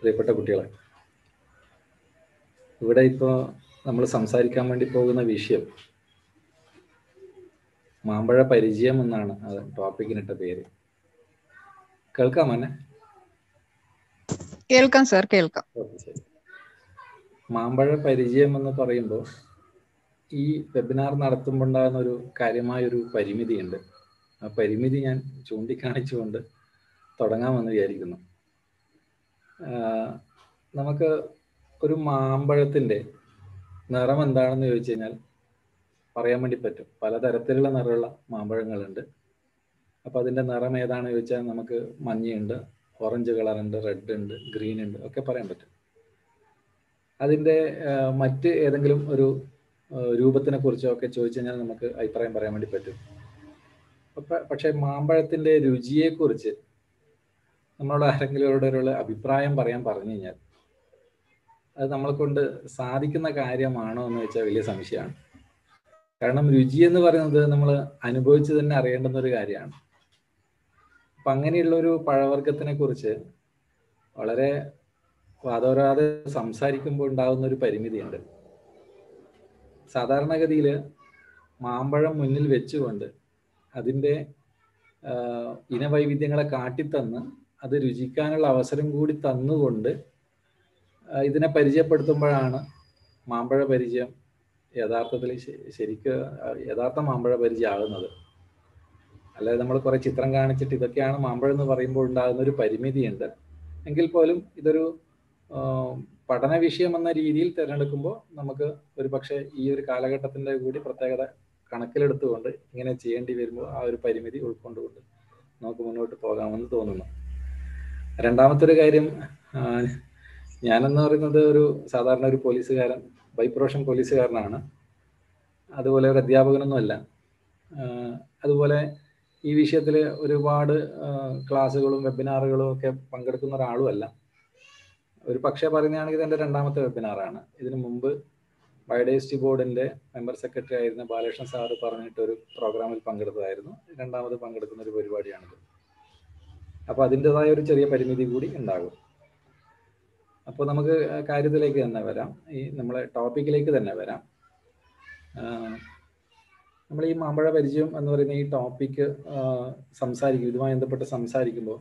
പ്രിയപ്പെട്ട കുട്ടികളെ, ഇവിടെ ഇപ്പോൾ നമ്മൾ സംസാരിക്കാൻ വേണ്ടി പോകുന്ന വിഷയം മാമ്പഴ പരിചയം എന്നാണ് ടോപ്പിക്കിനിട്ട പേര്. കേൾക്കാം എന്നെ? കേൾക്കാം സാർ, കേൾക്കാം. മാമ്പഴ പരിചയം എന്ന് പറയുമ്പോൾ ഈ വെബിനാർ നടത്തുമ്പോൾ ഉണ്ടാകുന്ന ഒരു കാര്യമായൊരു പരിമിതിയുണ്ട്. ആ പരിമിതി ഞാൻ ചൂണ്ടിക്കാണിച്ചുകൊണ്ട് തുടങ്ങാമെന്ന് വിചാരിക്കുന്നു. നമുക്ക് ഒരു മാമ്പഴത്തിൻ്റെ നിറം എന്താണെന്ന് ചോദിച്ചു കഴിഞ്ഞാൽ പറയാൻ വേണ്ടി പറ്റും. പലതരത്തിലുള്ള നിറമുള്ള മാമ്പഴങ്ങളുണ്ട്. അപ്പോൾ അതിൻ്റെ നിറം ഏതാണെന്ന് ചോദിച്ചാൽ നമുക്ക് മഞ്ഞയുണ്ട്, ഓറഞ്ച് കളറുണ്ട്, റെഡ് ഉണ്ട്, ഗ്രീൻ ഉണ്ട്, ഒക്കെ പറയാൻ പറ്റും. അതിൻ്റെ മറ്റ് ഏതെങ്കിലും ഒരു രൂപത്തിനെ കുറിച്ചോ ഒക്കെ ചോദിച്ചു കഴിഞ്ഞാൽ നമുക്ക് അഭിപ്രായം പറയാൻ വേണ്ടി പറ്റും. പക്ഷേ മാമ്പഴത്തിൻ്റെ രുചിയെക്കുറിച്ച് നമ്മളോട് ആരെങ്കിലോടൊരു അഭിപ്രായം പറയാൻ പറഞ്ഞു കഴിഞ്ഞാൽ അത് നമ്മളെ കൊണ്ട് സാധിക്കുന്ന കാര്യമാണോ എന്ന് വെച്ചാൽ വലിയ സംശയമാണ്. കാരണം രുചി എന്ന് പറയുന്നത് നമ്മൾ അനുഭവിച്ച് തന്നെ അറിയേണ്ടുന്നൊരു കാര്യമാണ്. അപ്പം അങ്ങനെയുള്ളൊരു പഴവർഗത്തിനെ കുറിച്ച് വളരെ വാദോരാതെ സംസാരിക്കുമ്പോൾ ഉണ്ടാകുന്നൊരു പരിമിതിയുണ്ട്. സാധാരണഗതിയിൽ മാമ്പഴം മുന്നിൽ വെച്ചുകൊണ്ട് അതിൻ്റെ ഇനവൈവിധ്യങ്ങളെ കാട്ടിത്തന്ന് അത് രുചിക്കാനുള്ള അവസരം കൂടി തന്നുകൊണ്ട് ഇതിനെ പരിചയപ്പെടുത്തുമ്പോഴാണ് മാമ്പഴ പരിചയം യഥാർത്ഥത്തിൽ ശരിക്കും യഥാർത്ഥ മാമ്പഴ പരിചയം ആകുന്നത്. അല്ലാതെ നമ്മൾ കുറേ ചിത്രം കാണിച്ചിട്ട് ഇതൊക്കെയാണ് മാമ്പഴം എന്ന് പറയുമ്പോൾ ഉണ്ടാകുന്നൊരു പരിമിതിയുണ്ട്. എങ്കിൽ പോലും ഇതൊരു പഠന വിഷയം എന്ന രീതിയിൽ തിരഞ്ഞെടുക്കുമ്പോൾ നമുക്ക് ഒരു പക്ഷേ ഈ ഒരു കാലഘട്ടത്തിൻ്റെ കൂടി പ്രത്യേകത കണക്കിലെടുത്തുകൊണ്ട് ഇങ്ങനെ ചെയ്യേണ്ടി വരുമ്പോൾ ആ ഒരു പരിമിതി ഉൾക്കൊണ്ടുകൊണ്ട് നമുക്ക് മുന്നോട്ട് പോകാമെന്ന് തോന്നുന്നു. രണ്ടാമത്തൊരു കാര്യം, ഞാനെന്ന് പറയുന്നത് ഒരു സാധാരണ ഒരു പോലീസുകാരൻ, ബൈ പ്രൊഫഷൻ പോലീസുകാരനാണ്. അതുപോലെ ഒരു അധ്യാപകനൊന്നുമല്ല. അതുപോലെ ഈ വിഷയത്തിൽ ഒരുപാട് ക്ലാസ്സുകളും വെബിനാറുകളും ഒക്കെ പങ്കെടുക്കുന്ന ഒരാളുമല്ല. ഒരു പക്ഷേ പറയുകയാണെങ്കിൽ എൻ്റെ രണ്ടാമത്തെ വെബിനാറാണ്. ഇതിനു മുമ്പ് ബയോഡൈവേഴ്സിറ്റി ബോർഡിൻ്റെ മെമ്പർ സെക്രട്ടറി ആയിരുന്ന ബാലകൃഷ്ണൻ സാറ് പറഞ്ഞിട്ടൊരു പ്രോഗ്രാമിൽ പങ്കെടുത്തതായിരുന്നു. രണ്ടാമത് പങ്കെടുക്കുന്ന ഒരു പരിപാടിയാണിത്. അപ്പോൾ അതിൻ്റെതായ ഒരു ചെറിയ പരിമിതി കൂടി ഉണ്ടാകും. അപ്പോൾ നമുക്ക് കാര്യത്തിലേക്ക് തന്നെ വരാം, ഈ നമ്മളെ ടോപ്പിക്കിലേക്ക് തന്നെ വരാം. നമ്മൾ ഈ മാമ്പഴ പരിചയം എന്ന് പറയുന്ന ഈ ടോപ്പിക്ക് സംസാരിക്കും, ഇതുമായി ബന്ധപ്പെട്ട് സംസാരിക്കുമ്പോൾ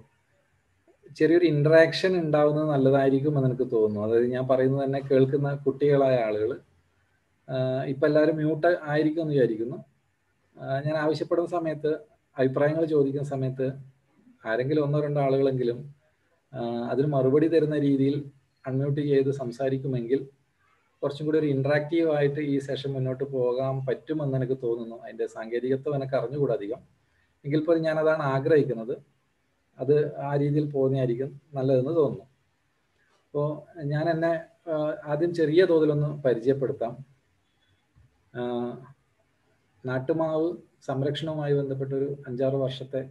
ചെറിയൊരു ഇൻട്രാക്ഷൻ ഉണ്ടാവുന്നത് നല്ലതായിരിക്കും എന്ന് എനിക്ക് തോന്നുന്നു. അതായത് ഞാൻ പറയുന്നത് തന്നെ കേൾക്കുന്ന കുട്ടികളായ ആളുകൾ ഇപ്പം എല്ലാവരും മ്യൂട്ട് ആയിരിക്കും എന്ന് വിചാരിക്കുന്നു. ഞാൻ ആവശ്യപ്പെടുന്ന സമയത്ത്, അഭിപ്രായങ്ങൾ ചോദിക്കുന്ന സമയത്ത് ആരെങ്കിലും ഒന്നോ രണ്ടോ ആളുകളെങ്കിലും അതിന് മറുപടി തരുന്ന രീതിയിൽ അൺമ്യൂട്ട് ചെയ്ത് സംസാരിക്കുമെങ്കിൽ കുറച്ചും കൂടി ഒരു ഇൻട്രാക്റ്റീവായിട്ട് ഈ സെഷൻ മുന്നോട്ട് പോകാൻ പറ്റുമെന്ന് എനിക്ക് തോന്നുന്നു. അതിൻ്റെ സാങ്കേതികത്വം എനിക്ക് അറിഞ്ഞുകൂടാ അധികം എങ്കിൽ പോലും ഞാനതാണ് ആഗ്രഹിക്കുന്നത്. അത് ആ രീതിയിൽ പോകുന്നതായിരിക്കും നല്ലതെന്ന് തോന്നുന്നു. അപ്പോൾ ഞാൻ എന്നെ ആദ്യം ചെറിയ തോതിലൊന്ന് പരിചയപ്പെടുത്താം. നാട്ടുമാവ് സംരക്ഷണവുമായി ബന്ധപ്പെട്ടൊരു 5-6 വർഷത്തെ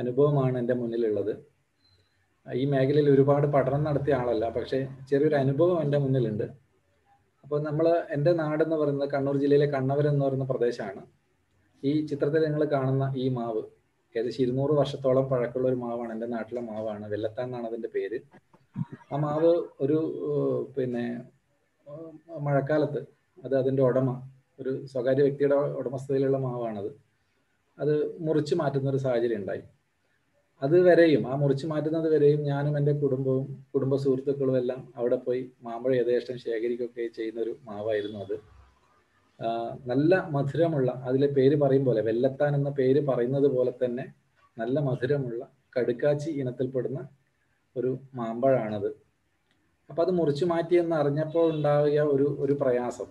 അനുഭവമാണ് എൻ്റെ മുന്നിലുള്ളത്. ഈ മേഖലയിൽ ഒരുപാട് പഠനം നടത്തിയ ആളല്ല, പക്ഷേ ചെറിയൊരു അനുഭവം എൻ്റെ മുന്നിലുണ്ട്. അപ്പോൾ നമ്മൾ, എൻ്റെ നാടെന്ന് പറയുന്നത് കണ്ണൂർ ജില്ലയിലെ കണ്ണവർ എന്ന് പറയുന്ന പ്രദേശമാണ്. ഈ ചിത്രത്തിൽ നിങ്ങൾ കാണുന്ന ഈ മാവ് ഏകദേശം 200 വർഷത്തോളം പഴക്കമുള്ള ഒരു മാവാണ്. എൻ്റെ നാട്ടിലെ മാവാണ്, വെല്ലത്താൻ എന്നാണ് അതിൻ്റെ പേര്. ആ മാവ് ഒരു മഴക്കാലത്ത് അത് അതിൻ്റെ ഉടമ, ഒരു സ്വകാര്യ വ്യക്തിയുടെ ഉടമസ്ഥതയിലുള്ള മാവാണത്, അത് മുറിച്ച് മാറ്റുന്നൊരു സാഹചര്യം ഉണ്ടായി. അതുവരെയും, ആ മുറിച്ച് മാറ്റുന്നത് വരെയും ഞാനും എൻ്റെ കുടുംബവും കുടുംബ സുഹൃത്തുക്കളും എല്ലാം അവിടെ പോയി മാമ്പഴം യഥേഷ്ടം ശേഖരിക്കുകയൊക്കെ ചെയ്യുന്നൊരു മാവായിരുന്നു അത്. നല്ല മധുരമുള്ള, അതിലെ പേര് പറയും പോലെ, വെല്ലത്താൻ എന്ന പേര് പറയുന്നത് പോലെ തന്നെ നല്ല മധുരമുള്ള കടുക്കാച്ചി ഇനത്തിൽപ്പെടുന്ന ഒരു മാമ്പഴമാണത്. അപ്പം അത് മുറിച്ചു മാറ്റിയെന്ന് അറിഞ്ഞപ്പോൾ ഉണ്ടാവുക ഒരു പ്രയാസം,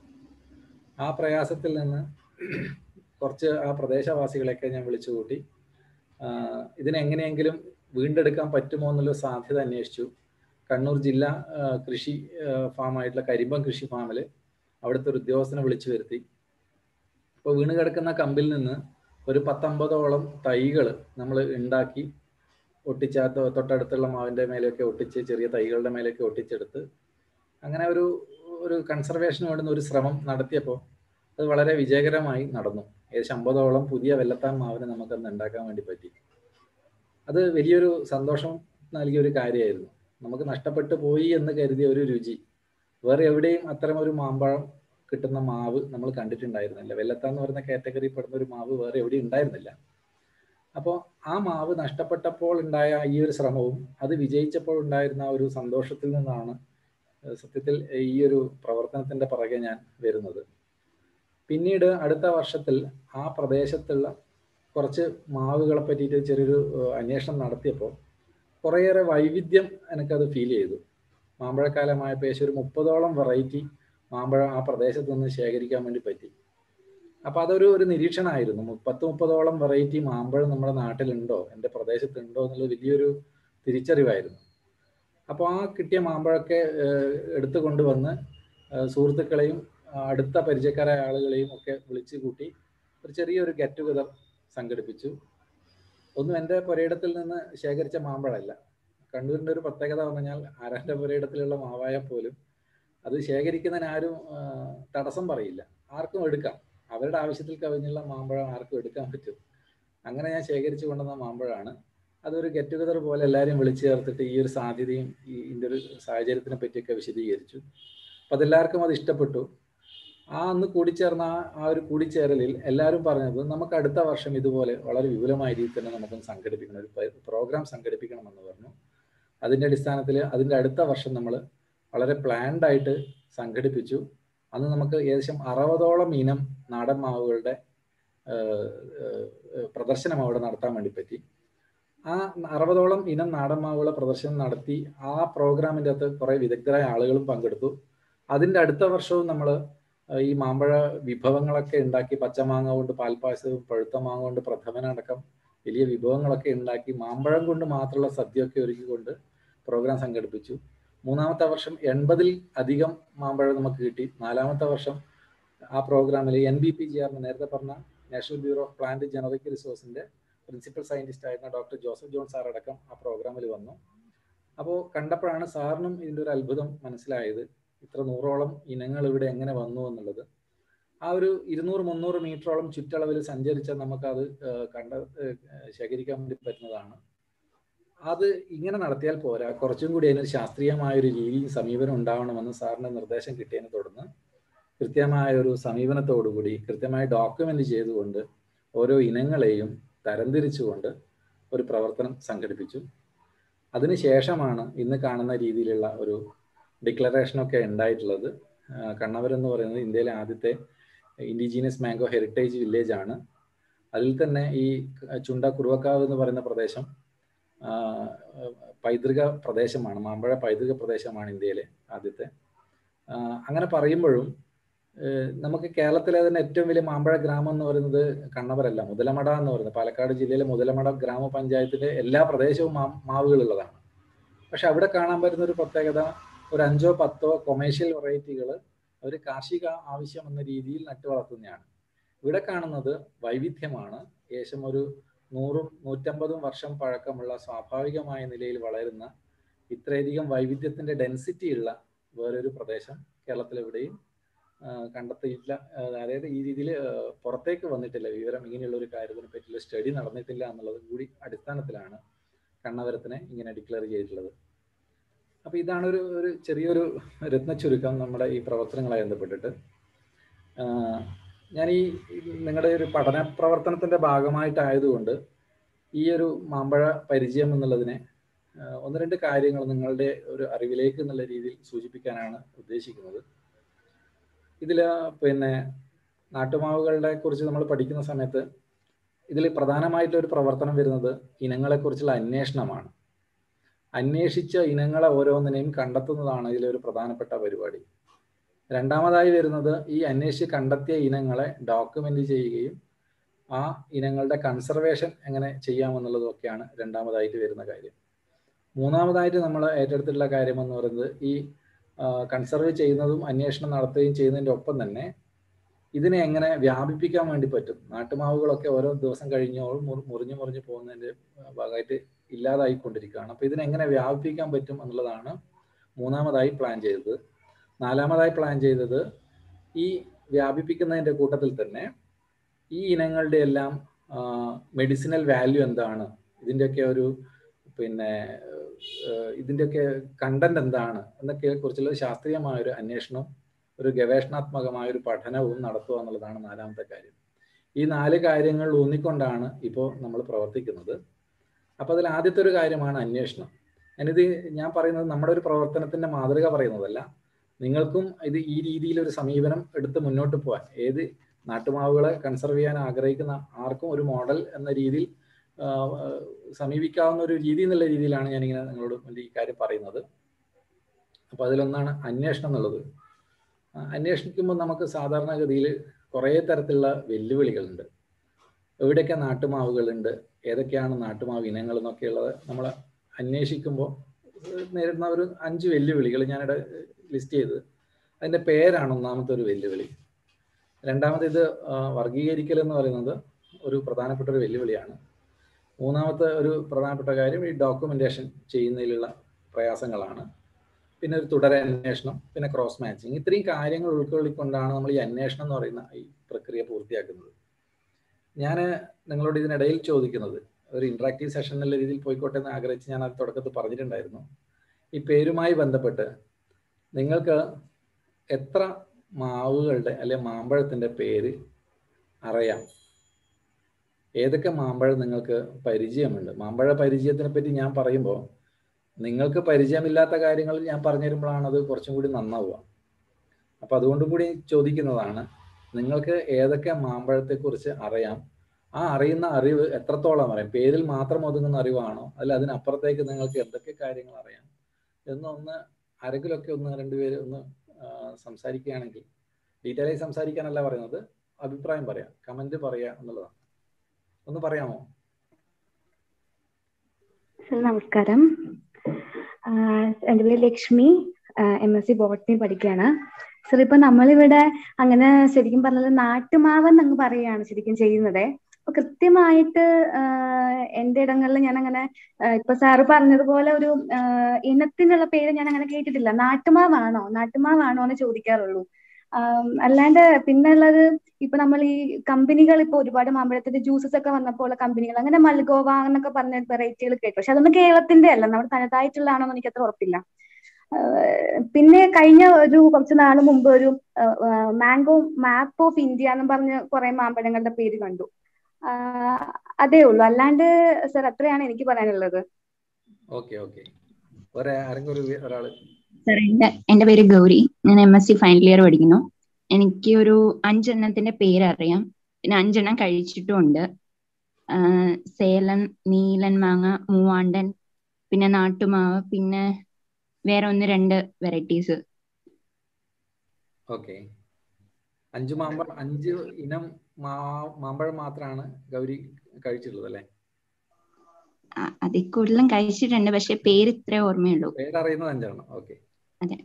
ആ പ്രയാസത്തിൽ നിന്ന് കുറച്ച് ആ പ്രദേശവാസികളെയൊക്കെ ഞാൻ വിളിച്ചു കൂട്ടി ഇതിനെങ്ങനെയെങ്കിലും വീണ്ടെടുക്കാൻ പറ്റുമോ എന്നുള്ള സാധ്യത അന്വേഷിച്ചു. കണ്ണൂർ ജില്ലാ കൃഷി ഫാമായിട്ടുള്ള കരിമ്പം കൃഷി ഫാമിൽ അവിടുത്തെ ഒരു ഉദ്യോഗസ്ഥനെ വിളിച്ചു വരുത്തി. അപ്പോൾ വീണ് കിടക്കുന്ന കമ്പിൽ നിന്ന് ഒരു 10-50ഓളം തൈകൾ നമ്മൾ ഉണ്ടാക്കി ഒട്ടിച്ച്, തൊട്ടടുത്തുള്ള മാവിൻ്റെ മേലെയൊക്കെ ഒട്ടിച്ച്, ചെറിയ തൈകളുടെ മേലെയൊക്കെ ഒട്ടിച്ചെടുത്ത് അങ്ങനെ ഒരു കൺസർവേഷന് വേണ്ടുന്ന ഒരു ശ്രമം നടത്തിയപ്പോൾ അത് വളരെ വിജയകരമായി നടന്നു. ഏകദേശം 50ഓളം പുതിയ വെല്ലത്താൻ മാവിനെ നമുക്കന്ന് ഉണ്ടാക്കാൻ വേണ്ടി പറ്റി. അത് വലിയൊരു സന്തോഷം നൽകിയൊരു കാര്യമായിരുന്നു. നമുക്ക് നഷ്ടപ്പെട്ടു പോയി എന്ന് കരുതിയ ഒരു രുചി വേറെ എവിടെയും അത്തരം ഒരു മാമ്പഴം കിട്ടുന്ന മാവ് നമ്മൾ കണ്ടിട്ടുണ്ടായിരുന്നില്ല. വെല്ലത്ത എന്ന് പറയുന്ന കാറ്റഗറി പെടുന്ന ഒരു മാവ് വേറെ എവിടെയും ഉണ്ടായിരുന്നില്ല. അപ്പോൾ ആ മാവ് നഷ്ടപ്പെട്ടപ്പോൾ ഉണ്ടായ ഈ ഒരു ശ്രമവും അത് വിജയിച്ചപ്പോൾ ഉണ്ടായിരുന്ന ഒരു സന്തോഷത്തിൽ നിന്നാണ് സത്യത്തിൽ ഈ ഒരു പ്രവർത്തനത്തിൻ്റെ പുറകെ ഞാൻ വരുന്നത്. പിന്നീട് അടുത്ത വർഷത്തിൽ ആ പ്രദേശത്തുള്ള കുറച്ച് മാവുകളെ പറ്റിയിട്ട് ചെറിയൊരു അന്വേഷണം നടത്തിയപ്പോൾ കുറേയേറെ വൈവിധ്യം എനിക്കത് ഫീൽ ചെയ്തു. മാമ്പഴക്കാലമായപ്പോൾ ഏകദേശം ഒരു 30ഓളം വെറൈറ്റി മാമ്പഴം ആ പ്രദേശത്ത് നിന്ന് ശേഖരിക്കാൻ വേണ്ടി പറ്റി. അപ്പോൾ അതൊരു ഒരു നിരീക്ഷണമായിരുന്നു. 30-30ഓളം വെറൈറ്റി മാമ്പഴം നമ്മുടെ നാട്ടിലുണ്ടോ, എൻ്റെ പ്രദേശത്തുണ്ടോ എന്നുള്ളത് വലിയൊരു തിരിച്ചറിവായിരുന്നു. അപ്പോൾ ആ കിട്ടിയ മാമ്പഴമൊക്കെ എടുത്തു കൊണ്ടുവന്ന് സുഹൃത്തുക്കളെയും അടുത്ത പരിചയക്കാരായ ആളുകളെയും ഒക്കെ വിളിച്ചു കൂട്ടി ഒരു ചെറിയൊരു ഗെറ്റ് ടുഗെദർ സംഘടിപ്പിച്ചു. ഒന്നും എൻ്റെ പുരയിടത്തിൽ നിന്ന് ശേഖരിച്ച മാമ്പഴമല്ല. കണ്ണൂരിൻ്റെ ഒരു പ്രത്യേകത എന്ന് പറഞ്ഞാൽ ആരാൻ്റെ പുരയിടത്തിലുള്ള മാവായാൽ പോലും അത് ശേഖരിക്കുന്നതിന് ആരും തടസ്സം പറയില്ല, ആർക്കും എടുക്കാം. അവരുടെ ആവശ്യത്തിൽ കവിഞ്ഞുള്ള മാമ്പഴം ആർക്കും എടുക്കാൻ പറ്റും. അങ്ങനെ ഞാൻ ശേഖരിച്ചു കൊണ്ടുവന്ന മാമ്പഴമാണ്. അതൊരു ഗെറ്റ് ടുഗെദർ പോലെ എല്ലാവരും വിളിച്ചു ചേർത്തിട്ട് ഈ ഒരു സാധ്യതയും ഇതിൻ്റെ ഒരു സാഹചര്യത്തിനെ പറ്റിയൊക്കെ വിശദീകരിച്ചു. അപ്പം അതെല്ലാവർക്കും അത് ഇഷ്ടപ്പെട്ടു. ആ അന്ന് കൂടിച്ചേർന്ന ആ ഒരു കൂടിച്ചേരലിൽ എല്ലാവരും പറഞ്ഞത് നമുക്ക് അടുത്ത വർഷം ഇതുപോലെ വളരെ വിപുലമായ രീതിയിൽ തന്നെ നമുക്കൊന്ന് സംഘടിപ്പിക്കണം, ഒരു പ്രോഗ്രാം സംഘടിപ്പിക്കണമെന്ന് പറഞ്ഞു. അതിൻ്റെ അടിസ്ഥാനത്തിൽ അതിൻ്റെ അടുത്ത വർഷം നമ്മൾ വളരെ പ്ലാൻഡായിട്ട് സംഘടിപ്പിച്ചു. അന്ന് നമുക്ക് ഏകദേശം 60ഓളം ഇനം നാടൻ മാവുകളുടെ പ്രദർശനം അവിടെ നടത്താൻ വേണ്ടി പറ്റി. ആ 60ഓളം ഇനം നാടൻ മാവുകളെ പ്രദർശനം നടത്തി. ആ പ്രോഗ്രാമിൻ്റെ അകത്ത് കുറേ വിദഗ്ധരായ ആളുകളും പങ്കെടുത്തു. അതിൻ്റെ അടുത്ത വർഷവും നമ്മൾ ഈ മാമ്പഴ വിഭവങ്ങളൊക്കെ ഉണ്ടാക്കി, പച്ചമാങ്ങ കൊണ്ട് പാൽപ്പായസവും പഴുത്ത മാങ്ങ കൊണ്ട് പ്രഥമനടക്കം വലിയ വിഭവങ്ങളൊക്കെ ഉണ്ടാക്കി മാമ്പഴം കൊണ്ട് മാത്രമുള്ള സദ്യയൊക്കെ ഒരുക്കിക്കൊണ്ട് പ്രോഗ്രാം സംഘടിപ്പിച്ചു. മൂന്നാമത്തെ വർഷം 80ൽ അധികം മാമ്പഴം നമുക്ക് കിട്ടി. നാലാമത്തെ വർഷം ആ പ്രോഗ്രാമിൽ NBPGR നേരത്തെ പറഞ്ഞ national bureau of plant generic റിസോഴ്സിൻ്റെ പ്രിൻസിപ്പൽ സയൻറ്റിസ്റ്റ് ആയിരുന്ന ഡോക്ടർ ജോസഫ് ജോൺ സാർ അടക്കം ആ പ്രോഗ്രാമിൽ വന്നു. അപ്പോൾ കണ്ടപ്പോഴാണ് സാറിനും ഇതിൻ്റെ ഒരു അത്ഭുതം മനസ്സിലായത്, ഇത്ര 100ഓളം ഇനങ്ങൾ ഇവിടെ എങ്ങനെ വന്നു എന്നുള്ളത്. ആ ഒരു 200-300 മീറ്ററോളം ചുറ്റളവിൽ സഞ്ചരിച്ചാൽ നമുക്കത് ശേഖരിക്കാൻ വേണ്ടി പറ്റുന്നതാണ്. അത് ഇങ്ങനെ നടത്തിയാൽ പോരാ, കുറച്ചും കൂടി അതിനൊരു ശാസ്ത്രീയമായൊരു രീതിയിൽ സമീപനം ഉണ്ടാവണമെന്ന് സാറിൻ്റെ നിർദ്ദേശം കിട്ടിയതിനെ തുടർന്ന് കൃത്യമായൊരു സമീപനത്തോടുകൂടി കൃത്യമായി ഡോക്യുമെൻ്റ് ചെയ്തുകൊണ്ട് ഓരോ ഇനങ്ങളെയും തരംതിരിച്ചുകൊണ്ട് ഒരു പ്രവർത്തനം സംഘടിപ്പിച്ചു. അതിനുശേഷമാണ് ഇന്ന് കാണുന്ന രീതിയിലുള്ള ഒരു ഡിക്ലറേഷനൊക്കെ ഉണ്ടായിട്ടുള്ളത്. കണ്ണവർ എന്ന് പറയുന്നത് ഇന്ത്യയിലെ ആദ്യത്തെ ഇൻഡിജീനിയസ് മാംഗോ ഹെറിറ്റേജ് വില്ലേജ് ആണ്. അതിൽ തന്നെ ഈ ചുണ്ട കുറുവക്കാവ് എന്ന് പറയുന്ന പ്രദേശം പൈതൃക പ്രദേശമാണ്, മാമ്പഴ പൈതൃക പ്രദേശമാണ് ഇന്ത്യയിലെ ആദ്യത്തെ. അങ്ങനെ പറയുമ്പോഴും നമുക്ക് കേരളത്തിലെ തന്നെ ഏറ്റവും വലിയ മാമ്പഴ ഗ്രാമം എന്ന് പറയുന്നത് കണ്ണവരല്ല, മുതലമട എന്ന് പറയുന്നത് പാലക്കാട് ജില്ലയിലെ മുതലമട ഗ്രാമപഞ്ചായത്തിൻ്റെ എല്ലാ പ്രദേശവും മാവുകളുള്ളതാണ്. പക്ഷെ അവിടെ കാണാൻ പറ്റുന്ന ഒരു പ്രത്യേകത, ഒരു 5-10 കൊമേഴ്ഷ്യൽ വെറൈറ്റികൾ അവർ കാർഷിക ആവശ്യം എന്ന രീതിയിൽ നട്ടുവളർത്തുന്നതാണ്. ഇവിടെ കാണുന്നത് വൈവിധ്യമാണ്. ഏകദേശം ഒരു 100-150 വർഷം പഴക്കമുള്ള സ്വാഭാവികമായ നിലയിൽ വളരുന്ന ഇത്രയധികം വൈവിധ്യത്തിൻ്റെ ഡെൻസിറ്റിയുള്ള വേറൊരു പ്രദേശം കേരളത്തിലെവിടെയും കണ്ടെത്തിയിട്ടില്ല. അതായത് ഈ രീതിയിൽ പുറത്തേക്ക് വന്നിട്ടില്ല വിവരം, ഇങ്ങനെയുള്ള ഒരു കാര്യത്തിനെ പറ്റിയുള്ള സ്റ്റഡി നടന്നിട്ടില്ല എന്നുള്ളത് കൂടി അടിസ്ഥാനത്തിലാണ് കണ്ണവരത്തിനെ ഇങ്ങനെ ഡിക്ലെയർ ചെയ്തിട്ടുള്ളത്. അപ്പോൾ ഇതാണ് ഒരു ചെറിയൊരു രത്നച്ചുരുക്കം നമ്മുടെ ഈ പ്രവർത്തനങ്ങളായി ബന്ധപ്പെട്ടിട്ട്. ഞാൻ ഈ നിങ്ങളുടെ ഒരു പഠന പ്രവർത്തനത്തിൻ്റെ ഭാഗമായിട്ടായതുകൊണ്ട് ഈ ഒരു മാമ്പഴ പരിചയം എന്നുള്ളതിനെ 1-2 കാര്യങ്ങൾ നിങ്ങളുടെ ഒരു അറിവിലേക്ക് എന്നുള്ള രീതിയിൽ സൂചിപ്പിക്കാനാണ് ഉദ്ദേശിക്കുന്നത്. ഇതിൽ പിന്നെ നാട്ടുമാവുകളെ കുറിച്ച് നമ്മൾ പഠിക്കുന്ന സമയത്ത് ഇതിൽ പ്രധാനമായിട്ടൊരു പ്രവർത്തനം വരുന്നത് ഇനങ്ങളെക്കുറിച്ചുള്ള അന്വേഷണമാണ്. അന്വേഷിച്ച ഇനങ്ങളെ ഓരോന്നിനെയും കണ്ടെത്തുന്നതാണ് ഇതിലൊരു പ്രധാനപ്പെട്ട പരിപാടി. രണ്ടാമതായി വരുന്നത് ഈ അന്വേഷിച്ച് കണ്ടെത്തിയ ഇനങ്ങളെ ഡോക്യുമെൻ്റ് ചെയ്യുകയും ആ ഇനങ്ങളുടെ കൺസർവേഷൻ എങ്ങനെ ചെയ്യാമെന്നുള്ളതൊക്കെയാണ് രണ്ടാമതായിട്ട് വരുന്ന കാര്യം. മൂന്നാമതായിട്ട് നമ്മൾ ഏറ്റെടുത്തിട്ടുള്ള കാര്യം എന്ന് പറയുന്നത് ഈ കൺസർവ് ചെയ്യുന്നതും അന്വേഷണം നടത്തുകയും ചെയ്യുന്നതിൻ്റെ ഒപ്പം തന്നെ ഇതിനെ എങ്ങനെ വ്യാപിപ്പിക്കാൻ വേണ്ടി പറ്റും. നാട്ടുമാവുകളൊക്കെ ഓരോ ദിവസം കഴിഞ്ഞോളും മുറിഞ്ഞു പോകുന്നതിൻ്റെ ഭാഗമായിട്ട് ഇല്ലാതായിക്കൊണ്ടിരിക്കുകയാണ്. അപ്പോൾ ഇതിനെങ്ങനെ വ്യാപിപ്പിക്കാൻ പറ്റും എന്നുള്ളതാണ് മൂന്നാമതായി പ്ലാൻ ചെയ്തത്. നാലാമതായി പ്ലാൻ ചെയ്തത് ഈ വ്യാപിപ്പിക്കുന്നതിൻ്റെ കൂട്ടത്തിൽ തന്നെ ഈ ഇനങ്ങളുടെ എല്ലാം മെഡിസിനൽ വാല്യൂ എന്താണ്, ഇതിൻ്റെയൊക്കെ ഒരു ഇതിന്റെയൊക്കെ കണ്ടന്റ് എന്താണ് എന്നൊക്കെക്കുറിച്ചുള്ള ശാസ്ത്രീയമായ ഒരു അന്വേഷണം ഒരു ഗവേഷണാത്മകമായ ഒരു പഠനവും നടത്തുക എന്നുള്ളതാണ് നാലാമത്തെ കാര്യം. ഈ നാല് കാര്യങ്ങൾ ഊന്നിക്കൊണ്ടാണ് ഇപ്പോൾ നമ്മൾ പ്രവർത്തിക്കുന്നത്. അപ്പോൾ അതിൽ ആദ്യത്തെ ഒരു കാര്യമാണ് അന്വേഷണം. ഞാനിത് ഞാൻ പറയുന്നത് നമ്മുടെ ഒരു പ്രവർത്തനത്തിൻ്റെ മാതൃക പറയുന്നതല്ല. നിങ്ങൾക്കും ഇത് ഈ രീതിയിലൊരു സമീപനം എടുത്ത് മുന്നോട്ട് പോകാൻ ഏത് നാട്ടുമാവുകളെ കൺസർവ് ചെയ്യാൻ ആഗ്രഹിക്കുന്ന ആർക്കും ഒരു മോഡൽ എന്ന രീതിയിൽ സമീപിക്കാവുന്ന ഒരു രീതി എന്നുള്ള രീതിയിലാണ് ഞാനിങ്ങനെ നിങ്ങളോട് ഈ കാര്യം പറയുന്നത്. അപ്പോൾ അതിലൊന്നാണ് അന്വേഷണം എന്നുള്ളത്. അന്വേഷിക്കുമ്പോൾ നമുക്ക് സാധാരണഗതിയിൽ കുറേ തരത്തിലുള്ള വെല്ലുവിളികളുണ്ട്. എവിടെയൊക്കെ നാട്ടുമാവുകളുണ്ട്, ഏതൊക്കെയാണ് നാട്ടുമാവ് ഇനങ്ങൾ എന്നൊക്കെയുള്ളത് നമ്മൾ അന്വേഷിക്കുമ്പോൾ നേരിടുന്ന ഒരു 5 വെല്ലുവിളികൾ ഞാനിവിടെ ലിസ്റ്റ് ചെയ്ത് അതിൻ്റെ പേരാണ് ഒന്നാമത്തെ ഒരു വെല്ലുവിളി. രണ്ടാമത്തേത് വർഗീകരിക്കൽ എന്ന് പറയുന്നത് ഒരു പ്രധാനപ്പെട്ട ഒരു വെല്ലുവിളിയാണ്. മൂന്നാമത്തെ ഒരു പ്രധാനപ്പെട്ട കാര്യം ഈ ഡോക്യുമെൻറ്റേഷൻ ചെയ്യുന്നതിലുള്ള പ്രയാസങ്ങളാണ്. പിന്നെ ഒരു തുടരന്വേഷണം, പിന്നെ ക്രോസ് മാച്ചിങ്, ഇത്രയും കാര്യങ്ങൾ ഉൾക്കൊള്ളിക്കൊണ്ടാണ് നമ്മൾ ഈ അന്വേഷണം എന്ന് പറയുന്ന ഈ പ്രക്രിയ പൂർത്തിയാക്കുന്നത്. ഞാൻ നിങ്ങളോട് ഇതിനിടയിൽ ചോദിക്കുന്നത് ഒരു ഇൻട്രാക്റ്റീവ് സെഷൻ എന്നുള്ള രീതിയിൽ പോയിക്കോട്ടെ എന്ന് ആഗ്രഹിച്ച് ഞാൻ അത് തുടക്കത്തിൽ പറഞ്ഞിട്ടുണ്ടായിരുന്നു. ഈ പേരുമായി ബന്ധപ്പെട്ട് നിങ്ങൾക്ക് എത്ര മാവുകളുടെ അല്ലെങ്കിൽ മാമ്പഴത്തിൻ്റെ പേര് അറിയാം, ഏതൊക്കെ മാമ്പഴം നിങ്ങൾക്ക് പരിചയമുണ്ട്? മാമ്പഴ പരിചയത്തിനെ പറ്റി ഞാൻ പറയുമ്പോൾ നിങ്ങൾക്ക് പരിചയമില്ലാത്ത കാര്യങ്ങൾ ഞാൻ പറഞ്ഞു തരുമ്പോഴാണ് അത് കുറച്ചും കൂടി നന്നാവുക. അപ്പം അതുകൊണ്ടും കൂടി ചോദിക്കുന്നതാണ്, നിങ്ങൾക്ക് ഏതൊക്കെ മാമ്പഴത്തെക്കുറിച്ച് അറിയാം, ആ അറിയുന്ന അറിവ് എത്രത്തോളം അറിയാം, പേരിൽ മാത്രം ഒതുങ്ങുന്ന അറിവാണോ അല്ല അതിനപ്പുറത്തേക്ക് നിങ്ങൾക്ക് എന്തൊക്കെ കാര്യങ്ങൾ അറിയാം എന്നൊന്ന് ആരെങ്കിലുമൊക്കെ ഒന്ന് 2 പേര് ഒന്ന് സംസാരിക്കുകയാണെങ്കിൽ, ഡീറ്റെയിൽ ആയി സംസാരിക്കാനല്ല പറയുന്നത്, അഭിപ്രായം പറയാം, കമൻറ്റ് പറയുക എന്നുള്ളതാണ്. ഒന്ന് പറയാമോ? നമസ്കാരം, എൻ്റെ പേര് ലക്ഷ്മി, MSc ബോട്ടണി പഠിക്കുകയാണ്. സർ, ഇപ്പൊ നമ്മളിവിടെ അങ്ങനെ ശരിക്കും പറഞ്ഞാൽ നാട്ടുമാവെന്ന് അങ്ങ് പറയുകയാണ് ശരിക്കും ചെയ്യുന്നത്. അപ്പൊ കൃത്യമായിട്ട് എൻ്റെ ഇടങ്ങളിൽ ഞാൻ അങ്ങനെ ഇപ്പൊ സാറ് പറഞ്ഞതുപോലെ ഒരു ഇനത്തിനുള്ള പേര് ഞാൻ അങ്ങനെ കേട്ടിട്ടില്ല. നാട്ടുമാവാണോ എന്ന് ചോദിക്കാറുള്ളൂ. അല്ലാണ്ട് പിന്നെ ഉള്ളത് ഇപ്പൊ നമ്മൾ ഈ കമ്പനികൾ ഇപ്പൊ ഒരുപാട് മാമ്പഴത്തിന്റെ ജ്യൂസസ് ഒക്കെ വന്നപ്പോൾ കമ്പനികൾ അങ്ങനെ മൽഗോവ എന്നൊക്കെ പറഞ്ഞ വെറൈറ്റികൾ കേട്ടു. പക്ഷെ അതൊന്നും കേരളത്തിന്റെ അല്ല, നമ്മുടെ തനതായിട്ടുള്ളതാണോ എന്ന് എനിക്ക് അത്ര ഉറപ്പില്ല. പിന്നെ കഴിഞ്ഞ ഒരു കുറച്ച് നാള് മുമ്പ് ഒരു മാംഗോ മാപ്പ് ഓഫ് ഇന്ത്യ എന്ന് പറഞ്ഞ കുറെ മാമ്പഴങ്ങളുടെ പേര് കണ്ടു. അതേ ഉള്ളൂ. അല്ലാണ്ട് സർ, അത്രയാണ് എനിക്ക് പറയാനുള്ളത്. എന്റെ പേര് ഗൗരി, ഞാൻ MSc ഫൈനൽ ഇയർ പഠിക്കുന്നു. എനിക്ക് ഒരു 5 എണ്ണത്തിന്റെ പേരറിയാം, പിന്നെ 5 എണ്ണം കഴിച്ചിട്ടുമുണ്ട്. സേലം, നീലൻ മാങ്ങ, മൂവാണ്ടൻ, പിന്നെ നാട്ടുമാവ്, പിന്നെ വേറെ 1-2 വെറൈറ്റീസ്. ഓക്കെ, 5 ഇനം മാമ്പഴം മാത്രമാണ് ഗൗരി കഴിച്ചിട്ടുള്ളത് അല്ലേ? അതിൽ കൂടുതലും കഴിച്ചിട്ടുണ്ട്, പക്ഷെ പേര് ഇത്ര ഓർമ്മയുള്ളൂ. പേരറിയുന്നത് 5 ആണ്. ഓക്കെ, അതെ.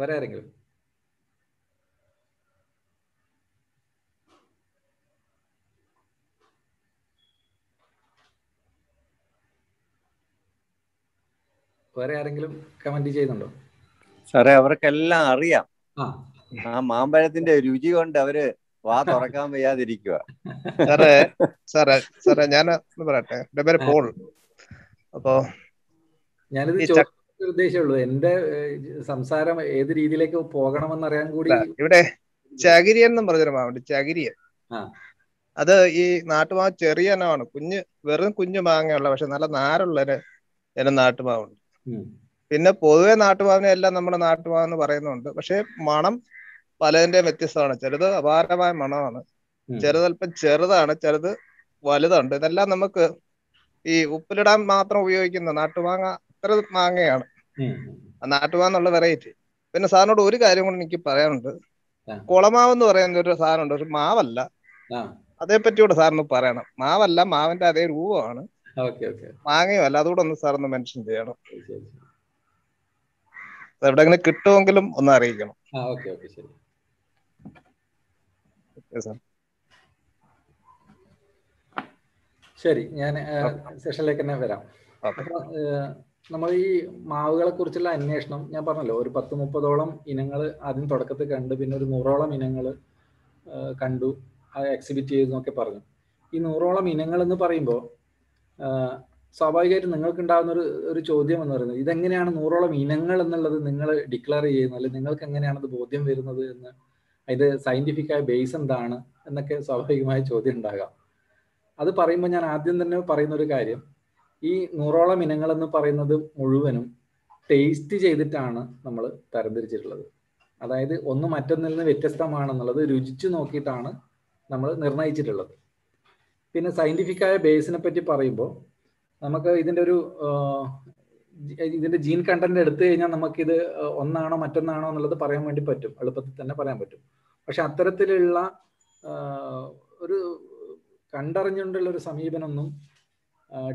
വേറെ ആരെങ്കിലും? വേറെ ആരെങ്കിലും കമന്റ് ചെയ്യുന്നുണ്ടോ? സാറേ, അവർക്കെല്ലാം അറിയാം. ആ മാമ്പഴത്തിന്റെ രുചി കൊണ്ട് അവര് വാ തുറക്കാൻ വയ്യാതിരിക്കുക. സാറേ ഞാൻ പറയട്ടെ, എന്റെ പേര് പോൾ. അപ്പോ ഞാനിത് ഉദ്ദേശമുള്ളൂ, എന്റെ സംസാരം ഏത് രീതിയിലേക്ക് പോകണമെന്നറിയാൻ കൂടി. ഇവിടെ ചകിരിയൻ എന്നും പറഞ്ഞൊരു മാവുണ്ട്, ചകിരിയൻ. അത് ഈ നാട്ടുമാവ് ചെറിയ ഇനമാണ്, വെറും കുഞ്ഞു മാങ്ങയുള്ള, പക്ഷെ നല്ല നാരുള്ളൊരു നാട്ടുമാവുണ്ട്. പിന്നെ പൊതുവെ നാട്ടുമാവിനെ എല്ലാം നമ്മുടെ നാട്ടുമാവെന്ന് പറയുന്നുണ്ട്. പക്ഷെ മണം പലതിന്റെയും വ്യത്യസ്തമാണ്. ചിലത് അപാരമായ മണമാണ്, ചിലതല്പം ചെറുതാണ്, ചിലത് വലുതുണ്ട്. ഇതെല്ലാം നമുക്ക് ഈ ഉപ്പിലിടാൻ മാത്രം ഉപയോഗിക്കുന്ന നാട്ടുമാങ്ങ, അത്ര മാങ്ങയാണ് നാട്ടുമാങ്ങന്നുള്ള വെറൈറ്റി. പിന്നെ സാറിനോട് ഒരു കാര്യം കൂടി എനിക്ക് പറയാനുണ്ട്. കുളമാവെന്ന് പറയുന്ന ഒരു സാധനമുണ്ട്, പക്ഷെ മാവല്ല. അതേപ്പറ്റി കൂടെ സാറിന് പറയണം. മാവല്ല, മാവിന്റെ അതേ രൂപമാണ്, മാങ്ങയുമല്ല. അതുകൂടെ ഒന്ന് സാറൊന്ന് മെൻഷൻ ചെയ്യണം. എവിടെ അങ്ങനെ കിട്ടുമെങ്കിലും ഒന്ന് അറിയിക്കണം. ശരി, ഞാൻ സെഷനിലേക്ക് തന്നെ വരാം. നമ്മൾ ഈ മാവുകളെ കുറിച്ചുള്ള അന്വേഷണം ഞാൻ പറഞ്ഞല്ലോ, ഒരു 10-30ഓളം ഇനങ്ങൾ ആദ്യം തുടക്കത്തിൽ കണ്ടു. പിന്നെ ഒരു 100ഓളം ഇനങ്ങൾ കണ്ടു, എക്സിബിറ്റ് ചെയ്തെന്നൊക്കെ പറഞ്ഞു. ഈ 100ഓളം ഇനങ്ങൾ എന്ന് പറയുമ്പോൾ സ്വാഭാവികമായിട്ട് നിങ്ങൾക്കുണ്ടാകുന്ന ഒരു ചോദ്യം എന്ന് പറയുന്നത് ഇതെങ്ങനെയാണ് 100ഓളം ഇനങ്ങൾ എന്നുള്ളത് നിങ്ങൾ ഡിക്ലെയർ ചെയ്യുന്നത്, അല്ലെങ്കിൽ നിങ്ങൾക്ക് എങ്ങനെയാണ് അത് ബോധ്യം വരുന്നത് എന്ന്, അതിൻ്റെ സയൻറ്റിഫിക് ആയ ബേസ് എന്താണ് എന്നൊക്കെ സ്വാഭാവികമായ ചോദ്യം ഉണ്ടാകാം. അത് പറയുമ്പോൾ ഞാൻ ആദ്യം തന്നെ പറയുന്നൊരു കാര്യം, ഈ 100ഓളം ഇനങ്ങളെന്ന് പറയുന്നത് മുഴുവനും ടേസ്റ്റ് ചെയ്തിട്ടാണ് നമ്മൾ തരംതിരിച്ചിട്ടുള്ളത്. അതായത് ഒന്ന് മറ്റൊന്നിൽ നിന്ന് വ്യത്യസ്തമാണെന്നുള്ളത് രുചിച്ചു നോക്കിയിട്ടാണ് നമ്മൾ നിർണയിച്ചിട്ടുള്ളത്. പിന്നെ സയൻറ്റിഫിക്കായ ബേസിനെ പറ്റി പറയുമ്പോൾ നമുക്ക് ഇതിൻ്റെ ജീൻ കണ്ടന്റ് എടുത്തു കഴിഞ്ഞാൽ നമുക്കിത് ഒന്നാണോ മറ്റൊന്നാണോ എന്നുള്ളത് പറയാൻ വേണ്ടി പറ്റും, എളുപ്പത്തിൽ തന്നെ പറയാൻ പറ്റും. പക്ഷെ അത്തരത്തിലുള്ള ഒരു കണ്ടറിഞ്ഞുകൊണ്ടുള്ള ഒരു സമീപനമൊന്നും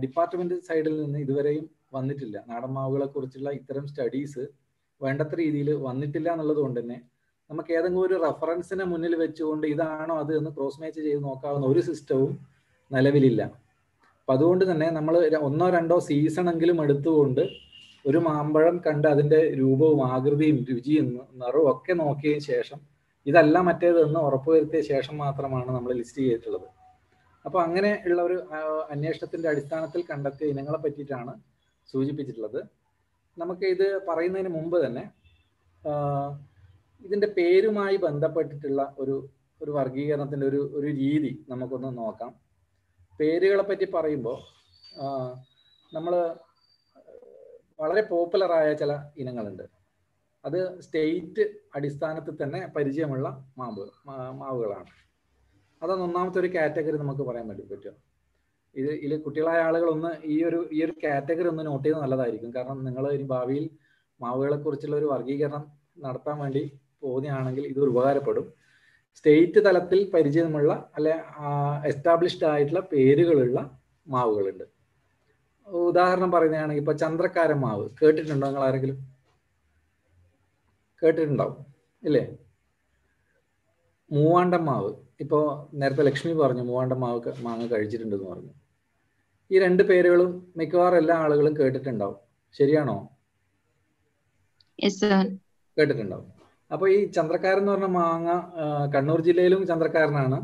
ഡിപ്പാർട്ട്മെന്റ് സൈഡിൽ നിന്ന് ഇതുവരെയും വന്നിട്ടില്ല. നാടൻ മാവുകളെ കുറിച്ചുള്ള ഇത്തരം സ്റ്റഡീസ് വേണ്ടത്ര രീതിയിൽ വന്നിട്ടില്ല എന്നുള്ളത് കൊണ്ട് തന്നെ നമുക്ക് ഏതെങ്കിലും ഒരു റെഫറൻസിനെ മുന്നിൽ വെച്ചുകൊണ്ട് ഇതാണോ അത് എന്ന് ക്രോസ് മാച്ച് ചെയ്ത് നോക്കാവുന്ന ഒരു സിസ്റ്റവും നിലവിലില്ല. അപ്പം അതുകൊണ്ട് തന്നെ നമ്മൾ 1-2 സീസണെങ്കിലും എടുത്തുകൊണ്ട് ഒരു മാമ്പഴം കണ്ട് അതിൻ്റെ രൂപവും ആകൃതിയും രുചിയും നിറവും ഒക്കെ നോക്കിയതിന് ശേഷം ഇതല്ല മറ്റേതെന്ന് ഉറപ്പുവരുത്തിയ ശേഷം മാത്രമാണ് നമ്മൾ ലിസ്റ്റ് ചെയ്തിട്ടുള്ളത്. അപ്പോൾ അങ്ങനെ ഉള്ള ഒരു അന്വേഷണത്തിൻ്റെ അടിസ്ഥാനത്തിൽ കണ്ടെത്തിയ ഇനങ്ങളെ പറ്റിയിട്ടാണ് സൂചിപ്പിച്ചിട്ടുള്ളത്. നമുക്ക് ഇത് പറയുന്നതിന് മുമ്പ് തന്നെ ഇതിൻ്റെ പേരുമായി ബന്ധപ്പെട്ടിട്ടുള്ള ഒരു വർഗീകരണത്തിൻ്റെ ഒരു രീതി നമുക്കൊന്ന് നോക്കാം. പേരുകളെ പറ്റി പറയുമ്പോൾ നമ്മൾ വളരെ പോപ്പുലറായ ചില ഇനങ്ങളുണ്ട്. അത് സ്റ്റേറ്റ് അടിസ്ഥാനത്തിൽ തന്നെ പരിചയമുള്ള മാവുകളാണ്. അതാണ് ഒന്നാമത്തെ ഒരു കാറ്റഗറി നമുക്ക് പറയാൻ പറ്റുക. ഇതിൽ കുട്ടികളായ ആളുകളൊന്ന് ഈ ഒരു കാറ്റഗറി ഒന്ന് നോട്ട് ചെയ്ത് നല്ലതായിരിക്കും. കാരണം നിങ്ങൾ ഇനി ഭാവിയിൽ മാവുകളെ കുറിച്ചുള്ള ഒരു വർഗീകരണം നടത്താൻ വേണ്ടി പോകുകയാണെങ്കിൽ ഇത് ഉപകാരപ്പെടും. സ്റ്റേറ്റ് തലത്തിൽ പരിചയമുള്ള അല്ലെ എസ്റ്റാബ്ലിഷ്ഡ് ആയിട്ടുള്ള പേരുകളുള്ള മാവുകളുണ്ട്. ഉദാഹരണം പറയുകയാണെങ്കിൽ ഇപ്പൊ ചന്ദ്രക്കാരൻ മാവ് കേട്ടിട്ടുണ്ടോ? നിങ്ങൾ ആരെങ്കിലും കേട്ടിട്ടുണ്ടാവും ഇല്ലേ? മൂവാണ്ടൻ മാവ്, ഇപ്പോൾ നേരത്തെ ലക്ഷ്മി പറഞ്ഞു മൂവാണ്ടൻ മാങ്ങ കഴിച്ചിട്ടുണ്ടെന്ന് പറഞ്ഞു. ഈ രണ്ട് പേരുകളും മിക്കവാറും എല്ലാ ആളുകളും കേട്ടിട്ടുണ്ടാവും, ശരിയാണോ? കേട്ടിട്ടുണ്ടാവും. അപ്പൊ ഈ ചന്ദ്രക്കാരൻ എന്ന് പറഞ്ഞ മാങ്ങ കണ്ണൂർ ജില്ലയിലും ചന്ദ്രക്കാരനാണ്,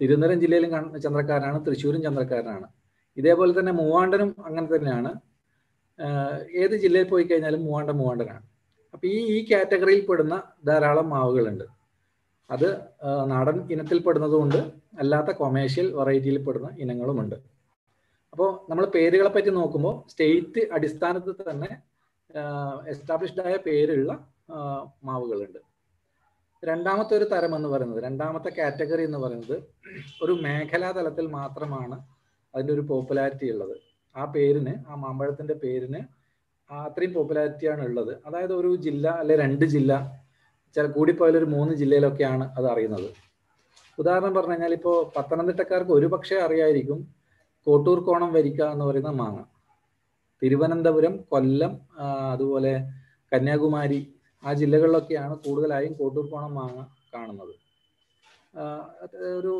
തിരുവനന്തപുരം ജില്ലയിലും ചന്ദ്രക്കാരനാണ്, തൃശ്ശൂരും ചന്ദ്രക്കാരനാണ്. ഇതേപോലെ തന്നെ മൂവാണ്ടനും അങ്ങനെ തന്നെയാണ്. ഏത് ജില്ലയിൽ പോയി കഴിഞ്ഞാലും മൂവാണ്ടനാണ്. അപ്പൊ ഈ കാറ്റഗറിയിൽ പെടുന്ന ധാരാളം മാവുകളുണ്ട്. അത് നാടൻ ഇനത്തിൽപ്പെടുന്നതുകൊണ്ട് അല്ലാത്ത കൊമേഴ്ഷ്യൽ വെറൈറ്റിയിൽ പെടുന്ന ഇനങ്ങളുമുണ്ട്. അപ്പോൾ നമ്മൾ പേരുകളെ പറ്റി നോക്കുമ്പോൾ സ്റ്റേറ്റ് അടിസ്ഥാനത്തിൽ തന്നെ എസ്റ്റാബ്ലിഷ്ഡ് ആയ പേരുള്ള മാവുകളുണ്ട്. രണ്ടാമത്തെ ഒരു തരം എന്ന് പറയുന്നത്, രണ്ടാമത്തെ കാറ്റഗറി എന്ന് പറയുന്നത്, ഒരു മേഖലാ തലത്തിൽ മാത്രമാണ് അതിൻ്റെ ഒരു പോപ്പുലാരിറ്റി ഉള്ളത്. ആ മാമ്പഴത്തിൻ്റെ പേരിന് അത്രയും പോപ്പുലാരിറ്റിയാണ് ഉള്ളത്. അതായത് ഒരു ജില്ല അല്ലെ 2 ജില്ല, ചില കൂടിപ്പോയാൽ ഒരു 3 ജില്ലയിലൊക്കെയാണ് അത് അറിയുന്നത്. ഉദാഹരണം പറഞ്ഞു കഴിഞ്ഞാൽ ഇപ്പോൾ പത്തനംതിട്ടക്കാർക്ക് ഒരു പക്ഷേ അറിയായിരിക്കും കോട്ടൂർ കോണം വരിക്ക എന്ന് പറയുന്ന മാങ്ങ. തിരുവനന്തപുരം, കൊല്ലം, അതുപോലെ കന്യാകുമാരി ആ ജില്ലകളിലൊക്കെയാണ് കൂടുതലായും കോട്ടൂർ കോണം മാങ്ങ കാണുന്നത്. ഒരു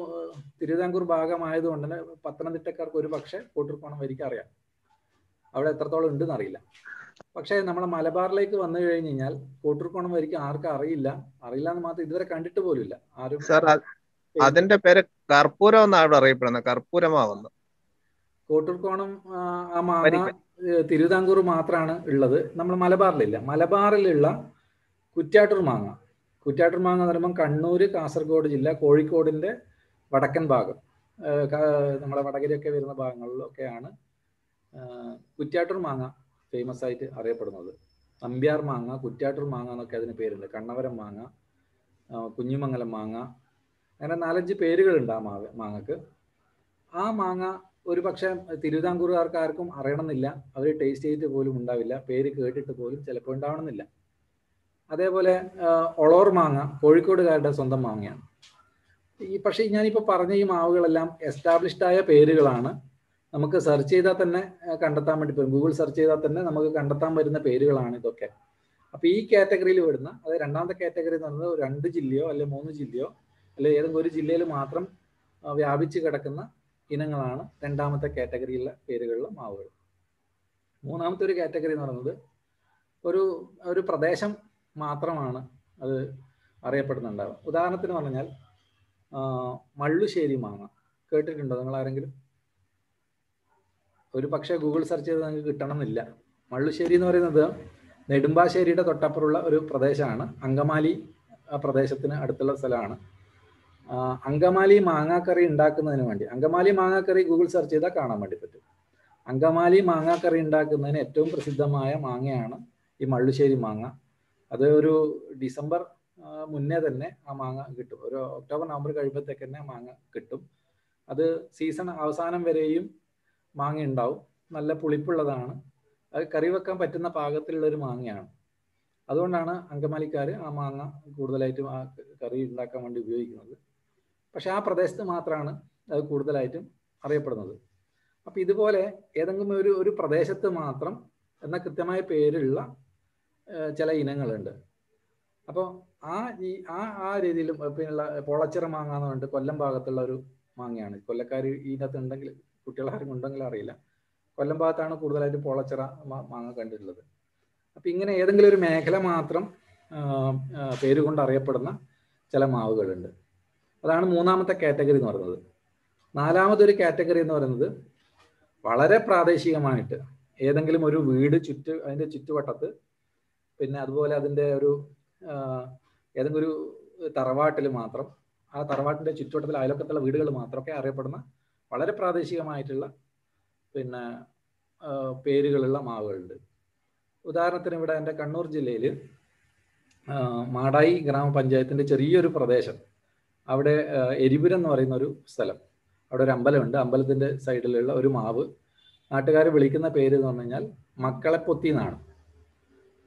തിരുവിതാംകൂർ ഭാഗമായതുകൊണ്ട് തന്നെ പത്തനംതിട്ടക്കാർക്ക് ഒരു പക്ഷേ കോട്ടൂർ കോണം വരിക്ക അറിയാം. അവിടെ എത്രത്തോളം ഉണ്ടെന്ന് അറിയില്ല. പക്ഷേ നമ്മളെ മലബാറിലേക്ക് വന്നു കഴിഞ്ഞു കഴിഞ്ഞാൽ കോട്ടൂർക്കോണം വരിക്ക ആർക്കും അറിയില്ല എന്ന് മാത്രം, ഇതുവരെ കണ്ടിട്ട് പോലുമില്ല ആരും. അതിന്റെ പേര് കർപ്പൂരം, കർപ്പൂരമാവുന്നു. കോട്ടൂർക്കോണം ആ മാങ്ങ തിരുവിതാംകൂർ മാത്രമാണ് ഉള്ളത്, നമ്മൾ മലബാറിലില്ല. മലബാറിലുള്ള കുറ്റ്യാട്ടൂർ മാങ്ങ എന്ന് പറയുമ്പോൾ കണ്ണൂര്, കാസർഗോഡ് ജില്ല, കോഴിക്കോടിന്റെ വടക്കൻ ഭാഗം, നമ്മുടെ വടകരയൊക്കെ വരുന്ന ഭാഗങ്ങളിലൊക്കെയാണ് കുറ്റ്യാട്ടൂർ മാങ്ങ ഫേമസ് ആയിട്ട് അറിയപ്പെടുന്നത്. അമ്പ്യാർ മാങ്ങ, കുറ്റ്യാട്ടൂർ മാങ്ങ എന്നൊക്കെ അതിന് പേരുണ്ട്. കണ്ണവരം മാങ്ങ, കുഞ്ഞുമംഗലം മാങ്ങ, അങ്ങനെ 4-5 പേരുകളുണ്ട് ആ മാങ്ങക്ക്. ആ മാങ്ങ ഒരു പക്ഷേ തിരുവിതാംകൂറുകാർക്ക് ആർക്കും അറിയണമെന്നില്ല, അവർ ടേസ്റ്റ് ചെയ്തിട്ട് പോലും ഉണ്ടാവില്ല, പേര് കേട്ടിട്ട് പോലും ചിലപ്പോൾ ഉണ്ടാവണമെന്നില്ല. അതേപോലെ ഒളോർ മാങ്ങ കോഴിക്കോടുകാരുടെ സ്വന്തം മാങ്ങയാണ്. പക്ഷേ ഞാനിപ്പോൾ പറഞ്ഞ ഈ മാവുകളെല്ലാം എസ്റ്റാബ്ലിഷ്ഡ് ആയ പേരുകളാണ്. നമുക്ക് സെർച്ച് ചെയ്താൽ തന്നെ കണ്ടെത്താൻ വേണ്ടി പറ്റും, ഗൂഗിൾ സെർച്ച് ചെയ്താൽ തന്നെ നമുക്ക് കണ്ടെത്താൻ വരുന്ന പേരുകളാണ് ഇതൊക്കെ. അപ്പോൾ ഈ കാറ്റഗറിയിൽ വരുന്ന, അതായത് രണ്ടാമത്തെ കാറ്റഗറി എന്ന് പറയുന്നത് 2 ജില്ലയോ അല്ലെ 3 ജില്ലയോ അല്ലെ ഏതെങ്കിലും ഒരു ജില്ലയിൽ മാത്രം വ്യാപിച്ച് കിടക്കുന്ന ഇനങ്ങളാണ് രണ്ടാമത്തെ കാറ്റഗറിയിലെ പേരുകളിലെ മാവുകൾ. മൂന്നാമത്തെ ഒരു കാറ്റഗറി എന്ന് പറയുന്നത് ഒരു പ്രദേശം മാത്രമാണ് അത് അറിയപ്പെടുന്നുണ്ടാവുക. ഉദാഹരണത്തിന് പറഞ്ഞാൽ മള്ളുശ്ശേരി മാങ്ങ കേട്ടിട്ടുണ്ടോ നിങ്ങൾ ആരെങ്കിലും? ഒരു പക്ഷേ ഗൂഗിൾ സെർച്ച് ചെയ്ത് നിങ്ങൾക്ക് കിട്ടണമെന്നില്ല. മള്ളുശ്ശേരി എന്ന് പറയുന്നത് നെടുമ്പാശ്ശേരിയുടെ തൊട്ടപ്പുറമുള്ള ഒരു പ്രദേശമാണ്. അങ്കമാലി പ്രദേശത്തിന് അടുത്തുള്ള സ്ഥലമാണ്. അങ്കമാലി മാങ്ങാക്കറി ഉണ്ടാക്കുന്നതിന് വേണ്ടി, അങ്കമാലി മാങ്ങാക്കറി ഗൂഗിൾ സെർച്ച് ചെയ്താൽ കാണാൻ വേണ്ടി പറ്റും. അങ്കമാലി മാങ്ങാക്കറി ഉണ്ടാക്കുന്നതിന് ഏറ്റവും പ്രസിദ്ധമായ മാങ്ങയാണ് ഈ മള്ളുശ്ശേരി മാങ്ങ. അത് ഒരു ഡിസംബർ മുന്നേ തന്നെ ആ മാങ്ങ കിട്ടും. ഒരു ഒക്ടോബർ നവംബർ കഴിയുമ്പോഴത്തേക്ക് തന്നെ മാങ്ങ കിട്ടും. അത് സീസൺ അവസാനം വരെയും മാങ്ങ ഉണ്ടാവും. നല്ല പുളിപ്പുള്ളതാണ്. അത് കറി വെക്കാൻ പറ്റുന്ന പാകത്തിലുള്ളൊരു മാങ്ങയാണ്. അതുകൊണ്ടാണ് അങ്കമാലിക്കാർ ആ മാങ്ങ കൂടുതലായിട്ടും ആ കറി ഉണ്ടാക്കാൻ വേണ്ടി ഉപയോഗിക്കുന്നത്. പക്ഷെ ആ പ്രദേശത്ത് മാത്രമാണ് അത് കൂടുതലായിട്ടും അറിയപ്പെടുന്നത്. അപ്പം ഇതുപോലെ ഏതെങ്കിലും ഒരു പ്രദേശത്ത് മാത്രം എന്ന കൃത്യമായ പേരുള്ള ചില ഇനങ്ങളുണ്ട്. അപ്പോൾ ആ രീതിയിലും പിന്നെയുള്ള പൊളച്ചിറ മാങ്ങ എന്ന് പറഞ്ഞിട്ട് കൊല്ലം ഭാഗത്തുള്ള ഒരു മാങ്ങയാണ്. കൊല്ലക്കാർ ഇതിനകത്ത് ഉണ്ടെങ്കിൽ, കുട്ടികളാരും ഉണ്ടെങ്കിൽ അറിയില്ല. കൊല്ലം ഭാഗത്താണ് കൂടുതലായിട്ട് പൊളച്ചിറ മാങ്ങ കണ്ടിട്ടുള്ളത്. അപ്പം ഇങ്ങനെ ഏതെങ്കിലും ഒരു മേഖല മാത്രം പേരുകൊണ്ട് അറിയപ്പെടുന്ന ചില മാവുകളുണ്ട്. അതാണ് മൂന്നാമത്തെ കാറ്റഗറി എന്ന് പറയുന്നത്. നാലാമതൊരു കാറ്റഗറി എന്ന് പറയുന്നത് വളരെ പ്രാദേശികമായിട്ട് ഏതെങ്കിലും ഒരു വീട് അതിൻ്റെ ചുറ്റുവട്ടത്ത്, പിന്നെ അതുപോലെ അതിൻ്റെ ഒരു ഏതെങ്കിലും ഒരു തറവാട്ടിൽ മാത്രം, ആ തറവാട്ടിൻ്റെ ചുറ്റുവട്ടത്തിൽ അയൽവക്കത്തുള്ള വീടുകൾ മാത്രമൊക്കെ അറിയപ്പെടുന്ന വളരെ പ്രാദേശികമായിട്ടുള്ള പിന്നെ പേരുകളുള്ള മാവുകളുണ്ട്. ഉദാഹരണത്തിന് ഇവിടെ എൻ്റെ കണ്ണൂർ ജില്ലയിൽ മാടായി ഗ്രാമപഞ്ചായത്തിൻ്റെ ചെറിയൊരു പ്രദേശം, അവിടെ എരിപുരം എന്ന് പറയുന്ന ഒരു സ്ഥലം, അവിടെ ഒരു അമ്പലമുണ്ട്. അമ്പലത്തിൻ്റെ സൈഡിലുള്ള ഒരു മാവ് നാട്ടുകാർ വിളിക്കുന്ന പേര് എന്ന് പറഞ്ഞു കഴിഞ്ഞാൽ മക്കളെപ്പൊത്തി എന്നാണ്.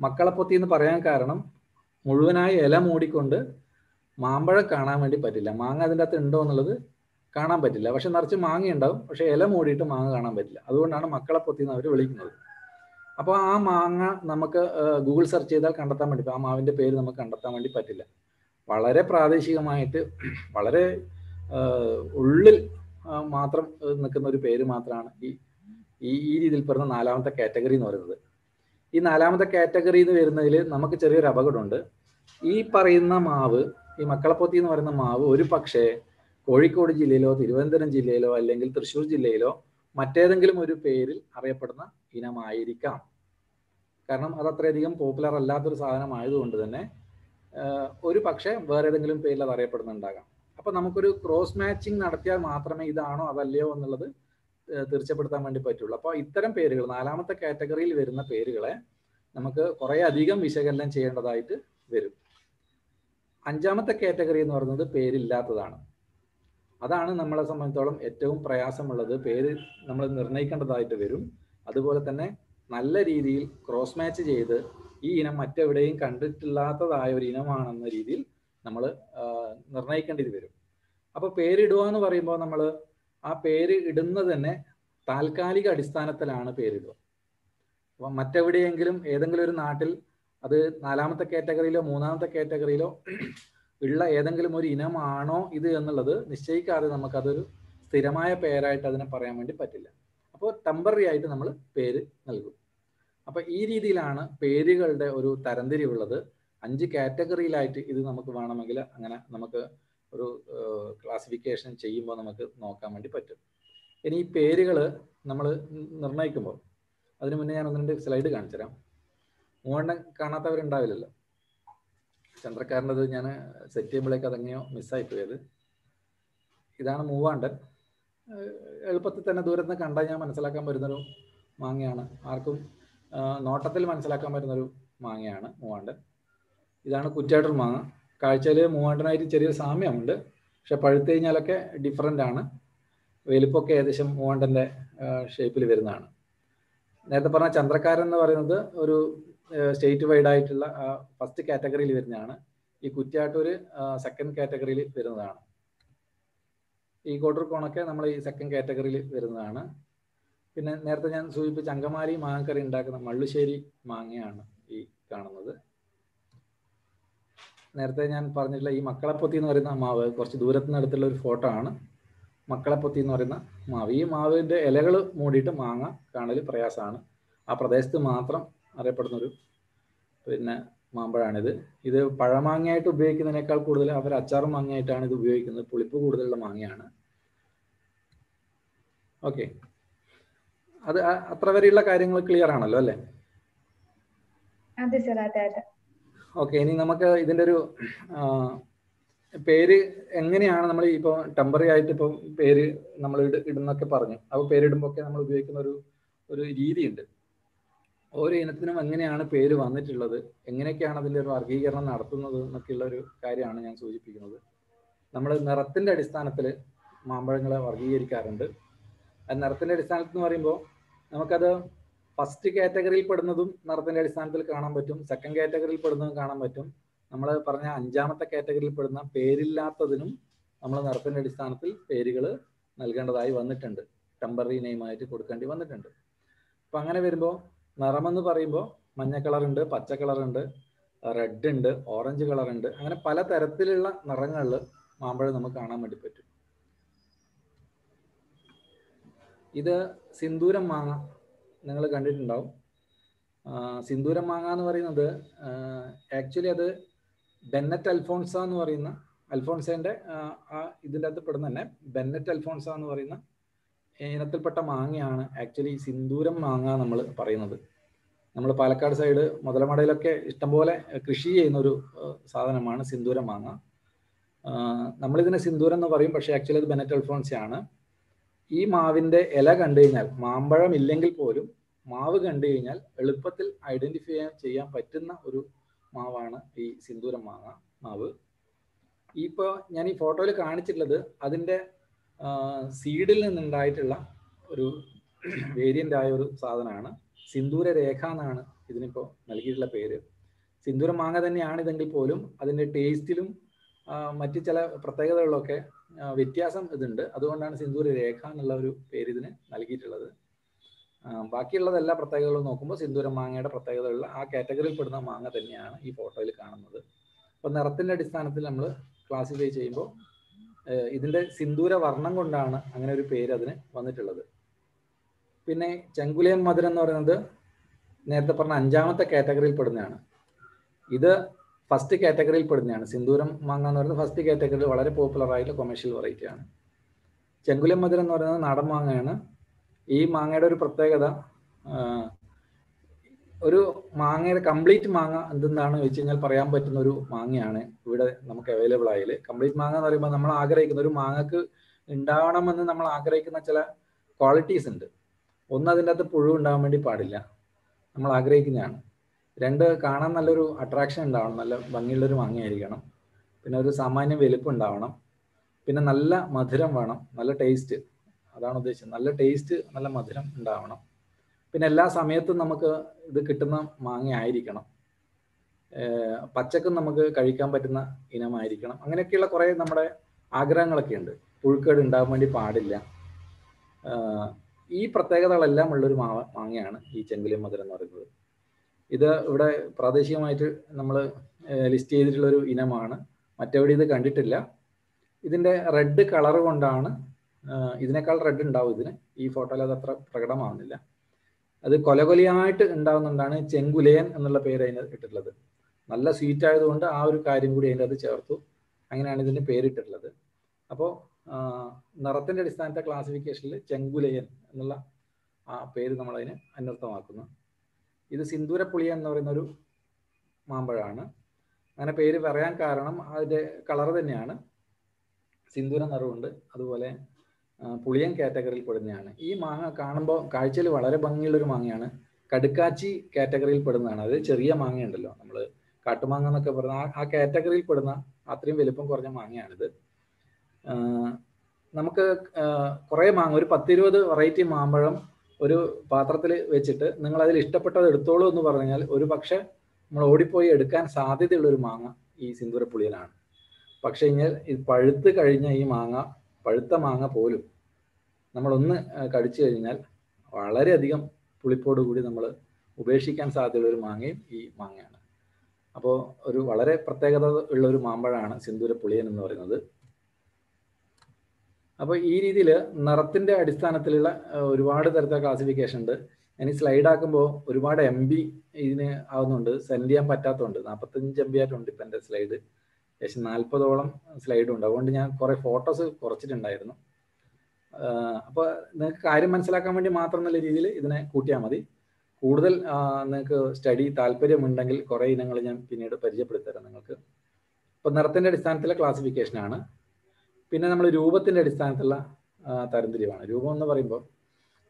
മക്കളെപ്പൊത്തി എന്ന് പറയാൻ കാരണം മുഴുവനായി ഇല മൂടിക്കൊണ്ട് മാമ്പഴം കാണാൻ വേണ്ടി പറ്റില്ല. മാങ്ങ അതിൻ്റെ അകത്ത് ഉണ്ടോ എന്നുള്ളത് കാണാൻ പറ്റില്ല. പക്ഷെ നിറച്ച് മാങ്ങ ഉണ്ടാവും, പക്ഷെ ഇല മൂടിയിട്ട് മാങ്ങ കാണാൻ പറ്റില്ല. അതുകൊണ്ടാണ് മക്കളെപ്പൊത്തി എന്ന് അവർ വിളിക്കുന്നത്. അപ്പോൾ ആ മാങ്ങ നമുക്ക് ഗൂഗിൾ സെർച്ച് ചെയ്താൽ കണ്ടെത്താൻ വേണ്ടി, ആ മാവിൻ്റെ പേര് നമുക്ക് കണ്ടെത്താൻ വേണ്ടി പറ്റില്ല. വളരെ പ്രാദേശികമായിട്ട് വളരെ ഉള്ളിൽ മാത്രം നിൽക്കുന്ന ഒരു പേര് മാത്രമാണ് ഈ രീതിയിൽ പറയുന്ന നാലാമത്തെ കാറ്റഗറി എന്ന് പറയുന്നത്. ഈ നാലാമത്തെ കാറ്റഗറി എന്ന് വരുന്നതിൽ നമുക്ക് ചെറിയൊരു അപകടമുണ്ട്. ഈ പറയുന്ന മാവ്, ഈ മക്കളെപ്പൊത്തി എന്ന് പറയുന്ന മാവ്, ഒരു പക്ഷേ കോഴിക്കോട് ജില്ലയിലോ തിരുവനന്തപുരം ജില്ലയിലോ അല്ലെങ്കിൽ തൃശ്ശൂർ ജില്ലയിലോ മറ്റേതെങ്കിലും ഒരു പേരിൽ അറിയപ്പെടുന്ന ഇനമായിരിക്കാം. കാരണം അത് അത്രയധികം പോപ്പുലർ അല്ലാത്തൊരു സാധനമായതുകൊണ്ട് തന്നെ ഒരു പക്ഷേ വേറെ ഏതെങ്കിലും പേരിൽ അത് അറിയപ്പെടുന്നുണ്ടാകാം. അപ്പോൾ നമുക്കൊരു ക്രോസ് മാച്ചിങ് നടത്തിയാൽ മാത്രമേ ഇതാണോ അതല്ലയോ എന്നുള്ളത് തീർച്ചപ്പെടുത്താൻ വേണ്ടി പറ്റുള്ളൂ. അപ്പോൾ ഇത്തരം പേരുകൾ, നാലാമത്തെ കാറ്റഗറിയിൽ വരുന്ന പേരുകളെ നമുക്ക് കുറേ അധികം വിശകലനം ചെയ്യേണ്ടതായിട്ട് വരും. അഞ്ചാമത്തെ കാറ്റഗറി എന്ന് പറയുന്നത് പേരില്ലാത്തതാണ്. അതാണ് നമ്മളെ സംബന്ധിച്ചോളം ഏറ്റവും പ്രയാസമുള്ളത്. പേര് നമ്മൾ നിർണ്ണയിക്കേണ്ടതായിട്ട് വരും. അതുപോലെ തന്നെ നല്ല രീതിയിൽ ക്രോസ് മാച്ച് ചെയ്ത് ഈ ഇനം മറ്റെവിടെയും കണ്ടിട്ടില്ലാത്തതായ ഒരു ഇനമാണെന്ന രീതിയിൽ നമ്മൾ നിർണ്ണയിക്കേണ്ടി വരും. അപ്പോൾ പേരിടുക എന്ന് പറയുമ്പോൾ നമ്മൾ ആ പേര് ഇടുന്നത് തന്നെ താൽക്കാലിക അടിസ്ഥാനത്തിലാണ് പേരിടുക. അപ്പം മറ്റെവിടെയെങ്കിലും ഏതെങ്കിലും ഒരു നാട്ടിൽ അത് നാലാമത്തെ കാറ്റഗറിയിലോ മൂന്നാമത്തെ കാറ്റഗറിയിലോ ഉള്ള ഏതെങ്കിലും ഒരു ഇനമാണോ ഇത് എന്നുള്ളത് നിശ്ചയിക്കാതെ നമുക്കതൊരു സ്ഥിരമായ പേരായിട്ട് അതിനെ പറയാൻ വേണ്ടി പറ്റില്ല. അപ്പോൾ ടെമ്പററി ആയിട്ട് നമ്മൾ പേര് നൽകും. അപ്പോൾ ഈ രീതിയിലാണ് പേരുകളുടെ ഒരു തരംതിരിവുള്ളത്. 5 കാറ്റഗറിയിലായിട്ട് ഇത് നമുക്ക് വേണമെങ്കിൽ അങ്ങനെ നമുക്ക് ഒരു ക്ലാസിഫിക്കേഷൻ ചെയ്യുമ്പോൾ നമുക്ക് നോക്കാൻ വേണ്ടി പറ്റും. ഇനി ഈ പേരുകൾ നമ്മൾ നിർണ്ണയിക്കുമ്പോൾ, അതിന് മുന്നേ ഞാൻ 1-2 സ്ലൈഡ് കാണിച്ചു തരാം. മൂന്നെണ്ണം കാണാത്തവരുണ്ടാവില്ലല്ലോ. ചന്ദ്രക്കാരൻ്റെത് ഞാൻ സെറ്റ് ചെയ്യുമ്പോഴേക്ക് അതെങ്ങനെയോ മിസ്സായിപ്പോയത്. ഇതാണ് മൂവാണ്ടൻ. എളുപ്പത്തിൽ തന്നെ ദൂരത്ത് നിന്ന് കണ്ടാൽ ഞാൻ മനസ്സിലാക്കാൻ പറ്റുന്നൊരു മാങ്ങയാണ്. ആർക്കും നോട്ടത്തിൽ മനസ്സിലാക്കാൻ പറ്റുന്നൊരു മാങ്ങയാണ് മൂവാണ്ടൻ. ഇതാണ് കുറ്റാട്ടൂർ മാങ്ങ. കാഴ്ചയിൽ മൂവാണ്ടനായിട്ട് ചെറിയൊരു സാമ്യമുണ്ട്, പക്ഷെ പഴുത്തു കഴിഞ്ഞാലൊക്കെ ഡിഫറൻ്റ് ആണ്. വലുപ്പമൊക്കെ ഏകദേശം മൂവാണ്ടൻ്റെ ഷേപ്പിൽ വരുന്നതാണ്. നേരത്തെ പറഞ്ഞ ചന്ദ്രക്കാരൻ എന്ന് പറയുന്നത് ഒരു സ്റ്റേറ്റ് വൈഡായിട്ടുള്ള ഫസ്റ്റ് കാറ്റഗറിയിൽ വരുന്നതാണ്. ഈ കുറ്റ്യാട്ടൂർ സെക്കൻഡ് കാറ്റഗറിയിൽ വരുന്നതാണ്. ഈ കോട്ടൂർക്കോണൊക്കെ നമ്മൾ ഈ സെക്കൻഡ് കാറ്റഗറിയിൽ വരുന്നതാണ്. പിന്നെ നേരത്തെ ഞാൻ സൂചിപ്പിച്ച അങ്കമാലി മാങ്ങക്കറി ഉണ്ടാക്കുന്ന മള്ളുശ്ശേരി മാങ്ങയാണ് ഈ കാണുന്നത്. നേരത്തെ ഞാൻ പറഞ്ഞിട്ടുള്ള ഈ മക്കളെപ്പൊത്തി എന്ന് പറയുന്ന മാവ് കുറച്ച് ദൂരത്തിനടുത്തുള്ള ഒരു ഫോട്ടോ ആണ്. മക്കളെപ്പൊത്തി എന്ന് പറയുന്ന മാവ്, ഈ മാവിൻ്റെ ഇലകൾ മൂടിയിട്ട് മാങ്ങ കാണൽ പ്രയാസമാണ്. ആ പ്രദേശത്ത് മാത്രം അറിയപ്പെടുന്നൊരു പിന്നെ മാമ്പഴമാണിത്. ഇത് പഴമാങ്ങയായിട്ട് ഉപയോഗിക്കുന്നതിനേക്കാൾ കൂടുതൽ അവർ അച്ചാർ മാങ്ങയായിട്ടാണ് ഇത് ഉപയോഗിക്കുന്നത്. പുളിപ്പ് കൂടുതലുള്ള മാങ്ങയാണ്. ഓക്കെ, അത് അത്ര വരെയുള്ള കാര്യങ്ങൾ ക്ലിയർ ആണല്ലോ അല്ലേ? അതെ സർ, അതെ അതെ. ഓക്കെ, ഇനി നമുക്ക് ഇതിന്റെ ഒരു പേര് എങ്ങനെയാണ് നമ്മൾ ഇപ്പോൾ ടെമ്പററി ആയിട്ട് ഇപ്പോൾ പേര് നമ്മൾ ഇടുന്നൊക്കെ പറഞ്ഞു. അപ്പോൾ പേരിടുമ്പോൾ ഒക്കെ നമ്മൾ ഉപയോഗിക്കുന്ന ഒരു രീതിയുണ്ട്. ഓരോ ഇനത്തിനും എങ്ങനെയാണ് പേര് വന്നിട്ടുള്ളത്, എങ്ങനെയൊക്കെയാണ് അതിൻ്റെ ഒരു വർഗീകരണം നടത്തുന്നത് എന്നൊക്കെയുള്ള ഒരു കാര്യമാണ് ഞാൻ സൂചിപ്പിക്കുന്നത്. നമ്മൾ നിറത്തിൻ്റെ അടിസ്ഥാനത്തിൽ മാമ്പഴങ്ങളെ വർഗീകരിക്കാറുണ്ട്. അത് നിറത്തിൻ്റെ അടിസ്ഥാനത്തിൽ എന്ന് പറയുമ്പോൾ നമുക്കത് ഫസ്റ്റ് കാറ്റഗറിയിൽ പെടുന്നതും നിറത്തിൻ്റെ അടിസ്ഥാനത്തിൽ കാണാൻ പറ്റും, സെക്കൻഡ് കാറ്റഗറിയിൽ പെടുന്നതും കാണാൻ പറ്റും. നമ്മൾ പറഞ്ഞ അഞ്ചാമത്തെ കാറ്റഗറിയിൽ പെടുന്ന പേരില്ലാത്തതിനും നമ്മൾ നിറത്തിൻ്റെ അടിസ്ഥാനത്തിൽ പേരുകൾ നൽകേണ്ടതായി വന്നിട്ടുണ്ട്, ടെമ്പററി നെയിമായിട്ട് കൊടുക്കേണ്ടി വന്നിട്ടുണ്ട്. അപ്പം അങ്ങനെ വരുമ്പോൾ നിറമെന്ന് പറയുമ്പോൾ മഞ്ഞ കളറുണ്ട്, പച്ച കളറുണ്ട്, റെഡ് ഉണ്ട്, ഓറഞ്ച് കളറുണ്ട്, അങ്ങനെ പല തരത്തിലുള്ള നിറങ്ങളിൽ മാമ്പഴം നമുക്ക് കാണാൻ വേണ്ടി പറ്റും. ഇത് സിന്ദൂരം മാങ്ങ നിങ്ങൾ കണ്ടിട്ടുണ്ടാവും. സിന്ദൂരം മാങ്ങ എന്ന് പറയുന്നത് ആക്ച്വലി അത് ബെന്നറ്റ് അൽഫോൺസ എന്ന് പറയുന്ന അൽഫോൺസേൻ്റെ ഇതിൻ്റെ അകത്ത് പെടുന്ന തന്നെ ബെന്നറ്റ് അൽഫോൺസ എന്ന് പറയുന്ന ഇനത്തിൽപ്പെട്ട മാങ്ങയാണ് ആക്ച്വലി സിന്ദൂരം മാങ്ങ നമ്മൾ പറയുന്നത്. നമ്മൾ പാലക്കാട് സൈഡ് മുതലമടയിലൊക്കെ ഇഷ്ടംപോലെ കൃഷി ചെയ്യുന്ന ഒരു സാധനമാണ് സിന്ദൂരം മാങ്ങ. നമ്മളിതിനെ സിന്ദൂരം എന്ന് പറയും, പക്ഷേ ആക്ച്വലി അത് ബെന്നറ്റ് അൽഫോൺസയാണ്. ഈ മാവിൻ്റെ ഇല കണ്ടു കഴിഞ്ഞാൽ, മാമ്പഴം ഇല്ലെങ്കിൽ പോലും മാവ് കണ്ടു കഴിഞ്ഞാൽ എളുപ്പത്തിൽ ഐഡൻറ്റിഫൈ ചെയ്യാൻ പറ്റുന്ന ഒരു മാവാണ് ഈ സിന്ദൂരം മാങ്ങ മാവ്. ഇപ്പോൾ ഞാൻ ഈ ഫോട്ടോയിൽ കാണിച്ചിട്ടുള്ളത് അതിൻ്റെ സീഡിൽ നിന്നുണ്ടായിട്ടുള്ള ഒരു വേരിയൻ്റായ ഒരു സാധനമാണ് സിന്ദൂര രേഖ എന്നാണ് ഇതിനിപ്പോൾ നൽകിയിട്ടുള്ള പേര്. സിന്ദൂര മാങ്ങ തന്നെയാണ് ഇതെങ്കിൽ പോലും അതിൻ്റെ ടേസ്റ്റിലും മറ്റ് ചില പ്രത്യേകതകളിലൊക്കെ വ്യത്യാസം ഇതുണ്ട്. അതുകൊണ്ടാണ് സിന്ദൂര രേഖ എന്നുള്ള ഒരു പേര് ഇതിന് നൽകിയിട്ടുള്ളത്. ബാക്കിയുള്ളതെല്ലാ പ്രത്യേകതകളും നോക്കുമ്പോൾ സിന്ദൂര മാങ്ങയുടെ പ്രത്യേകതകളിൽ ആ കാറ്റഗറിയിൽ പെടുന്ന മാങ്ങ തന്നെയാണ് ഈ ഫോട്ടോയിൽ കാണുന്നത്. അപ്പോൾ നിറത്തിൻ്റെ അടിസ്ഥാനത്തിൽ നമ്മൾ ക്ലാസിഫൈ ചെയ്യുമ്പോൾ ഇതിൻ്റെ സിന്ദൂര വർണ്ണം കൊണ്ടാണ് അങ്ങനെ ഒരു പേര് അതിന് വന്നിട്ടുള്ളത്. പിന്നെ ചെങ്കുലയം മധുരം എന്ന് പറയുന്നത് നേരത്തെ പറഞ്ഞ അഞ്ചാമത്തെ കാറ്റഗറിയിൽ പെടുന്നതാണ്. ഇത് ഫസ്റ്റ് കാറ്റഗറിയിൽ പെടുന്നതാണ്. സിന്ദൂരം മാങ്ങ എന്ന് പറയുന്നത് ഫസ്റ്റ് കാറ്റഗറിയിൽ വളരെ പോപ്പുലർ ആയിട്ടുള്ള കൊമേഴ്ഷ്യൽ വെറൈറ്റിയാണ്. ചെങ്കുലയം മധുരം എന്ന് പറയുന്നത് നാടൻ മാങ്ങയാണ്. ഈ മാങ്ങയുടെ ഒരു പ്രത്യേകത, ഒരു മാങ്ങയുടെ കംപ്ലീറ്റ് മാങ്ങ എന്തെന്നാണെന്ന് ചോദിച്ചു കഴിഞ്ഞാൽ പറയാൻ പറ്റുന്ന ഒരു മാങ്ങയാണ് ഇവിടെ നമുക്ക് അവൈലബിൾ ആയത്. കംപ്ലീറ്റ് മാങ്ങ എന്ന് പറയുമ്പോൾ നമ്മൾ ആഗ്രഹിക്കുന്ന ഒരു മാങ്ങക്ക് ഉണ്ടാവണമെന്ന് നമ്മൾ ആഗ്രഹിക്കുന്ന ചില ക്വാളിറ്റീസ് ഉണ്ട്. ഒന്ന്, അതിൻ്റെ അകത്ത് പുഴു ഉണ്ടാകാൻ വേണ്ടി പാടില്ല, നമ്മൾ ആഗ്രഹിക്കുന്നതാണ്. രണ്ട്, കാണാൻ നല്ലൊരു അട്രാക്ഷൻ ഉണ്ടാവണം, നല്ല ഭംഗിയുള്ളൊരു മാങ്ങയായിരിക്കണം. പിന്നെ ഒരു സാമാന്യ വലുപ്പം ഉണ്ടാവണം. പിന്നെ നല്ല മധുരം വേണം, നല്ല ടേസ്റ്റ്, അതാണ് ഉദ്ദേശിച്ചത്, നല്ല ടേസ്റ്റ്, നല്ല മധുരം ഉണ്ടാവണം. പിന്നെ എല്ലാ സമയത്തും നമുക്ക് ഇത് കിട്ടുന്ന മാങ്ങ ആയിരിക്കണം. പച്ചക്കും നമുക്ക് കഴിക്കാൻ പറ്റുന്ന ഇനമായിരിക്കണം. അങ്ങനെയൊക്കെയുള്ള കുറേ നമ്മുടെ ആഗ്രഹങ്ങളൊക്കെ ഉണ്ട്. പുഴുക്കേട് ഉണ്ടാകാൻ വേണ്ടി പാടില്ല. ഈ പ്രത്യേകതകളെല്ലാം ഉള്ളൊരു മാങ്ങയാണ് ഈ ചെങ്കുലയം മധുരം എന്ന് പറയുന്നത്. ഇത് ഇവിടെ പ്രാദേശികമായിട്ട് നമ്മൾ ലിസ്റ്റ് ചെയ്തിട്ടുള്ളൊരു ഇനമാണ്, മറ്റെവിടെ ഇത് കണ്ടിട്ടില്ല. ഇതിൻ്റെ റെഡ് കളർ കൊണ്ടാണ്, ഇതിനേക്കാൾ റെഡ് ഉണ്ടാവും ഇതിന്, ഈ ഫോട്ടോയിൽ അത് അത്ര പ്രകടമാവുന്നില്ല. അത് കൊലകൊലയായിട്ട് ഉണ്ടാവുന്നതുകൊണ്ടാണ് ചെങ്കുലയൻ എന്നുള്ള പേര് അതിന് ഇട്ടിട്ടുള്ളത്. നല്ല സ്വീറ്റ് ആയതുകൊണ്ട് ആ ഒരു കാര്യം കൂടി അതിൻ്റെ അത് ചേർത്തു, അങ്ങനെയാണ് ഇതിന് പേരിട്ടിട്ടുള്ളത്. അപ്പോൾ നിറത്തിൻ്റെ അടിസ്ഥാനത്തെ ക്ലാസിഫിക്കേഷനിൽ ചെങ്കുലയൻ എന്നുള്ള ആ പേര് നമ്മളതിന് അന്വർത്ഥമാക്കുന്നു. ഇത് സിന്ദൂരപ്പുളിയ എന്ന് പറയുന്നൊരു മാമ്പഴമാണ്. അങ്ങനെ പേര് പറയാൻ കാരണം അതിൻ്റെ കളർ തന്നെയാണ്, സിന്ദൂര നിറവുണ്ട്, അതുപോലെ പുളിയൻ കാറ്റഗറിയിൽ പെടുന്നതാണ്. ഈ മാങ്ങ കാണുമ്പോൾ കാഴ്ചയിൽ വളരെ ഭംഗിയുള്ളൊരു മാങ്ങയാണ്. കടുക്കാച്ചി കാറ്റഗറിയിൽ പെടുന്നതാണ്. അത് ചെറിയ മാങ്ങയുണ്ടല്ലോ, നമ്മൾ കാട്ടുമാങ്ങ എന്നൊക്കെ പറയുന്ന ആ കാറ്റഗറിയിൽ പെടുന്ന അത്രയും വലുപ്പം കുറഞ്ഞ മാങ്ങയാണിത്. നമുക്ക് കുറേ മാങ്ങ, ഒരു 10-20 വെറൈറ്റി മാമ്പഴം ഒരു പാത്രത്തിൽ വെച്ചിട്ട് നിങ്ങൾ അതിൽ ഇഷ്ടപ്പെട്ടത് എടുത്തോളൂ എന്ന് പറഞ്ഞു കഴിഞ്ഞാൽ ഒരു പക്ഷേ നമ്മൾ ഓടിപ്പോയി എടുക്കാൻ സാധ്യതയുള്ളൊരു മാങ്ങ ഈ സിന്ദൂര പുളിയനാണ്. പക്ഷേ കഴിഞ്ഞാൽ ഇത് പഴുത്ത് കഴിഞ്ഞ ഈ മാങ്ങ, പഴുത്ത മാങ്ങ പോലും നമ്മളൊന്ന് കടിച്ചു കഴിഞ്ഞാൽ വളരെയധികം പുളിപ്പോട് കൂടി നമ്മൾ ഉപേക്ഷിക്കാൻ സാധ്യതയുള്ളൊരു മാങ്ങയും ഈ മാങ്ങയാണ്. അപ്പോൾ ഒരു വളരെ പ്രത്യേകത ഉള്ളൊരു മാമ്പഴമാണ് സിന്ദൂര പുളിയൻ എന്ന് പറയുന്നത്. അപ്പോൾ ഈ രീതിയിൽ നിറത്തിൻ്റെ അടിസ്ഥാനത്തിലുള്ള ഒരുപാട് തരത്തിലുള്ള ക്ലാസിഫിക്കേഷൻ ഉണ്ട്. ഞാൻ ഈ സ്ലൈഡാക്കുമ്പോൾ ഒരുപാട് MB ഇതിന് ആവുന്നുണ്ട്, സെൻഡ് ചെയ്യാൻ പറ്റാത്തതുണ്ട്. 45 MB ആയിട്ടുണ്ട് ഇപ്പം എൻ്റെ സ്ലൈഡ്, ഏകദേശം 40ഓളം സ്ലൈഡുണ്ട്. അതുകൊണ്ട് ഞാൻ കുറേ ഫോട്ടോസ് കുറച്ചിട്ടുണ്ടായിരുന്നു. अब क्यों मनसूँ रीती इन्हें कूटिया मे कूड़ल स्टडी तापर्यमें कुरे इन या पिचय अब निरती अस्थान क्लासिफिकेशन ना रूपति अस्थान तरंतिवान रूपमें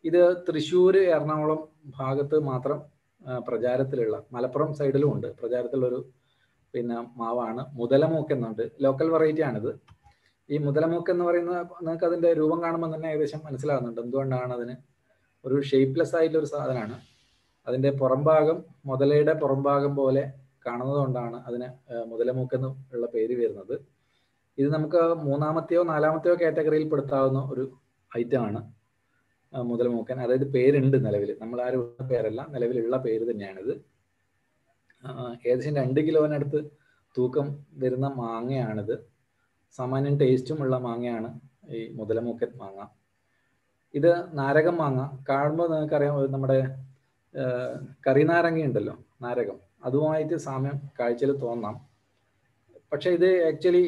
ഇത് തൃശ്ശൂർ എറണാകുളം ഭാഗത്ത് മാത്രം പ്രചാരത്തിലുള്ള മലപ്പുറം സൈഡിലും ഉണ്ട് പ്രചാരത്തിലുള്ള ഒരു പിന്നെ മാവാണ് മുതലമൂക്ക് എന്നുണ്ട് ലോക്കൽ വെറൈറ്റി ആണിത് ഈ മുതലമൂക്ക് എന്ന് പറയുന്ന നിങ്ങൾക്ക് അതിന്റെ രൂപം കാണുമ്പോൾ തന്നെ ഏകദേശം മനസ്സിലാകുന്നുണ്ട് എന്തുകൊണ്ടാണ് അതിനെ ഒരു ഷേപ്പ്ലെസ് ആയിട്ടുള്ള ഒരു സാധനമാണ് അതിന്റെ പുറം ഭാഗം മുതലയുടെ പുറം ഭാഗം പോലെ കാണുന്നതുകൊണ്ടാണ് അതിനെ മുതലമൂക്ക് എന്നുള്ള പേര് വരുന്നത് ഇത് നമുക്ക് മൂന്നാമത്തെയോ നാലാമത്തെയോ കാറ്റഗറിയിൽ പെടുത്താവുന്ന ഒരു ഐറ്റം ആണ് മുതലമൂക്കൻ അതായത് പേരുണ്ട് നിലവിൽ നമ്മൾ ആരും പേരല്ല നിലവിലുള്ള പേര് തന്നെയാണ് ഇത് ഏകദേശം 2 കിലോനടുത്ത് തൂക്കം വരുന്ന മാങ്ങയാണ് ഇത് സാമാന്യം ടേസ്റ്റുമുള്ള മാങ്ങയാണ് ഈ മുതലമൂക്കൻ മാങ്ങ ഇത് നാരകം മാങ്ങ കാണുമ്പോൾ നിങ്ങൾക്ക് അറിയാം നമ്മുടെ കരിനാരങ്ങയുണ്ടല്ലോ നാരകം അതുമായിട്ട് സാമ്യം കാഴ്ചയിൽ തോന്നാം പക്ഷേ ഇത് ആക്ച്വലി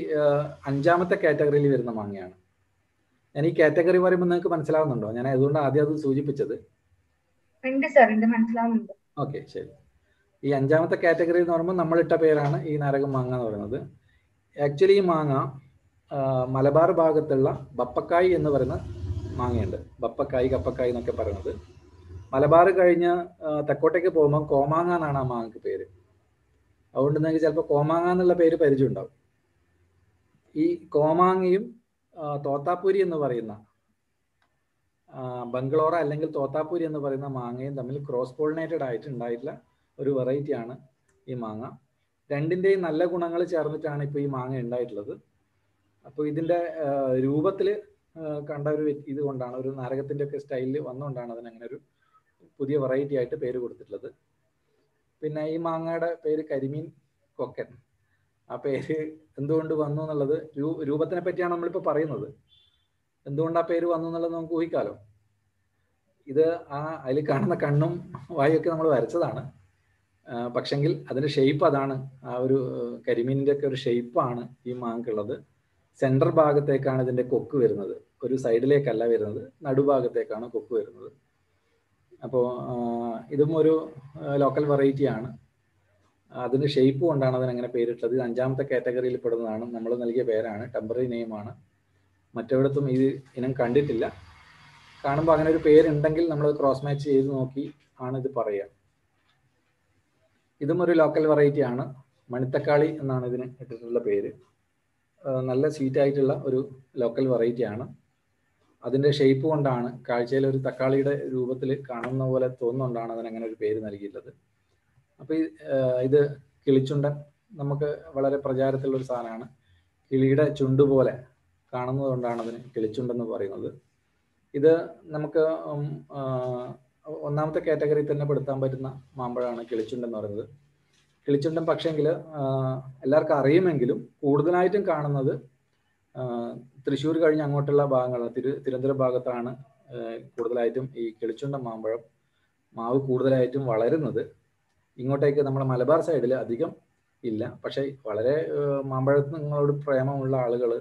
5ാമത്തെ കാറ്റഗറിയിൽ വരുന്ന മാങ്ങയാണ് यानी കാറ്റഗറി പറയുമ്പോൾ നിങ്ങൾക്ക് മനസ്സിലാവുന്നുണ്ടോ ഞാൻ അതുകൊണ്ട് ആദ്യം അത് സൂചിപ്പിച്ചത് ഉണ്ട് സർ ഉണ്ട് മനസ്സിലാവുന്നുണ്ട് ഓക്കേ ശരി ഈ 5ാമത്തെ കാറ്റഗറി എന്ന് പറയുമ്പോൾ നമ്മൾ ഇട്ട പേരാണ് ഈ നാരകം മാങ്ങ എന്ന് പറയുന്നത് ആക്ച്വലി ഈ മാങ്ങ മലബാർ ഭാഗത്തുള്ള ബപ്പക്കായി എന്ന് പറയുന്ന മാങ്ങയുണ്ട് ബപ്പക്കായി കപ്പക്കായി എന്നൊക്കെ പറയുന്നത് മലബാർ കഴിഞ്ഞ തെക്കോട്ടേക്ക് പോകുമ്പോൾ കോമാങ്ങ എന്നാണ് ആ മാങ്ങക്ക് പേര് അതുകൊണ്ട് നിങ്ങൾക്ക് ചിലപ്പോൾ കോമാങ്ങ എന്നുള്ള പേര് പരിചയം ഉണ്ടാവും ഈ കോമാങ്ങയും തോത്താപ്പൂരി എന്ന് പറയുന്ന ബംഗ്ലോറ അല്ലെങ്കിൽ തോത്താപ്പൂരി എന്ന് പറയുന്ന മാങ്ങയും തമ്മിൽ ക്രോസ് പോളിനേറ്റഡ് ആയിട്ടുണ്ടായിട്ടുള്ള ഒരു വെറൈറ്റി ആണ് ഈ മാങ്ങ രണ്ടിന്റെയും നല്ല ഗുണങ്ങൾ ചേർന്നിട്ടാണ് ഇപ്പോൾ ഈ മാങ്ങ ഉണ്ടായിട്ടുള്ളത് അപ്പോൾ ഇതിന്റെ രൂപത്തിൽ കണ്ട ഒരു ഇത് കൊണ്ടാണ് ഒരു നാരകത്തിന്റെ ഒക്കെ സ്റ്റൈലിൽ വന്നുകൊണ്ടാണ് അതിന് അങ്ങനെ ഒരു പുതിയ വെറൈറ്റി ആയിട്ട് പേര് കൊടുത്തിട്ടുള്ളത് പിന്നെ ഈ മാങ്ങയുടെ പേര് കരിമീൻ കൊക്കൻ ആ പേര് എന്തുകൊണ്ട് വന്നു എന്നുള്ളത് രൂപത്തിനെ പറ്റിയാണ് നമ്മൾ ഇപ്പോൾ പറയുന്നത് എന്തുകൊണ്ട് ആ പേര് വന്നു എന്നുള്ളത് നമുക്ക് ഊഹിക്കാലോ ഇത് ആ അതിൽ കാണുന്ന കണ്ണും വായൊക്കെ നമ്മൾ വരച്ചതാണ് പക്ഷെങ്കിൽ അതിന്റെ ഷേപ്പ് അതാണ് ആ ഒരു കരിമീനിന്റെ ഒക്കെ ഒരു ഷേപ്പാണ് ഈ മാങ്ങക്കുള്ളത് സെന്റർ ഭാഗത്തേക്കാണ് ഇതിന്റെ കൊക്ക് വരുന്നത് ഒരു സൈഡിലേക്കല്ല വരുന്നത് നടുഭാഗത്തേക്കാണ് കൊക്ക് വരുന്നത് അപ്പോൾ ഇതും ഒരു ലോക്കൽ വെറൈറ്റിയാണ് അതിന്റെ ഷേപ്പ് കൊണ്ടാണ് അതിന് അങ്ങനെ പേരിട്ടത് ഇത് 5ാമത്തെ കാറ്റഗറിയിൽ പെടുന്നതാണ് നമ്മൾ നൽകിയ പേരാണ് ടെമ്പററി നെയിം ആണ് മറ്റെവിടത്തും ഇത് ഇനം കണ്ടിട്ടില്ല കാണുമ്പോൾ അങ്ങനെ ഒരു പേരുണ്ടെങ്കിൽ നമ്മൾ ക്രോസ് മാച്ച് ചെയ്ത് നോക്കി ആണ് ഇത് പറയുക ഇതും ഒരു ലോക്കൽ വെറൈറ്റി ആണ് മണിത്തക്കാളി എന്നാണ് ഇതിന് ഇട്ടിട്ടുള്ള പേര് നല്ല സ്വീറ്റ് ആയിട്ടുള്ള ഒരു ലോക്കൽ വെറൈറ്റി ആണ് അതിന്റെ ഷേപ്പ് കൊണ്ടാണ് കാഴ്ചയിൽ ഒരു തക്കാളിയുടെ രൂപത്തിൽ കാണുന്ന പോലെ തോന്നുന്നുണ്ടാണ് അതിന് അങ്ങനെ ഒരു പേര് നൽകിയിട്ടുള്ളത് അപ്പോൾ ഇത് കിളിച്ചുണ്ടൻ നമുക്ക് വളരെ പ്രചാരത്തിലുള്ള ഒരു സാധനമാണ് കിളിയുടെ ചുണ്ട് പോലെ കാണുന്നതുകൊണ്ടാണ് അതിന് കിളിച്ചുണ്ടൻ എന്ന് പറയുന്നത് ഇത് നമുക്ക് 1ാമത്തെ കാറ്റഗറിയിൽ തന്നെ പെടുത്താൻ പറ്റുന്ന മാമ്പഴമാണ് കിളിച്ചുണ്ടൻ എന്ന് പറയുന്നത് കിളിച്ചുണ്ടൻ പക്ഷേങ്കിൽ എല്ലാവർക്കും അറിയുമെങ്കിലും കൂടുതലായിട്ടും കാണുന്നത് തൃശ്ശൂർ കഴിഞ്ഞ് അങ്ങോട്ടുള്ള ഭാഗങ്ങളാണ് തിരുവനന്തപുരം ഭാഗത്താണ് കൂടുതലായിട്ടും ഈ കിളിച്ചുണ്ടൻ മാമ്പഴം മാവ് കൂടുതലായിട്ടും വളരുന്നത് ഇങ്ങോട്ടേക്ക് നമ്മുടെ മലബാർ സൈഡിൽ അധികം ഇല്ല പക്ഷേ വളരെ മാമ്പഴങ്ങളോട് പ്രേമമുള്ള ആളുകൾ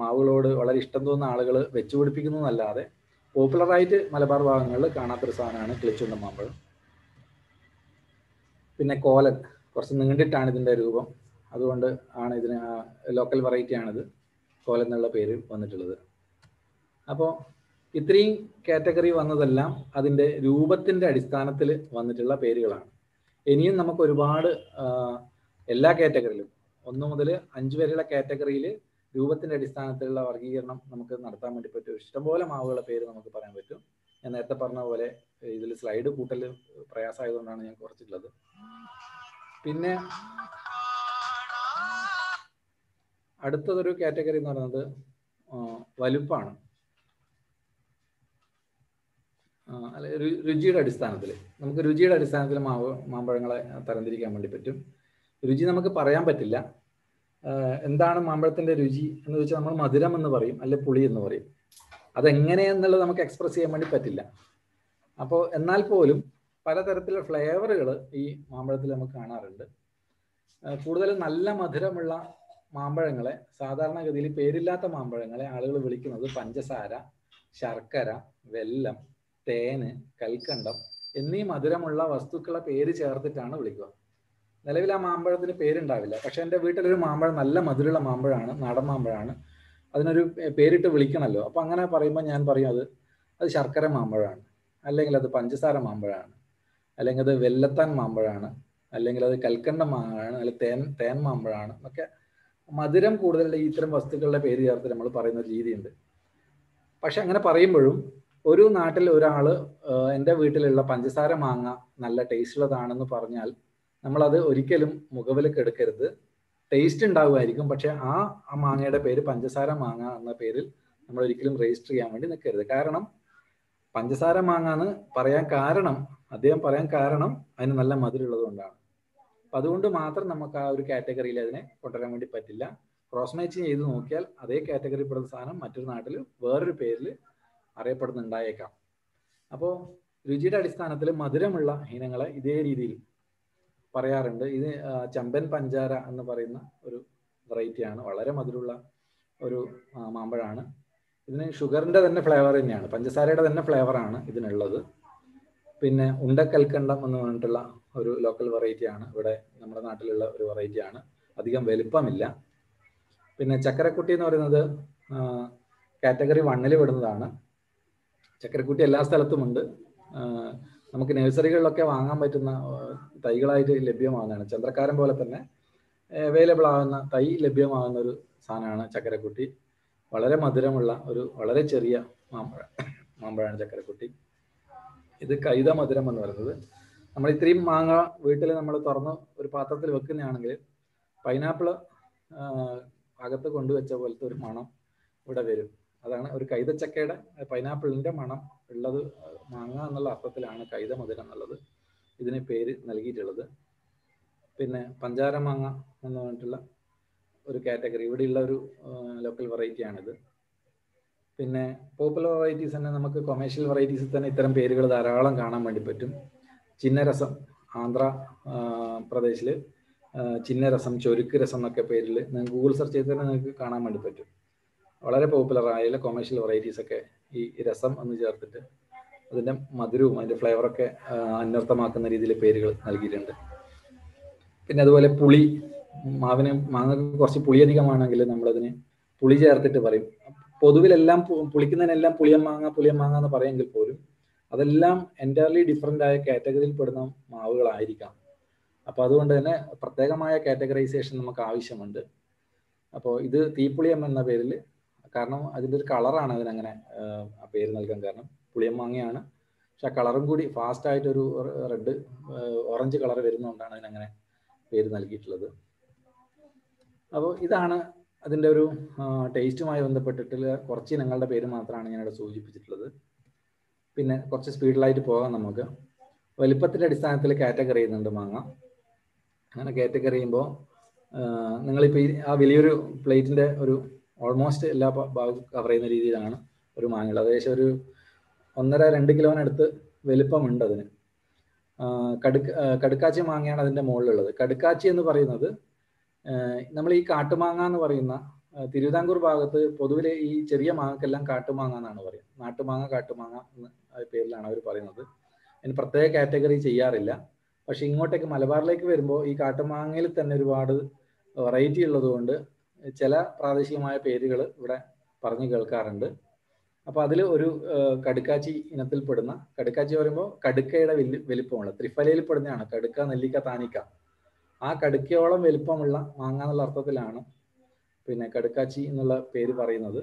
മാവുകളോട് വളരെ ഇഷ്ടം തോന്നുന്ന ആളുകൾ വെച്ചുപിടിപ്പിക്കുന്നതല്ലാതെ പോപ്പുലറായിട്ട് മലബാർ ഭാഗങ്ങളിൽ കാണാത്തൊരു സാധനമാണ് കിളിച്ചുണ്ട മാമ്പഴം പിന്നെ കോലൻ കുറച്ച് നീണ്ടിട്ടാണ് ഇതിൻ്റെ രൂപം അതുകൊണ്ട് ആണ് ഇതിന് ലോക്കൽ വെറൈറ്റി ആണിത് കോലൻ എന്നുള്ള പേര് വന്നിട്ടുള്ളത് അപ്പോൾ ഇത്രയും കാറ്റഗറി വന്നതെല്ലാം അതിൻ്റെ രൂപത്തിൻ്റെ അടിസ്ഥാനത്തിൽ വന്നിട്ടുള്ള പേരുകളാണ് ഇനിയും നമുക്ക് ഒരുപാട് എല്ലാ കാറ്റഗറിയിലും 1 മുതൽ 5 വരെയുള്ള കാറ്റഗറിയിൽ രൂപത്തിൻ്റെ അടിസ്ഥാനത്തിലുള്ള വർഗീകരണം നമുക്ക് നടത്താൻ വേണ്ടി പറ്റും ഇഷ്ടംപോലെ മാവുകളുടെ പേര് നമുക്ക് പറയാൻ പറ്റും ഞാൻ നേരത്തെ പറഞ്ഞ പോലെ ഇതിൽ സ്ലൈഡ് കൂട്ടൽ പ്രയാസമായതുകൊണ്ടാണ് ഞാൻ കുറച്ചിട്ടുള്ളത് പിന്നെ അടുത്തതൊരു കാറ്റഗറി എന്ന് പറയുന്നത് വലുപ്പമാണ് അല്ല രുചിയുടെ അടിസ്ഥാനത്തിൽ നമുക്ക് രുചിയുടെ അടിസ്ഥാനത്തിൽ മാമ്പഴങ്ങളെ തരംതിരിക്കാൻ വേണ്ടി പറ്റും രുചി നമുക്ക് പറയാൻ പറ്റില്ല എന്താണ് മാമ്പഴത്തിൻ്റെ രുചി എന്ന് വെച്ചാൽ നമ്മൾ മധുരം എന്ന് പറയും അല്ലെ പുളി എന്ന് പറയും അതെങ്ങനെയെന്നുള്ളത് നമുക്ക് എക്സ്പ്രസ് ചെയ്യാൻ വേണ്ടി പറ്റില്ല അപ്പോൾ എന്നാൽ പോലും പലതരത്തിലുള്ള ഫ്ലേവറുകൾ ഈ മാമ്പഴത്തിൽ നമുക്ക് കാണാറുണ്ട് കൂടുതൽ നല്ല മധുരമുള്ള മാമ്പഴങ്ങളെ സാധാരണഗതിയിൽ പേരില്ലാത്ത മാമ്പഴങ്ങളെ ആളുകൾ വിളിക്കുന്നത് പഞ്ചസാര ശർക്കര വെല്ലം തേന് കൽക്കണ്ടം എന്നീ മധുരമുള്ള വസ്തുക്കളെ പേര് ചേർത്തിട്ടാണ് വിളിക്കുക. നിലവിൽ ആ മാമ്പഴത്തിന് പേരുണ്ടാവില്ല, പക്ഷെ എൻ്റെ വീട്ടിലൊരു മാമ്പഴം നല്ല മധുരമുള്ള മാമ്പഴമാണ്, നാടൻ മാമ്പഴമാണ്, അതിനൊരു പേരിട്ട് വിളിക്കണമല്ലോ. അപ്പം അങ്ങനെ പറയുമ്പോൾ ഞാൻ പറയും അത് ശർക്കര മാമ്പഴമാണ്, അല്ലെങ്കിൽ അത് പഞ്ചസാര മാമ്പഴമാണ്, അല്ലെങ്കിൽ അത് വെല്ലത്താൻ മാമ്പഴമാണ്, അല്ലെങ്കിൽ അത് കൽക്കണ്ട മാമ്പഴമാണ്, അല്ലെങ്കിൽ തേൻ മാമ്പഴമാണ് എന്നൊക്കെ മധുരം കൂടുതലുള്ള ഈ ഇത്തരം വസ്തുക്കളുടെ പേര് ചേർത്ത് നമ്മൾ പറയുന്ന ഒരു രീതിയുണ്ട്. പക്ഷെ അങ്ങനെ പറയുമ്പോഴും ഒരു നാട്ടിൽ ഒരാൾ എൻ്റെ വീട്ടിലുള്ള പഞ്ചസാര മാങ്ങ നല്ല ടേസ്റ്റുള്ളതാണെന്ന് പറഞ്ഞാൽ നമ്മളത് ഒരിക്കലും മുഖവിലക്കെടുക്കരുത്. ടേസ്റ്റ് ഉണ്ടാവുമായിരിക്കും, പക്ഷെ ആ മാങ്ങയുടെ പേര് പഞ്ചസാര മാങ്ങ എന്ന പേരിൽ നമ്മൾ ഒരിക്കലും രജിസ്റ്റർ ചെയ്യാൻ വേണ്ടി നിൽക്കരുത്. കാരണം പഞ്ചസാര മാങ്ങ എന്ന് പറയാൻ കാരണം, അദ്ദേഹം പറയാൻ കാരണം അതിന് നല്ല മധുരമുള്ളത് കൊണ്ടാണ്. അപ്പം അതുകൊണ്ട് മാത്രം നമുക്ക് ആ ഒരു കാറ്റഗറിയിൽ അതിനെ കൊണ്ടുവരാൻ വേണ്ടി പറ്റില്ല. ക്രോസ് മാച്ചിങ് ചെയ്ത് നോക്കിയാൽ അതേ കാറ്റഗറി പെടുന്ന സാധനം മറ്റൊരു നാട്ടിൽ വേറൊരു പേരിൽ അറിയപ്പെടുന്നുണ്ടായേക്കാം. അപ്പോൾ രുചിയുടെ അടിസ്ഥാനത്തിൽ മധുരമുള്ള ഇനങ്ങളെ ഇതേ രീതിയിൽ പറയാറുണ്ട്. ഇത് ചമ്പൻ പഞ്ചാര എന്ന് പറയുന്ന ഒരു വെറൈറ്റിയാണ്, വളരെ മധുരമുള്ള ഒരു മാമ്പഴമാണ്. ഇതിന് ഷുഗറിൻ്റെ തന്നെ ഫ്ലേവർ തന്നെയാണ്, പഞ്ചസാരയുടെ തന്നെ ഫ്ലേവറാണ് ഇതിനുള്ളത്. പിന്നെ ഉണ്ടക്കൽക്കണ്ടം എന്ന് പറഞ്ഞിട്ടുള്ള ഒരു ലോക്കൽ വെറൈറ്റിയാണ്, ഇവിടെ നമ്മുടെ നാട്ടിലുള്ള ഒരു വെറൈറ്റിയാണ്, അധികം വലുപ്പമില്ല. പിന്നെ ചക്കരക്കുട്ടി എന്ന് പറയുന്നത് കാറ്റഗറി 1-ൽ പെടുന്നതാണ്. ചക്കരക്കുട്ടി എല്ലാ സ്ഥലത്തുമുണ്ട്, നമുക്ക് നഴ്സറികളിലൊക്കെ വാങ്ങാൻ പറ്റുന്ന തൈകളായിട്ട് ലഭ്യമാകുന്നതാണ്. ചന്ദ്രക്കാരൻ പോലെ തന്നെ അവൈലബിൾ ആകുന്ന തൈ ലഭ്യമാകുന്ന ഒരു സാധനമാണ് ചക്കരക്കുട്ടി. വളരെ മധുരമുള്ള ഒരു വളരെ ചെറിയ മാമ്പഴമാണ് ചക്കരക്കുട്ടി. ഇത് കൈത മധുരം എന്ന് പറയുന്നത്. നമ്മൾ ഇത്രയും മാങ്ങ വീട്ടിൽ നമ്മൾ തുറന്ന് ഒരു പാത്രത്തിൽ വെക്കുന്നതാണെങ്കിൽ പൈനാപ്പിള് അകത്ത് കൊണ്ടുവച്ച പോലത്തെ ഒരു മണം ഇവിടെ വരും. അതാണ് ഒരു കൈതച്ചക്കയുടെ പൈനാപ്പിളിൻ്റെ മണം ഉള്ളത് മാങ്ങ എന്നുള്ള അർത്ഥത്തിലാണ് കൈത മധുരം എന്നുള്ളത് ഇതിന് പേര് നൽകിയിട്ടുള്ളത്. പിന്നെ പഞ്ചാര മാങ്ങ എന്ന് പറഞ്ഞിട്ടുള്ള ഒരു കാറ്റഗറി ഇവിടെയുള്ള ഒരു ലോക്കൽ വെറൈറ്റിയാണിത്. പിന്നെ പോപ്പുലർ വെറൈറ്റീസ് തന്നെ നമുക്ക് കൊമേഴ്ഷ്യൽ വെറൈറ്റീസിൽ തന്നെ ഇത്തരം പേരുകൾ ധാരാളം കാണാൻ വേണ്ടി പറ്റും. ചിന്നരസം ആന്ധ്ര പ്രദേശിൽ ചിന്നരസം, ചൊരുക്ക് രസം എന്നൊക്കെ പേരിൽ നിങ്ങൾക്ക് ഗൂഗിൾ സെർച്ച് ചെയ്ത് തന്നെ നിങ്ങൾക്ക് കാണാൻ വേണ്ടി പറ്റും. വളരെ പോപ്പുലർ ആയുള്ള കൊമേഴ്ഷ്യൽ വെറൈറ്റീസൊക്കെ ഈ രസം എന്ന് ചേർത്തിട്ട് അതിൻ്റെ മധുരവും അതിൻ്റെ ഫ്ലേവറൊക്കെ അന്വർത്ഥമാക്കുന്ന രീതിയിൽ പേരുകൾ നൽകിയിട്ടുണ്ട്. പിന്നെ അതുപോലെ പുളി, മാവിന് മാങ്ങക്ക് കുറച്ച് പുളിയധികമാണെങ്കിൽ നമ്മളതിന് പുളി ചേർത്തിട്ട് പറയും. പൊതുവിലെല്ലാം പുളിക്കുന്നതിനെല്ലാം പുളിയൻ മാങ്ങ എന്ന് പറയുമെങ്കിൽ പോലും അതെല്ലാം എൻ്റയർലി ഡിഫറൻ്റ് ആയ കാറ്റഗറിയിൽ പെടുന്ന മാവുകളായിരിക്കാം. അപ്പോൾ അതുകൊണ്ട് തന്നെ പ്രത്യേകമായ കാറ്റഗറൈസേഷൻ നമുക്ക് ആവശ്യമുണ്ട്. അപ്പോൾ ഇത് തീപ്പുളിയം എന്ന പേരിൽ, കാരണം അതിൻ്റെ ഒരു കളറാണ് അതിനങ്ങനെ പേര് നൽകാൻ കാരണം, പുളിയൻ മാങ്ങയാണ്, പക്ഷെ ആ കളറും കൂടി ഫാസ്റ്റായിട്ടൊരു റെഡ് ഓറഞ്ച് കളർ വരുന്നതുകൊണ്ടാണ് അതിനങ്ങനെ പേര് നൽകിയിട്ടുള്ളത്. അപ്പോൾ ഇതാണ് അതിൻ്റെ ഒരു ടേസ്റ്റുമായി ബന്ധപ്പെട്ടിട്ടുള്ള കുറച്ച് ഇനങ്ങളുടെ പേര് മാത്രമാണ് ഞാനിവിടെ സൂചിപ്പിച്ചിട്ടുള്ളത്. പിന്നെ കുറച്ച് സ്പീഡിലായിട്ട് പോകാം. നമുക്ക് വലിപ്പത്തിൻ്റെ അടിസ്ഥാനത്തിൽ കാറ്റഗറി ചെയ്യുന്നുണ്ട് മാങ്ങ. അങ്ങനെ കാറ്റഗറി ചെയ്യുമ്പോൾ നിങ്ങളിപ്പോൾ ആ വലിയൊരു പ്ലേറ്റിൻ്റെ ഒരു ഓൾമോസ്റ്റ് എല്ലാ ഭാഗവും കവർ ചെയ്യുന്ന രീതിയിലാണ് ഒരു മാങ്ങ. ഏകദേശം ഒരു 1.5-2 കിലോനടുത്ത് വലിപ്പമുണ്ട് അതിന്. കടുക്കാച്ചി മാങ്ങയാണ് അതിൻ്റെ മുകളിലുള്ളത്. കടുക്കാച്ചി എന്ന് പറയുന്നത് നമ്മൾ ഈ കാട്ടുമാങ്ങ എന്ന് പറയുന്ന തിരുവിതാംകൂർ ഭാഗത്ത് പൊതുവിലെ ഈ ചെറിയ മാങ്ങക്കെല്ലാം കാട്ടുമാങ്ങ എന്നാണ് പറയുന്നത്. നാട്ടുമാങ്ങ, കാട്ടുമാങ്ങ എന്ന പേരിലാണ് അവർ പറയുന്നത്. അതിന് പ്രത്യേക കാറ്റഗറി ചെയ്യാറില്ല. പക്ഷെ ഇങ്ങോട്ടേക്ക് മലബാറിലേക്ക് വരുമ്പോൾ ഈ കാട്ടുമാങ്ങയിൽ തന്നെ ഒരുപാട് വെറൈറ്റി ഉള്ളതുകൊണ്ട് ചില പ്രാദേശികമായ പേരുകൾ ഇവിടെ പറഞ്ഞു കേൾക്കാറുണ്ട്. അപ്പോൾ അതിൽ ഒരു കടുക്കാച്ചി ഇനത്തിൽപ്പെടുന്ന, കടുക്കാച്ചി പറയുമ്പോൾ കടുക്കയുടെ വലിപ്പമുള്ള ത്രിഫലയിൽ പെടുന്നതാണ് കടുക്ക, നെല്ലിക്ക, താനിക്ക. ആ കടുക്കയോളം വലിപ്പമുള്ള മാങ്ങ എന്നുള്ള അർത്ഥത്തിലാണ് പിന്നെ കടുക്കാച്ചി എന്നുള്ള പേര് പറയുന്നത്.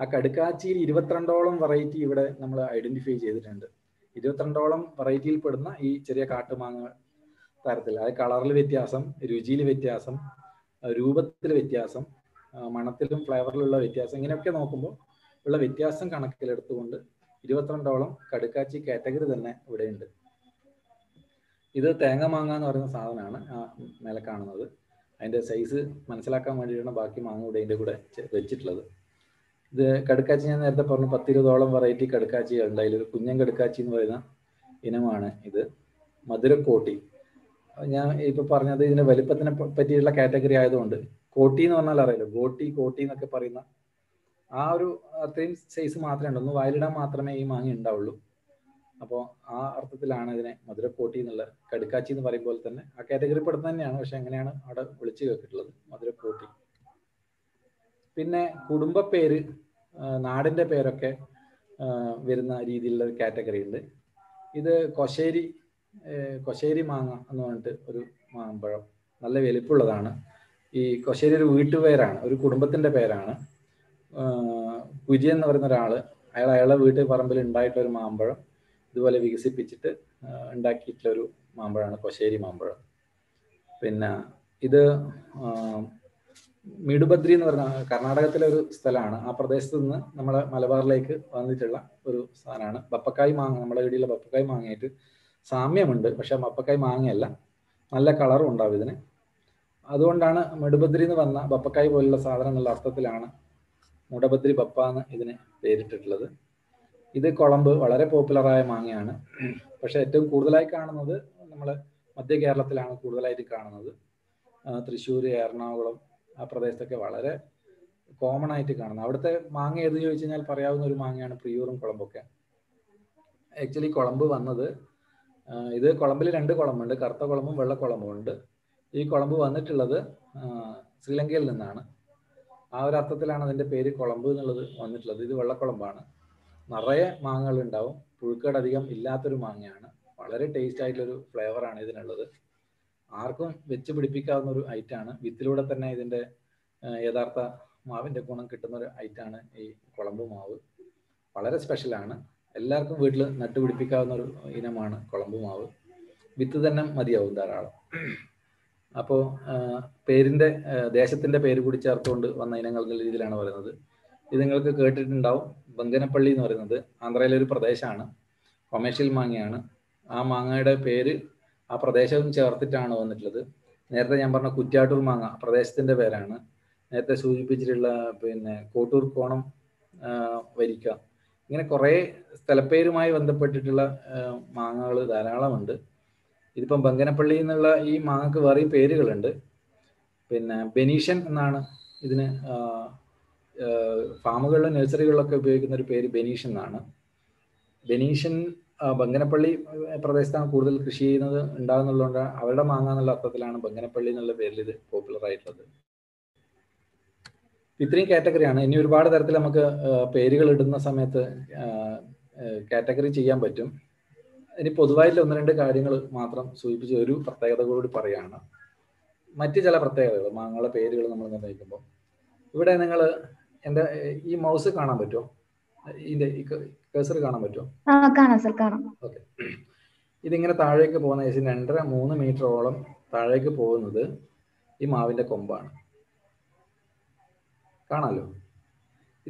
ആ കടുക്കാച്ചിയിൽ 22ഓളം വെറൈറ്റി ഇവിടെ നമ്മൾ ഐഡന്റിഫൈ ചെയ്തിട്ടുണ്ട്. 22ഓളം വെറൈറ്റിയിൽ പെടുന്ന ഈ ചെറിയ കാട്ടുമാങ്ങ തരത്തിൽ, അതായത് കളറിൽ വ്യത്യാസം, രുചിയിൽ വ്യത്യാസം, രൂപത്തിൽ വ്യത്യാസം, മണത്തിലും ഫ്ലേവറിലുള്ള വ്യത്യാസം, ഇങ്ങനെയൊക്കെ നോക്കുമ്പോൾ ഉള്ള വ്യത്യാസം കണക്കിലെടുത്തുകൊണ്ട് 22ഓളം കടുക്കാച്ചി കാറ്റഗറി തന്നെ ഇവിടെയുണ്ട്. ഇത് തേങ്ങ മാങ്ങ എന്ന് പറയുന്ന സാധനമാണ് മേലെ കാണുന്നത്. അതിൻ്റെ സൈസ് മനസ്സിലാക്കാൻ വേണ്ടിയിട്ടാണ് ബാക്കി മാങ്ങ ഇവിടെ ഇതിൻ്റെ കൂടെ വെച്ചിട്ടുള്ളത്. ഇത് കടുക്കാച്ചി ഞാൻ നേരത്തെ പറഞ്ഞു 10-20ഓളം വെറൈറ്റി കടുക്കാച്ചികളുണ്ട്. അതിലൊരു കുഞ്ഞൻ കടുക്കാച്ചി എന്ന് പറയുന്ന ഇനമാണ് ഇത്. മധുരക്കോട്ടി ഞാൻ ഇപ്പോൾ പറഞ്ഞത് ഇതിൻ്റെ വലിപ്പത്തിനെ പറ്റിയുള്ള കാറ്റഗറി ആയതുകൊണ്ട്. കോട്ടി എന്ന് പറഞ്ഞാൽ അറിയില്ല, ഗോട്ടി കോട്ടി എന്നൊക്കെ പറയുന്ന ആ ഒരു അത്രയും സൈസ് മാത്രമേ ഉള്ളൂ, വയലിടാൻ മാത്രമേ ഈ മാങ്ങ ഉണ്ടാവുള്ളൂ. അപ്പോൾ ആ അർത്ഥത്തിലാണ് ഇതിനെ മധുരക്കോട്ടി എന്നുള്ള കടുക്കാച്ചി എന്ന് പറയുമ്പോൾ തന്നെ ആ കാറ്റഗറി പെടുന്നത് തന്നെയാണ്. പക്ഷെ അങ്ങനെയാണ് അവിടെ വിളിച്ചു കേട്ടിട്ടുള്ളത്, മധുരക്കോട്ടി. പിന്നെ കുടുംബ പേര്, നാടിൻ്റെ പേരൊക്കെ വരുന്ന രീതിയിലുള്ള ഒരു കാറ്റഗറി ഉണ്ട്. ഇത് കൊശേരി കൊശേരി മാങ്ങ എന്ന് പറഞ്ഞിട്ട് ഒരു മാമ്പഴം, നല്ല വലിപ്പമുള്ളതാണ്. ഈ കൊശേരി ഒരു വീട്ടുപേരാണ്, ഒരു കുടുംബത്തിൻ്റെ പേരാണ്. കുര്യൻ എന്ന് പറയുന്ന ഒരാൾ, അയാൾ അയാളുടെ വീട്ടിൽ പറമ്പിൽ ഉണ്ടായിട്ടുള്ളൊരു മാമ്പഴം ഇതുപോലെ വികസിപ്പിച്ചിട്ട് ഉണ്ടാക്കിയിട്ടുള്ളൊരു മാമ്പഴമാണ് കൊശേരി മാമ്പഴം. പിന്നെ ഇത് മിടുബദ്രി എന്ന് പറഞ്ഞ കർണാടകത്തിലെ ഒരു സ്ഥലമാണ്. ആ പ്രദേശത്ത് നിന്ന് നമ്മുടെ മലബാറിലേക്ക് വന്നിട്ടുള്ള ഒരു സാധനമാണ്. ബപ്പക്കായ് മാങ്ങ, നമ്മുടെ ഇടയിലുള്ള ബപ്പക്കായ് മാങ്ങയായിട്ട് സാമ്യമുണ്ട്, പക്ഷെ ബപ്പക്കായ് മാങ്ങയല്ല, നല്ല കളറും ഉണ്ടാവും ഇതിന്. അതുകൊണ്ടാണ് മിടുബദ്രി എന്ന് വന്ന ബപ്പക്കായ് പോലുള്ള സാധനം എന്നുള്ള അർത്ഥത്തിലാണ് മുടബദ്രി ബപ്പ എന്ന് ഇതിന് പേരിട്ടിട്ടുള്ളത്. ഇത് കുളമ്പ്, വളരെ പോപ്പുലറായ മാങ്ങയാണ്. പക്ഷേ ഏറ്റവും കൂടുതലായി കാണുന്നത് നമ്മൾ മധ്യ കേരളത്തിലാണ് കൂടുതലായിട്ട് കാണുന്നത്. തൃശ്ശൂർ, എറണാകുളം ആ പ്രദേശത്തൊക്കെ വളരെ കോമൺ ആയിട്ട് കാണുന്നത്. അവിടുത്തെ മാങ്ങ ഏതെന്ന് ചോദിച്ചു കഴിഞ്ഞാൽ പറയാവുന്ന ഒരു മാങ്ങയാണ് പ്രിയൂറും കുളമ്പൊക്കെ. ആക്ച്വലി കുളമ്പ് വന്നത്, ഇത് കുളമ്പിൽ രണ്ട് കുളമ്പുണ്ട്, കറുത്ത കുളമ്പും വെള്ള കുളമ്പും ഉണ്ട്. ഈ കുളമ്പ് വന്നിട്ടുള്ളത് ശ്രീലങ്കയിൽ നിന്നാണ്. ആ ഒരു അർത്ഥത്തിലാണ് അതിൻ്റെ പേര് കുളമ്പ് എന്നുള്ളത് വന്നിട്ടുള്ളത്. ഇത് വെള്ളക്കുളമ്പാണ്, നിറയെ മാങ്ങകൾ ഉണ്ടാവും, പുഴുക്കേട് അധികം ഇല്ലാത്തൊരു മാങ്ങയാണ്. വളരെ ടേസ്റ്റ് ആയിട്ടുള്ളൊരു ഫ്ലേവറാണ് ഇതിനുള്ളത്. ആർക്കും വെച്ച് പിടിപ്പിക്കാവുന്ന ഒരു ഐറ്റാണ്. വിത്തിലൂടെ തന്നെ ഇതിൻ്റെ യഥാർത്ഥ മാവിൻ്റെ ഗുണം കിട്ടുന്നൊരു ഐറ്റാണ് ഈ കുളമ്പ് മാവ്. വളരെ സ്പെഷ്യലാണ്, എല്ലാവർക്കും വീട്ടിൽ നട്ടുപിടിപ്പിക്കാവുന്ന ഒരു ഇനമാണ് കുളമ്പ് മാവ്. വിത്ത് തന്നെ മതിയാവും ധാരാളം. അപ്പോൾ പേരിൻ്റെ, ദേശത്തിൻ്റെ പേര് കൂടി ചേർത്തുകൊണ്ട് വന്ന ഇനങ്ങൾ എന്നുള്ള രീതിയിലാണ് പറയുന്നത്. ഇത് നിങ്ങൾക്ക് കേട്ടിട്ടുണ്ടാവും, ബംഗനപ്പള്ളി എന്ന് പറയുന്നത് ആന്ധ്രയിലെ ഒരു പ്രദേശമാണ്, കൊമേഷ്യൽ മാങ്ങയാണ്. ആ മാങ്ങയുടെ പേര് ആ പ്രദേശവും ചേർത്തിട്ടാണ് വന്നിട്ടുള്ളത്. നേരത്തെ ഞാൻ പറഞ്ഞ കുറ്റ്യാട്ടൂർ മാങ്ങ പ്രദേശത്തിൻ്റെ പേരാണ്. നേരത്തെ സൂചിപ്പിച്ചിട്ടുള്ള പിന്നെ കോട്ടൂർ കോണം, വരിക്ക, ഇങ്ങനെ കുറേ സ്ഥലപ്പേരുമായി ബന്ധപ്പെട്ടിട്ടുള്ള മാങ്ങകൾ ധാരാളമുണ്ട്. ഇതിപ്പം ബംഗനപ്പള്ളി എന്നുള്ള ഈ മാങ്ങക്ക് വേറെയും പേരുകളുണ്ട്. പിന്നെ ബെനീഷ്യൻ എന്നാണ് ഇതിന്, ഫാമുകളിലും നഴ്സറികളിലൊക്കെ ഉപയോഗിക്കുന്ന ഒരു പേര് ബെനീഷ്യൻ എന്നാണ്. ബെനീഷ്യൻ ബംഗനപ്പള്ളി പ്രദേശത്താണ് കൂടുതൽ കൃഷി ചെയ്യുന്നത് ഉണ്ടാകുന്നുള്ളതുകൊണ്ട് അവരുടെ മാങ്ങ എന്നുള്ള അർത്ഥത്തിലാണ് ബംഗനപ്പള്ളി എന്നുള്ള പേരിൽ ഇത് പോപ്പുലർ ആയിട്ടുള്ളത്. ഇത്രയും കാറ്റഗറിയാണ്. ഇനി ഒരുപാട് തരത്തിൽ നമുക്ക് പേരുകൾ ഇടുന്ന സമയത്ത് കാറ്റഗറി ചെയ്യാൻ പറ്റും. ഇനി പൊതുവായിട്ടുള്ള ഒന്ന് രണ്ട് കാര്യങ്ങൾ മാത്രം സൂചിപ്പിച്ച് ഒരു പ്രത്യേകതകളോട് പറയുകയാണ്. മറ്റ് ചില പ്രത്യേകതകൾ മാങ്ങകളുടെ പേരുകൾ നമ്മൾ നിർണ്ണയിക്കുമ്പോൾ, ഇവിടെ നിങ്ങൾ എൻ്റെ ഈ മൗസ് കാണാൻ പറ്റുമോ? ഇതിൻ്റെ കേസർ കാണാൻ പറ്റുമോ? ഓക്കെ, ഇതിങ്ങനെ താഴേക്ക് പോകുന്ന ഏകദേശം 2.5-3 മീറ്ററോളം താഴേക്ക് പോകുന്നത് ഈ മാവിൻ്റെ കൊമ്പാണ്. കാണാമല്ലോ,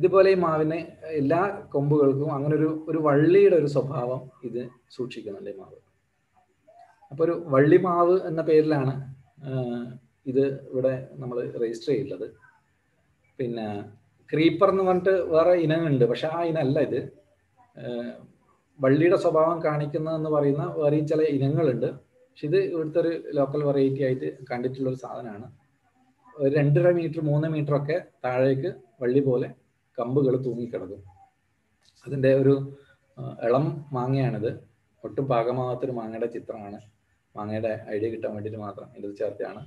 ഇതുപോലെ ഈ മാവിന് എല്ലാ കൊമ്പുകൾക്കും അങ്ങനെ ഒരു വള്ളിയുടെ ഒരു സ്വഭാവം ഇത് സൂക്ഷിക്കുന്നുണ്ട് ഈ മാവ്. അപ്പോൾ ഒരു വള്ളിമാവ് എന്ന പേരിലാണ് ഇത് ഇവിടെ നമ്മൾ രജിസ്റ്റർ ചെയ്യുന്നത്. പിന്നെ ക്രീപ്പർ എന്ന് പറഞ്ഞിട്ട് വേറെ ഇനമുണ്ട്, പക്ഷെ ആ ഇനമല്ല ഇത്. വള്ളിയുടെ സ്വഭാവം കാണിക്കുന്നതെന്ന് പറയുന്ന വേറെയും ചില ഇനങ്ങളുണ്ട്, പക്ഷെ ഇത് ഇവിടുത്തെ ഒരു ലോക്കൽ വെറൈറ്റി ആയിട്ട് കണ്ടിട്ടുള്ളൊരു സാധനമാണ്. 2.5-3 മീറ്ററൊക്കെ താഴേക്ക് വള്ളി പോലെ കമ്പുകൾ തൂങ്ങിക്കിടക്കും. അതിൻ്റെ ഒരു ഇളം മാങ്ങയാണിത്. ഒട്ടും പാകമാകാത്തൊരു മാങ്ങയുടെ ചിത്രമാണ്. മാങ്ങയുടെ ഐഡിയ കിട്ടാൻ വേണ്ടിയിട്ട് മാത്രം ഇത് ചേർത്താണ്.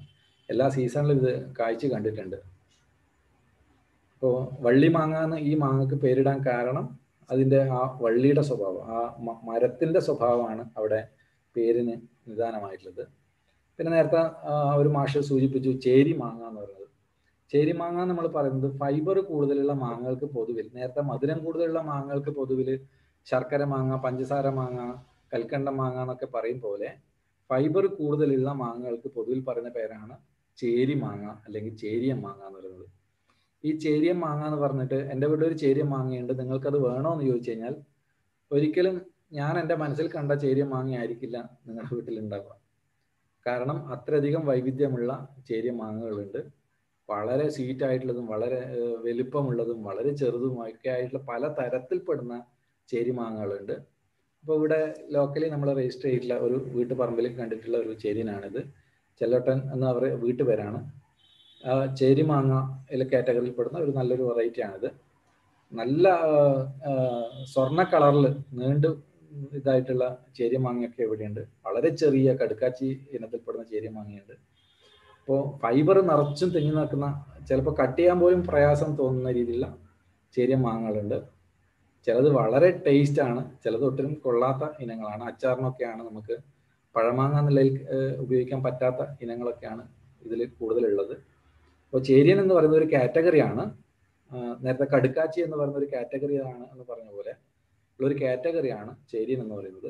എല്ലാ സീസണിലും ഇത് കാഴ്ച കണ്ടിട്ടുണ്ട്. ഇപ്പോൾ വള്ളി മാങ്ങ എന്ന് ഈ മാങ്ങക്ക് പേരിടാൻ കാരണം അതിൻ്റെ ആ വള്ളിയുടെ സ്വഭാവം, ആ മരത്തിൻ്റെ സ്വഭാവമാണ് അവിടെ പേരിന് നിദാനമായിട്ടുള്ളത്. പിന്നെ നേരത്തെ ഒരു മാഷ് സൂചിപ്പിച്ചു ചേരി മാങ്ങ എന്ന് പറയുന്നത്. ചേരി മാങ്ങ നമ്മൾ പറയുന്നത് ഫൈബർ കൂടുതലുള്ള മാങ്ങകൾക്ക് പൊതുവിൽ, നേരത്തെ മധുരം കൂടുതലുള്ള മാങ്ങകൾക്ക് പൊതുവിൽ ശർക്കര മാങ്ങ, പഞ്ചസാര മാങ്ങ, കൽക്കണ്ട മാങ്ങ എന്നൊക്കെ പറയും പോലെ ഫൈബർ കൂടുതലുള്ള മാങ്ങകൾക്ക് പൊതുവിൽ പറയുന്ന പേരാണ് ചേരി മാങ്ങ അല്ലെങ്കിൽ ചേരിയ മാങ്ങ എന്ന് പറയുന്നത്. ഈ ചേരിയ മാങ്ങ എന്ന് പറഞ്ഞിട്ട് എൻ്റെ വീട്ടിൽ ഒരു ചേരിയ മാങ്ങയുണ്ട്, നിങ്ങൾക്കത് വേണോ എന്ന് ചോദിച്ചു കഴിഞ്ഞാൽ ഒരിക്കലും ഞാൻ എൻ്റെ മനസ്സിൽ കണ്ട ചേരിയ മാങ്ങ ആയിരിക്കില്ല നിങ്ങളുടെ വീട്ടിലുണ്ടാവുക. കാരണം അത്രയധികം വൈവിധ്യമുള്ള ചേരിയ മാങ്ങകളുണ്ട്. വളരെ സ്വീറ്റായിട്ടുള്ളതും വളരെ വലിപ്പമുള്ളതും വളരെ ചെറുതുമൊക്കെ ആയിട്ടുള്ള പല തരത്തിൽപ്പെടുന്ന ചേരി മാങ്ങകളുണ്ട്. അപ്പോൾ ഇവിടെ ലോക്കലി നമ്മൾ രജിസ്റ്റർ ചെയ്തിട്ടുള്ള ഒരു വീട്ടുപറമ്പിൽ കണ്ടിട്ടുള്ള ഒരു ചേരിനാണിത്. ചെല്ലോട്ടൻ എന്ന് അവരുടെ വീട്ടുപേരാണ്. ചേരി മാങ്ങ കാറ്റഗറിയിൽപ്പെടുന്ന ഒരു നല്ലൊരു വെറൈറ്റിയാണിത്. നല്ല സ്വർണ്ണ കളറിൽ നീണ്ടു ഇതായിട്ടുള്ള ചേരിമാങ്ങയൊക്കെ ഇവിടെയുണ്ട്. വളരെ ചെറിയ കടുക്കാച്ചി ഇനത്തിൽപ്പെടുന്ന ചേരിമാങ്ങയുണ്ട്. അപ്പോൾ ഫൈബർ നിറച്ചും തിങ്ങി നിൽക്കുന്ന, ചിലപ്പോൾ കട്ട് ചെയ്യാൻ പോലും പ്രയാസം തോന്നുന്ന രീതിയിലുള്ള ചേരിമാങ്ങകളുണ്ട്. ചിലത് വളരെ ടേസ്റ്റാണ്, ചിലത് ഒട്ടും കൊള്ളാത്ത ഇനങ്ങളാണ്, അച്ചാറിനൊക്കെയാണ്. നമുക്ക് പഴമാങ്ങ നിലയിൽ ഉപയോഗിക്കാൻ പറ്റാത്ത ഇനങ്ങളൊക്കെയാണ് ഇതിൽ കൂടുതലുള്ളത്. അപ്പോൾ ചേരിയൻ എന്ന് പറയുന്ന ഒരു കാറ്റഗറിയാണ്. നേരത്തെ കടുക്കാച്ചി എന്ന് പറയുന്ന ഒരു കാറ്റഗറിയാണ് എന്ന് പറഞ്ഞ പോലെ ഉള്ളൊരു കാറ്റഗറിയാണ് ചേരിയൻ എന്ന് പറയുന്നത്.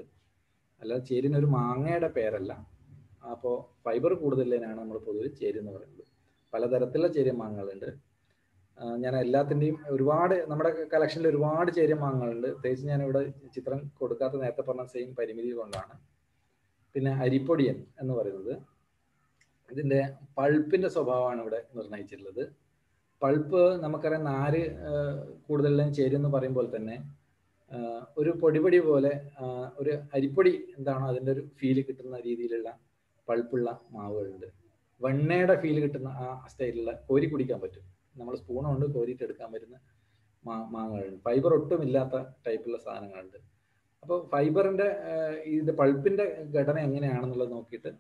അല്ലാതെ ചേരിയൻ ഒരു മാങ്ങയുടെ പേരല്ല. അപ്പോൾ ഫൈബർ കൂടുതലാണ് നമ്മൾ പൊതുവെ ചേരി എന്ന് പറയുന്നത്. പലതരത്തിലുള്ള ചേരിയ മാങ്ങകളുണ്ട്. ഞാൻ എല്ലാത്തിൻ്റെയും ഒരുപാട് നമ്മുടെ കളക്ഷനിൽ ഒരുപാട് ചേരിയ മാങ്ങകളുണ്ട്. പ്രത്യേകിച്ച് ഞാനിവിടെ ചിത്രം കൊടുക്കാത്ത നേരത്തെ പറഞ്ഞ സെയിം പരിമിതി കൊണ്ടാണ്. പിന്നെ അരിപ്പൊടിയൻ എന്ന് പറയുന്നത് ഇതിൻ്റെ പൾപ്പിൻ്റെ സ്വഭാവമാണ് ഇവിടെ നിർണ്ണയിച്ചിട്ടുള്ളത്. പൾപ്പ് നമുക്കറിയാം, നാര് കൂടുതലും ചേരി എന്ന് പറയുമ്പോൾ തന്നെ ഒരു പൊടിപൊടി പോലെ ഒരു അരിപ്പൊടി എന്താണോ അതിൻ്റെ ഒരു ഫീല് കിട്ടുന്ന രീതിയിലുള്ള പൾപ്പുള്ള മാവുകളുണ്ട്. വെണ്ണയുടെ ഫീല് കിട്ടുന്ന ആ സ്റ്റൈലുള്ള കോരി കുടിക്കാൻ പറ്റും, നമ്മൾ സ്പൂൺ കൊണ്ട് കോരിയിട്ടെടുക്കാൻ പറ്റുന്ന മാങ്ങകളുണ്ട്. ഫൈബർ ഒട്ടും ഇല്ലാത്ത ടൈപ്പുള്ള സാധനങ്ങളുണ്ട്. അപ്പോൾ ഫൈബറിൻ്റെ ഇതിൻ്റെ പൾപ്പിൻ്റെ ഘടന എങ്ങനെയാണെന്നുള്ളത് നോക്കിയിട്ട്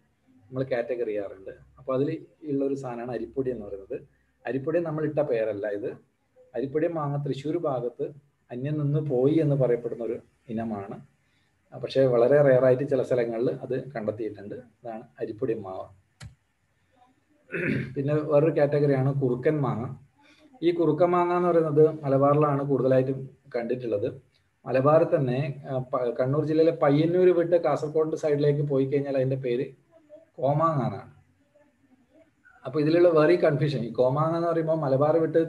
നമ്മൾ കാറ്റഗറി ചെയ്യാറുണ്ട്. അപ്പോൾ അതിൽ ഉള്ളൊരു സാധനമാണ് അരിപ്പൊടി എന്ന് പറയുന്നത്. അരിപ്പൊടി നമ്മൾ ഇട്ട പേരല്ല ഇത്. അരിപ്പൊടി മാങ്ങ തൃശ്ശൂർ ഭാഗത്ത് അന്യം നിന്ന് പോയി എന്ന് പറയപ്പെടുന്ന ഒരു ഇനമാണ്. പക്ഷേ വളരെ റെയറായിട്ട് ചില സ്ഥലങ്ങളിൽ അത് കണ്ടെത്തിയിട്ടുണ്ട്. അതാണ് അരിപ്പൊടി മാവ്. പിന്നെ വേറൊരു കാറ്റഗറിയാണ് കുറുക്കൻ മാങ്ങ. ഈ കുറുക്കൻ മാങ്ങ എന്ന് പറയുന്നത് മലബാറിലാണ് കൂടുതലായിട്ടും കണ്ടിട്ടുള്ളത്. മലബാറിൽ തന്നെ കണ്ണൂർ ജില്ലയിലെ പയ്യന്നൂർ വിട്ട് കാസർഗോഡ് സൈഡിലേക്ക് പോയി കഴിഞ്ഞാൽ അതിൻ്റെ പേര് കോമാങ്ങാണ്. അപ്പോൾ ഇതിലുള്ള വേറെ കൺഫ്യൂഷൻ. ഈ കോമാങ്ങ എന്ന് പറയുമ്പോൾ മലബാർ വിട്ട്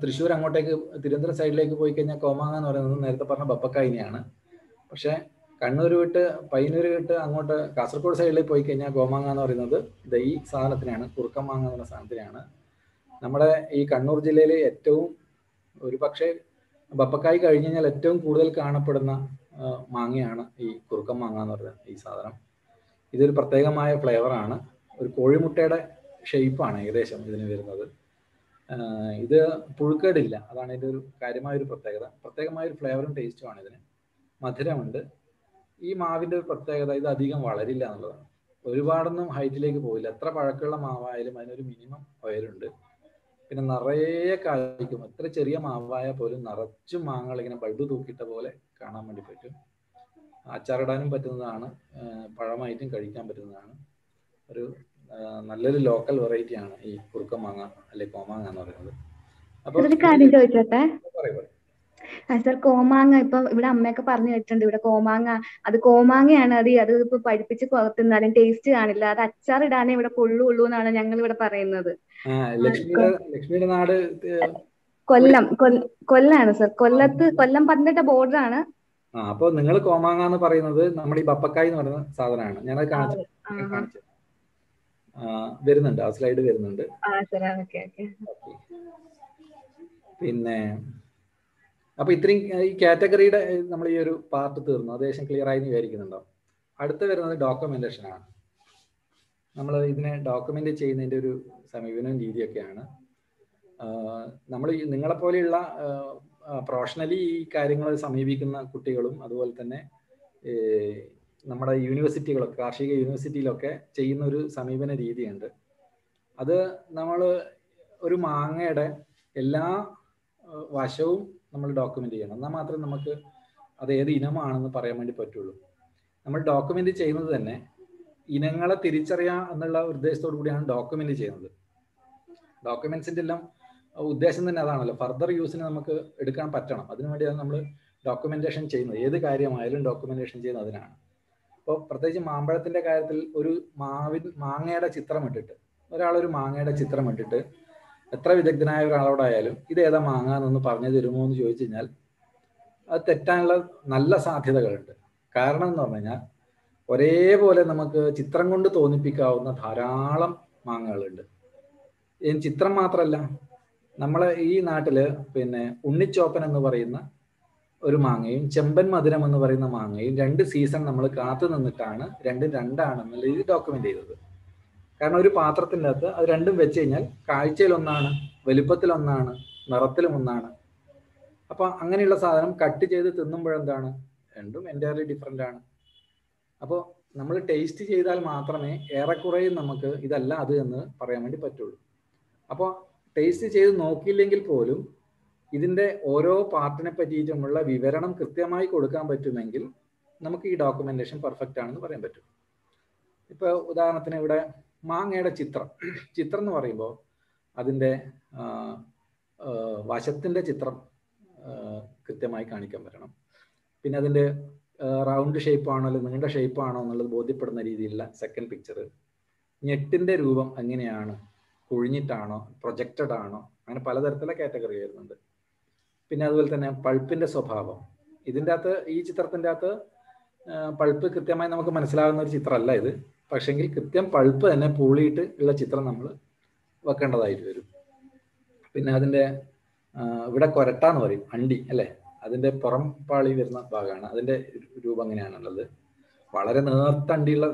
തൃശ്ശൂർ അങ്ങോട്ടേക്ക് തിരുവനന്തപുരം സൈഡിലേക്ക് പോയി കഴിഞ്ഞാൽ കോമാങ്ങ എന്ന് പറയുന്നത് നേരത്തെ പറഞ്ഞ ബപ്പക്കായിനെയാണ്. പക്ഷേ കണ്ണൂർ വിട്ട് പയ്യന്നൂർ വിട്ട് അങ്ങോട്ട് കാസർഗോഡ് സൈഡിലേക്ക് പോയി കഴിഞ്ഞാൽ കോമാങ്ങ എന്ന് പറയുന്നത് ഈ സാധനത്തിനാണ്, കുറുക്കമാങ്ങ എന്ന സാധനത്തിനാണ്. നമ്മുടെ ഈ കണ്ണൂർ ജില്ലയിൽ ഏറ്റവും ഒരു പക്ഷേ ബപ്പക്കായി കഴിഞ്ഞ് കഴിഞ്ഞാൽ ഏറ്റവും കൂടുതൽ കാണപ്പെടുന്ന മാങ്ങയാണ് ഈ കുറുക്കമാങ്ങ എന്ന് പറയുന്നത് ഈ സാധനം. ഇതൊരു പ്രത്യേകമായ ഫ്ലേവറാണ്. ഒരു കോഴിമുട്ടയുടെ ഷേപ്പാണ് ഏകദേശം ഇതിന് വരുന്നത്. ഇത് പുഴുക്കേടില്ല, അതാണ് ഇതിൻ്റെ ഒരു കാര്യമായൊരു പ്രത്യേകത. പ്രത്യേകമായൊരു ഫ്ലേവറും ടേസ്റ്റുമാണ് ഇതിന്. മധുരമുണ്ട്. ഈ മാവിൻ്റെ ഒരു പ്രത്യേകത ഇത് അധികം വളരില്ല എന്നുള്ളതാണ്. ഒരുപാടൊന്നും ഹൈറ്റിലേക്ക് പോയില്ല. എത്ര പഴക്കമുള്ള മാവായാലും അതിനൊരു മിനിമം ഉയരുണ്ട്. പിന്നെ നിറയെ കായ്ക്കും. എത്ര ചെറിയ മാവായാൽ പോലും നിറച്ചും മാങ്ങകൾ ഇങ്ങനെ ബൾബ് തൂക്കിയിട്ട പോലെ കാണാൻ വേണ്ടി പറ്റും. അച്ചാറിടാനും പറ്റുന്നതാണ്, പഴമായിട്ടും കഴിക്കാൻ പറ്റുന്നതാണ്. ഒരു നല്ലൊരു ലോക്കൽ വെറൈറ്റിയാണ് ഈ കുറുക്കൻ മാങ്ങ അല്ലെ കോമാങ്ങ എന്ന് പറയുന്നത്. അപ്പോൾ ഒരു കാര്യം ചോദിച്ചോട്ടെ സർ, കോമാങ്ങ ഇപ്പൊ ഇവിടെ അമ്മയൊക്കെ പറഞ്ഞു വെച്ചിട്ടുണ്ട് ഇവിടെ കോമാങ്ങ അത് കോമാങ്ങയാണ്, അത് അത് ഇപ്പൊ പഠിപ്പിച്ച് തിന്നാലും ടേസ്റ്റ് കാണില്ല, അത് അച്ചാറിടാനേ ഇവിടെ കൊള്ളുള്ളൂ എന്നാണ് ഞങ്ങൾ ഇവിടെ പറയുന്നത്. ലക്ഷ്മിയുടെ നാട് കൊല്ലം, കൊല്ലാണ് സർ. കൊല്ലം പത്തനംതിട്ട ബോർഡറാണ്. അപ്പൊ നിങ്ങൾ കോമാങ്ങ എന്ന് പറയുന്നത് നമ്മുടെ ഈ ബപ്പക്കായി എന്ന് പറയുന്ന സാധനമാണ്. ഞാനത് കാണിച്ചു വരുന്നുണ്ട്, ആ സ്ലൈഡ് വരുന്നുണ്ട്. പിന്നെ അപ്പൊ ഇത്രയും ഈ കാറ്റഗറിയുടെ നമ്മൾ ഈ ഒരു പാർട്ട് തീർന്നു. ഏകദേശം ക്ലിയർ ആയി വിചാരിക്കുന്നുണ്ടോ? അടുത്ത് വരുന്നത് ഡോക്യുമെന്റേഷൻ ആണ്. നമ്മൾ ഇതിനെ ഡോക്യുമെന്റ് ചെയ്യുന്നതിന്റെ ഒരു സമീപനവും രീതിയൊക്കെയാണ്. നമ്മൾ നിങ്ങളെപ്പോലെയുള്ള പ്രൊഫഷണലി ഈ കാര്യങ്ങൾ സമീപിക്കുന്ന കുട്ടികളും അതുപോലെ തന്നെ നമ്മുടെ യൂണിവേഴ്സിറ്റികളൊക്കെ, കാർഷിക യൂണിവേഴ്സിറ്റിയിലൊക്കെ ചെയ്യുന്ന ഒരു സമീപന രീതിയുണ്ട്. അത് നമ്മൾ ഒരു മാങ്ങയുടെ എല്ലാ വശവും നമ്മൾ ഡോക്യുമെൻ്റ് ചെയ്യണം. എന്നാൽ മാത്രമേ നമുക്ക് അത് ഏത് ഇനമാണെന്ന് പറയാൻ വേണ്ടി പറ്റുള്ളൂ. നമ്മൾ ഡോക്യുമെൻ്റ് ചെയ്യുന്നത് തന്നെ ഇനങ്ങളെ തിരിച്ചറിയാം എന്നുള്ള ഉദ്ദേശത്തോടു കൂടിയാണ് ഡോക്യുമെൻ്റ് ചെയ്യുന്നത്. ഡോക്യുമെൻസിൻ്റെ എല്ലാം ഉദ്ദേശം തന്നെ അതാണല്ലോ, ഫർദർ യൂസിന് നമുക്ക് എടുക്കാൻ പറ്റണം. അതിനുവേണ്ടിയാണ് നമ്മൾ ഡോക്യുമെൻറ്റേഷൻ ചെയ്യുന്നത്. ഏത് കാര്യമായാലും ഡോക്യുമെൻറ്റേഷൻ ചെയ്യുന്നത് അതിനാണ്. അപ്പോൾ പ്രത്യേകിച്ച് മാമ്പഴത്തിൻ്റെ കാര്യത്തിൽ ഒരു മാങ്ങയുടെ ചിത്രം ഇട്ടിട്ട് ഒരാളൊരു മാങ്ങയുടെ ചിത്രം ഇട്ടിട്ട് എത്ര വിദഗ്ധനായ ഒരാളോടായാലും ഇത് ഏതാ മാങ്ങ എന്നൊന്ന് പറഞ്ഞു തരുമോ എന്ന് ചോദിച്ചു കഴിഞ്ഞാൽ അത് തെറ്റാനുള്ള നല്ല സാധ്യതകളുണ്ട്. കാരണം എന്ന് പറഞ്ഞു കഴിഞ്ഞാൽ ഒരേപോലെ നമുക്ക് ചിത്രം കൊണ്ട് തോന്നിപ്പിക്കാവുന്ന ധാരാളം മാങ്ങകളുണ്ട്. ചിത്രം മാത്രമല്ല, നമ്മളെ ഈ നാട്ടിൽ പിന്നെ ഉണ്ണിച്ചോപ്പൻ എന്ന് പറയുന്ന ഒരു മാങ്ങയും ചെമ്പൻ മധുരം എന്ന് പറയുന്ന മാങ്ങയും രണ്ട് സീസൺ നമ്മൾ കാത്തു നിന്നിട്ടാണ് രണ്ടും രണ്ടാണെന്നുള്ള ഇത് ഡോക്യുമെൻ്റ് ചെയ്തത്. കാരണം ഒരു പാത്രത്തിൻ്റെ അകത്ത് അത് രണ്ടും വെച്ച് കഴിഞ്ഞാൽ കാഴ്ചയിലൊന്നാണ്, വലുപ്പത്തിലൊന്നാണ്, നിറത്തിലും ഒന്നാണ്. अब अने साधन कट तिंदा രണ്ടും എൻറ്റയർലി ഡിഫറന്റ് ആണ്. അപ്പോൾ നമ്മൾ ടേസ്റ്റ് ചെയ്താൽ മാത്രമേ ഏറെക്കുറെ നമുക്ക് ഇതല്ല അത് എന്ന് പറയാൻ വേണ്ടി പറ്റുള്ളൂ. അപ്പോൾ ടേസ്റ്റ് ചെയ്ത് നോക്കിയില്ലെങ്കിൽ പോലും ഇതിന്റെ ഓരോ പാർട്ടിനെ പറ്റിയിട്ടുള്ള വിവരണം കൃത്യമായി കൊടുക്കാൻ പറ്റുമെങ്കിൽ നമുക്ക് ഈ ഡോക്യുമെന്റേഷൻ പെർഫെക്റ്റ് ആണെന്ന് പറയാൻ പറ്റും. ഇപ്പോൾ ഉദാഹരണത്തിന് ഇവിടെ മാങ്ങയുടെ ചിത്രം എന്ന് പറയുമ്പോൾ അതിന്റെ വശത്തിന്റെ ചിത്രം കൃത്യമായി കാണിക്കാൻ പറ്റണം. പിന്നെ അതിന്റെ റൗണ്ട് ഷേപ്പ് ആണോ അല്ലെങ്കിൽ നീണ്ട ഷേപ്പ് ആണോ എന്നുള്ളത് ബോധ്യപ്പെടുന്ന രീതിയിലുള്ള സെക്കൻഡ് പിക്ചർ. ഞെട്ടിന്റെ രൂപം എങ്ങനെയാണ്, കുഴിഞ്ഞിട്ടാണോ പ്രൊജക്റ്റഡ് ആണോ, അങ്ങനെ പലതരത്തിലുള്ള കാറ്റഗറി വരുന്നുണ്ട്. പിന്നെ അതുപോലെ തന്നെ പൾപ്പിന്റെ സ്വഭാവം, ഇതിൻ്റെ അകത്ത് ഈ ചിത്രത്തിൻ്റെ അകത്ത് പൾപ്പ് കൃത്യമായി നമുക്ക് മനസ്സിലാവുന്ന ഒരു ചിത്രമല്ല ഇത്, പക്ഷെങ്കിൽ കൃത്യം പൾപ്പ് തന്നെ പൂളിയിട്ട് ഉള്ള ചിത്രം നമ്മൾ വെക്കേണ്ടതായിട്ട് വരും. പിന്നെ അതിൻ്റെ ഇവിടെ കൊരട്ട എന്ന് പറയും, അണ്ടി അല്ലേ, അതിൻ്റെ പുറം പാളി വരുന്ന ഭാഗമാണ്, അതിൻ്റെ രൂപം എങ്ങനെയാണുള്ളത്. വളരെ നേർത്ത അണ്ടിയുള്ള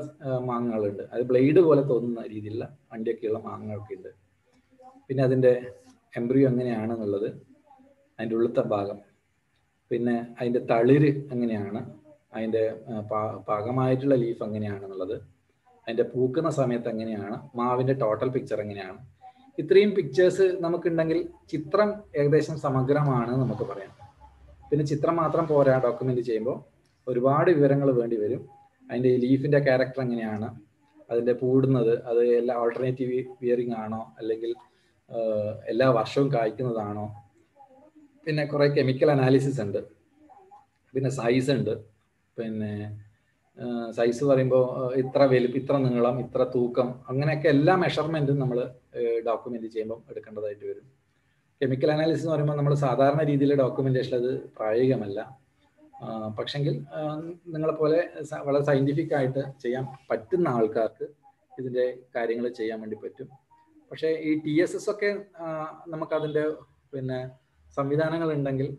മാങ്ങകളുണ്ട്, അത് ബ്ലേഡ് പോലെ തോന്നുന്ന രീതിയിലുള്ള അണ്ടിയൊക്കെയുള്ള മാങ്ങകളൊക്കെ ഉണ്ട്. പിന്നെ അതിൻ്റെ എംബ്രിയോ എങ്ങനെയാണെന്നുള്ളത്, അതിൻ്റെ ഉള്ളത്തെ ഭാഗം, പിന്നെ അതിൻ്റെ തളിര് എങ്ങനെയാണ്, അതിൻ്റെ പാകമായിട്ടുള്ള ലീഫ് എങ്ങനെയാണെന്നുള്ളത്, അതിൻ്റെ പൂക്കുന്ന സമയത്ത് എങ്ങനെയാണ്, മാവിൻ്റെ ടോട്ടൽ പിക്ചർ എങ്ങനെയാണ്. ഇത്രയും പിക്ചേഴ്സ് നമുക്കുണ്ടെങ്കിൽ ചിത്രം ഏകദേശം സമഗ്രമാണെന്ന് നമുക്ക് പറയാം. പിന്നെ ചിത്രം മാത്രം പോരാ, ഡോക്യുമെന്റ് ചെയ്യുമ്പോൾ ഒരുപാട് വിവരങ്ങൾ വേണ്ടി വരും. അതിൻ്റെ ലീഫിൻ്റെ ക്യാരക്ടർ എങ്ങനെയാണ്, അതിൻ്റെ പൂടുന്നത് അത് എല്ലാ ഓൾട്ടർനേറ്റീവ് വിയറിങ് ആണോ അല്ലെങ്കിൽ എല്ലാ വർഷവും കായ്ക്കുന്നതാണോ. പിന്നെ കുറേ കെമിക്കൽ അനാലിസിസ് ഉണ്ട്. പിന്നെ സൈസ് ഉണ്ട്. പിന്നെ സൈസ് പറയുമ്പോൾ ഇത്ര വലുപ്പം, ഇത്ര നീളം, ഇത്ര തൂക്കം, അങ്ങനെയൊക്കെ എല്ലാ മെഷർമെൻറ്റും നമ്മൾ ഡോക്യുമെന്റ് ചെയ്യുമ്പോൾ എടുക്കേണ്ടതായിട്ട് വരും. കെമിക്കൽ അനാലിസിസ് എന്ന് പറയുമ്പോൾ നമ്മൾ സാധാരണ രീതിയിൽ ഡോക്യുമെന്റേഷൻ അത് പ്രായോഗികമല്ല, പക്ഷെങ്കിൽ നിങ്ങളെപ്പോലെ വളരെ സയൻറ്റിഫിക് ആയിട്ട് ചെയ്യാൻ പറ്റുന്ന ആൾക്കാർക്ക് ഇതിൻ്റെ കാര്യങ്ങൾ ചെയ്യാൻ വേണ്ടി പറ്റും. പക്ഷേ ഈ ടി എസ് എസ് ഒക്കെ നമുക്കതിൻ്റെ പിന്നെ സംവിധാനങ്ങളുണ്ടെങ്കിൽ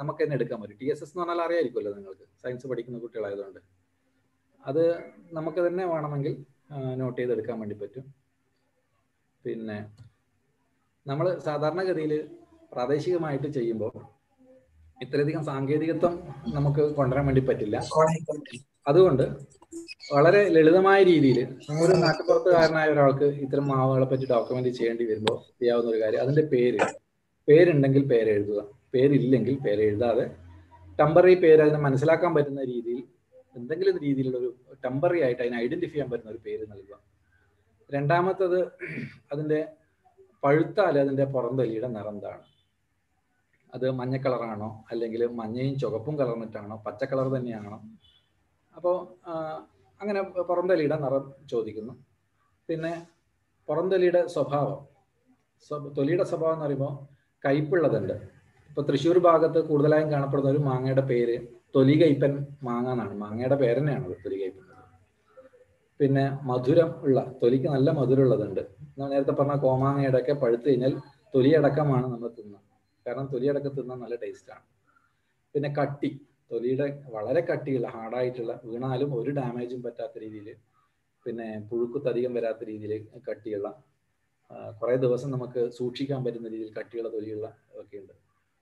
നമുക്ക് തന്നെ എടുക്കാൻ പറ്റും. ടി എസ് എസ് എന്ന് പറഞ്ഞാൽ അറിയാമായിരിക്കുമല്ലോ നിങ്ങൾക്ക്, സയൻസ് പഠിക്കുന്ന കുട്ടികളായതുകൊണ്ട് അത് നമുക്ക് തന്നെ വേണമെങ്കിൽ നോട്ട് ചെയ്തെടുക്കാൻ വേണ്ടി പറ്റും. പിന്നെ നമ്മൾ സാധാരണഗതിയിൽ പ്രാദേശികമായിട്ട് ചെയ്യുമ്പോൾ ഇത്രയധികം സാങ്കേതികത്വം നമുക്ക് കൊണ്ടുവരാൻ വേണ്ടി പറ്റില്ല. അതുകൊണ്ട് വളരെ ലളിതമായ രീതിയിൽ ഒരു നാട്ടുപുറത്തുകാരനായ ഒരാൾക്ക് ഇത്തരം മാവുകളെ പറ്റി ഡോക്യുമെന്റ് ചെയ്യേണ്ടി വരുമ്പോൾ ചെയ്യാവുന്ന ഒരു കാര്യം, അതിൻ്റെ പേരുണ്ടെങ്കിൽ പേരെഴുതുക, പേരില്ലെങ്കിൽ പേരെഴുതാതെ ടെമ്പററി പേര് അതിനെ മനസ്സിലാക്കാൻ പറ്റുന്ന രീതിയിൽ എന്തെങ്കിലും രീതിയിലുള്ള ഒരു ടെമ്പററി ആയിട്ട് അതിനെ ഐഡന്റിഫൈ ചെയ്യാൻ പറ്റുന്ന ഒരു പേര് നൽകുക. രണ്ടാമത്തത്, അതിൻ്റെ പഴുത്താൽ അതിൻ്റെ പുറംതൊലിയുടെ നിറം എന്താണ്, അത് മഞ്ഞ കളറാണോ അല്ലെങ്കിൽ മഞ്ഞയും ചുവപ്പും കളർന്നിട്ടാണോ, പച്ച കളർ തന്നെയാണോ. അപ്പോൾ അങ്ങനെ പുറംതൊലിയുടെ നിറം ചോദിക്കുന്നു. പിന്നെ പുറംതൊലിയുടെ സ്വഭാവം, തൊലിയുടെ സ്വഭാവം എന്ന് പറയുമ്പോൾ കയ്പുള്ളതുണ്ട്. ഇപ്പോൾ തൃശ്ശൂർ ഭാഗത്ത് കൂടുതലായും കാണപ്പെടുന്ന ഒരു മാങ്ങയുടെ പേര് തൊലി കയ്പൻ മാങ്ങ എന്നാണ്, മാങ്ങയുടെ പേര് തന്നെയാണത് തൊലി കയ്പൻ. പിന്നെ മധുരം ഉള്ള, തൊലിക്ക് നല്ല മധുരമുള്ളതുണ്ട്. നമ്മൾ നേരത്തെ പറഞ്ഞ കോമാങ്ങയുടെ ഒക്കെ പഴുത്ത് കഴിഞ്ഞാൽ തൊലിയടക്കമാണ് നമ്മൾ തിന്നുന്നത്, കാരണം തൊലിയടക്കം തിന്നാൻ നല്ല ടേസ്റ്റാണ്. പിന്നെ കട്ടി, തൊലിയുടെ വളരെ കട്ടിയുള്ള ഹാർഡായിട്ടുള്ള, വീണാലും ഒരു ഡാമേജും പറ്റാത്ത രീതിയിൽ, പിന്നെ പുഴുക്കത്തധികം വരാത്ത രീതിയിൽ കട്ടിയുള്ള, കുറേ ദിവസം നമുക്ക് സൂക്ഷിക്കാൻ പറ്റുന്ന രീതിയിൽ കട്ടിയുള്ള തൊലിയുള്ള ഒക്കെ ഉണ്ട്.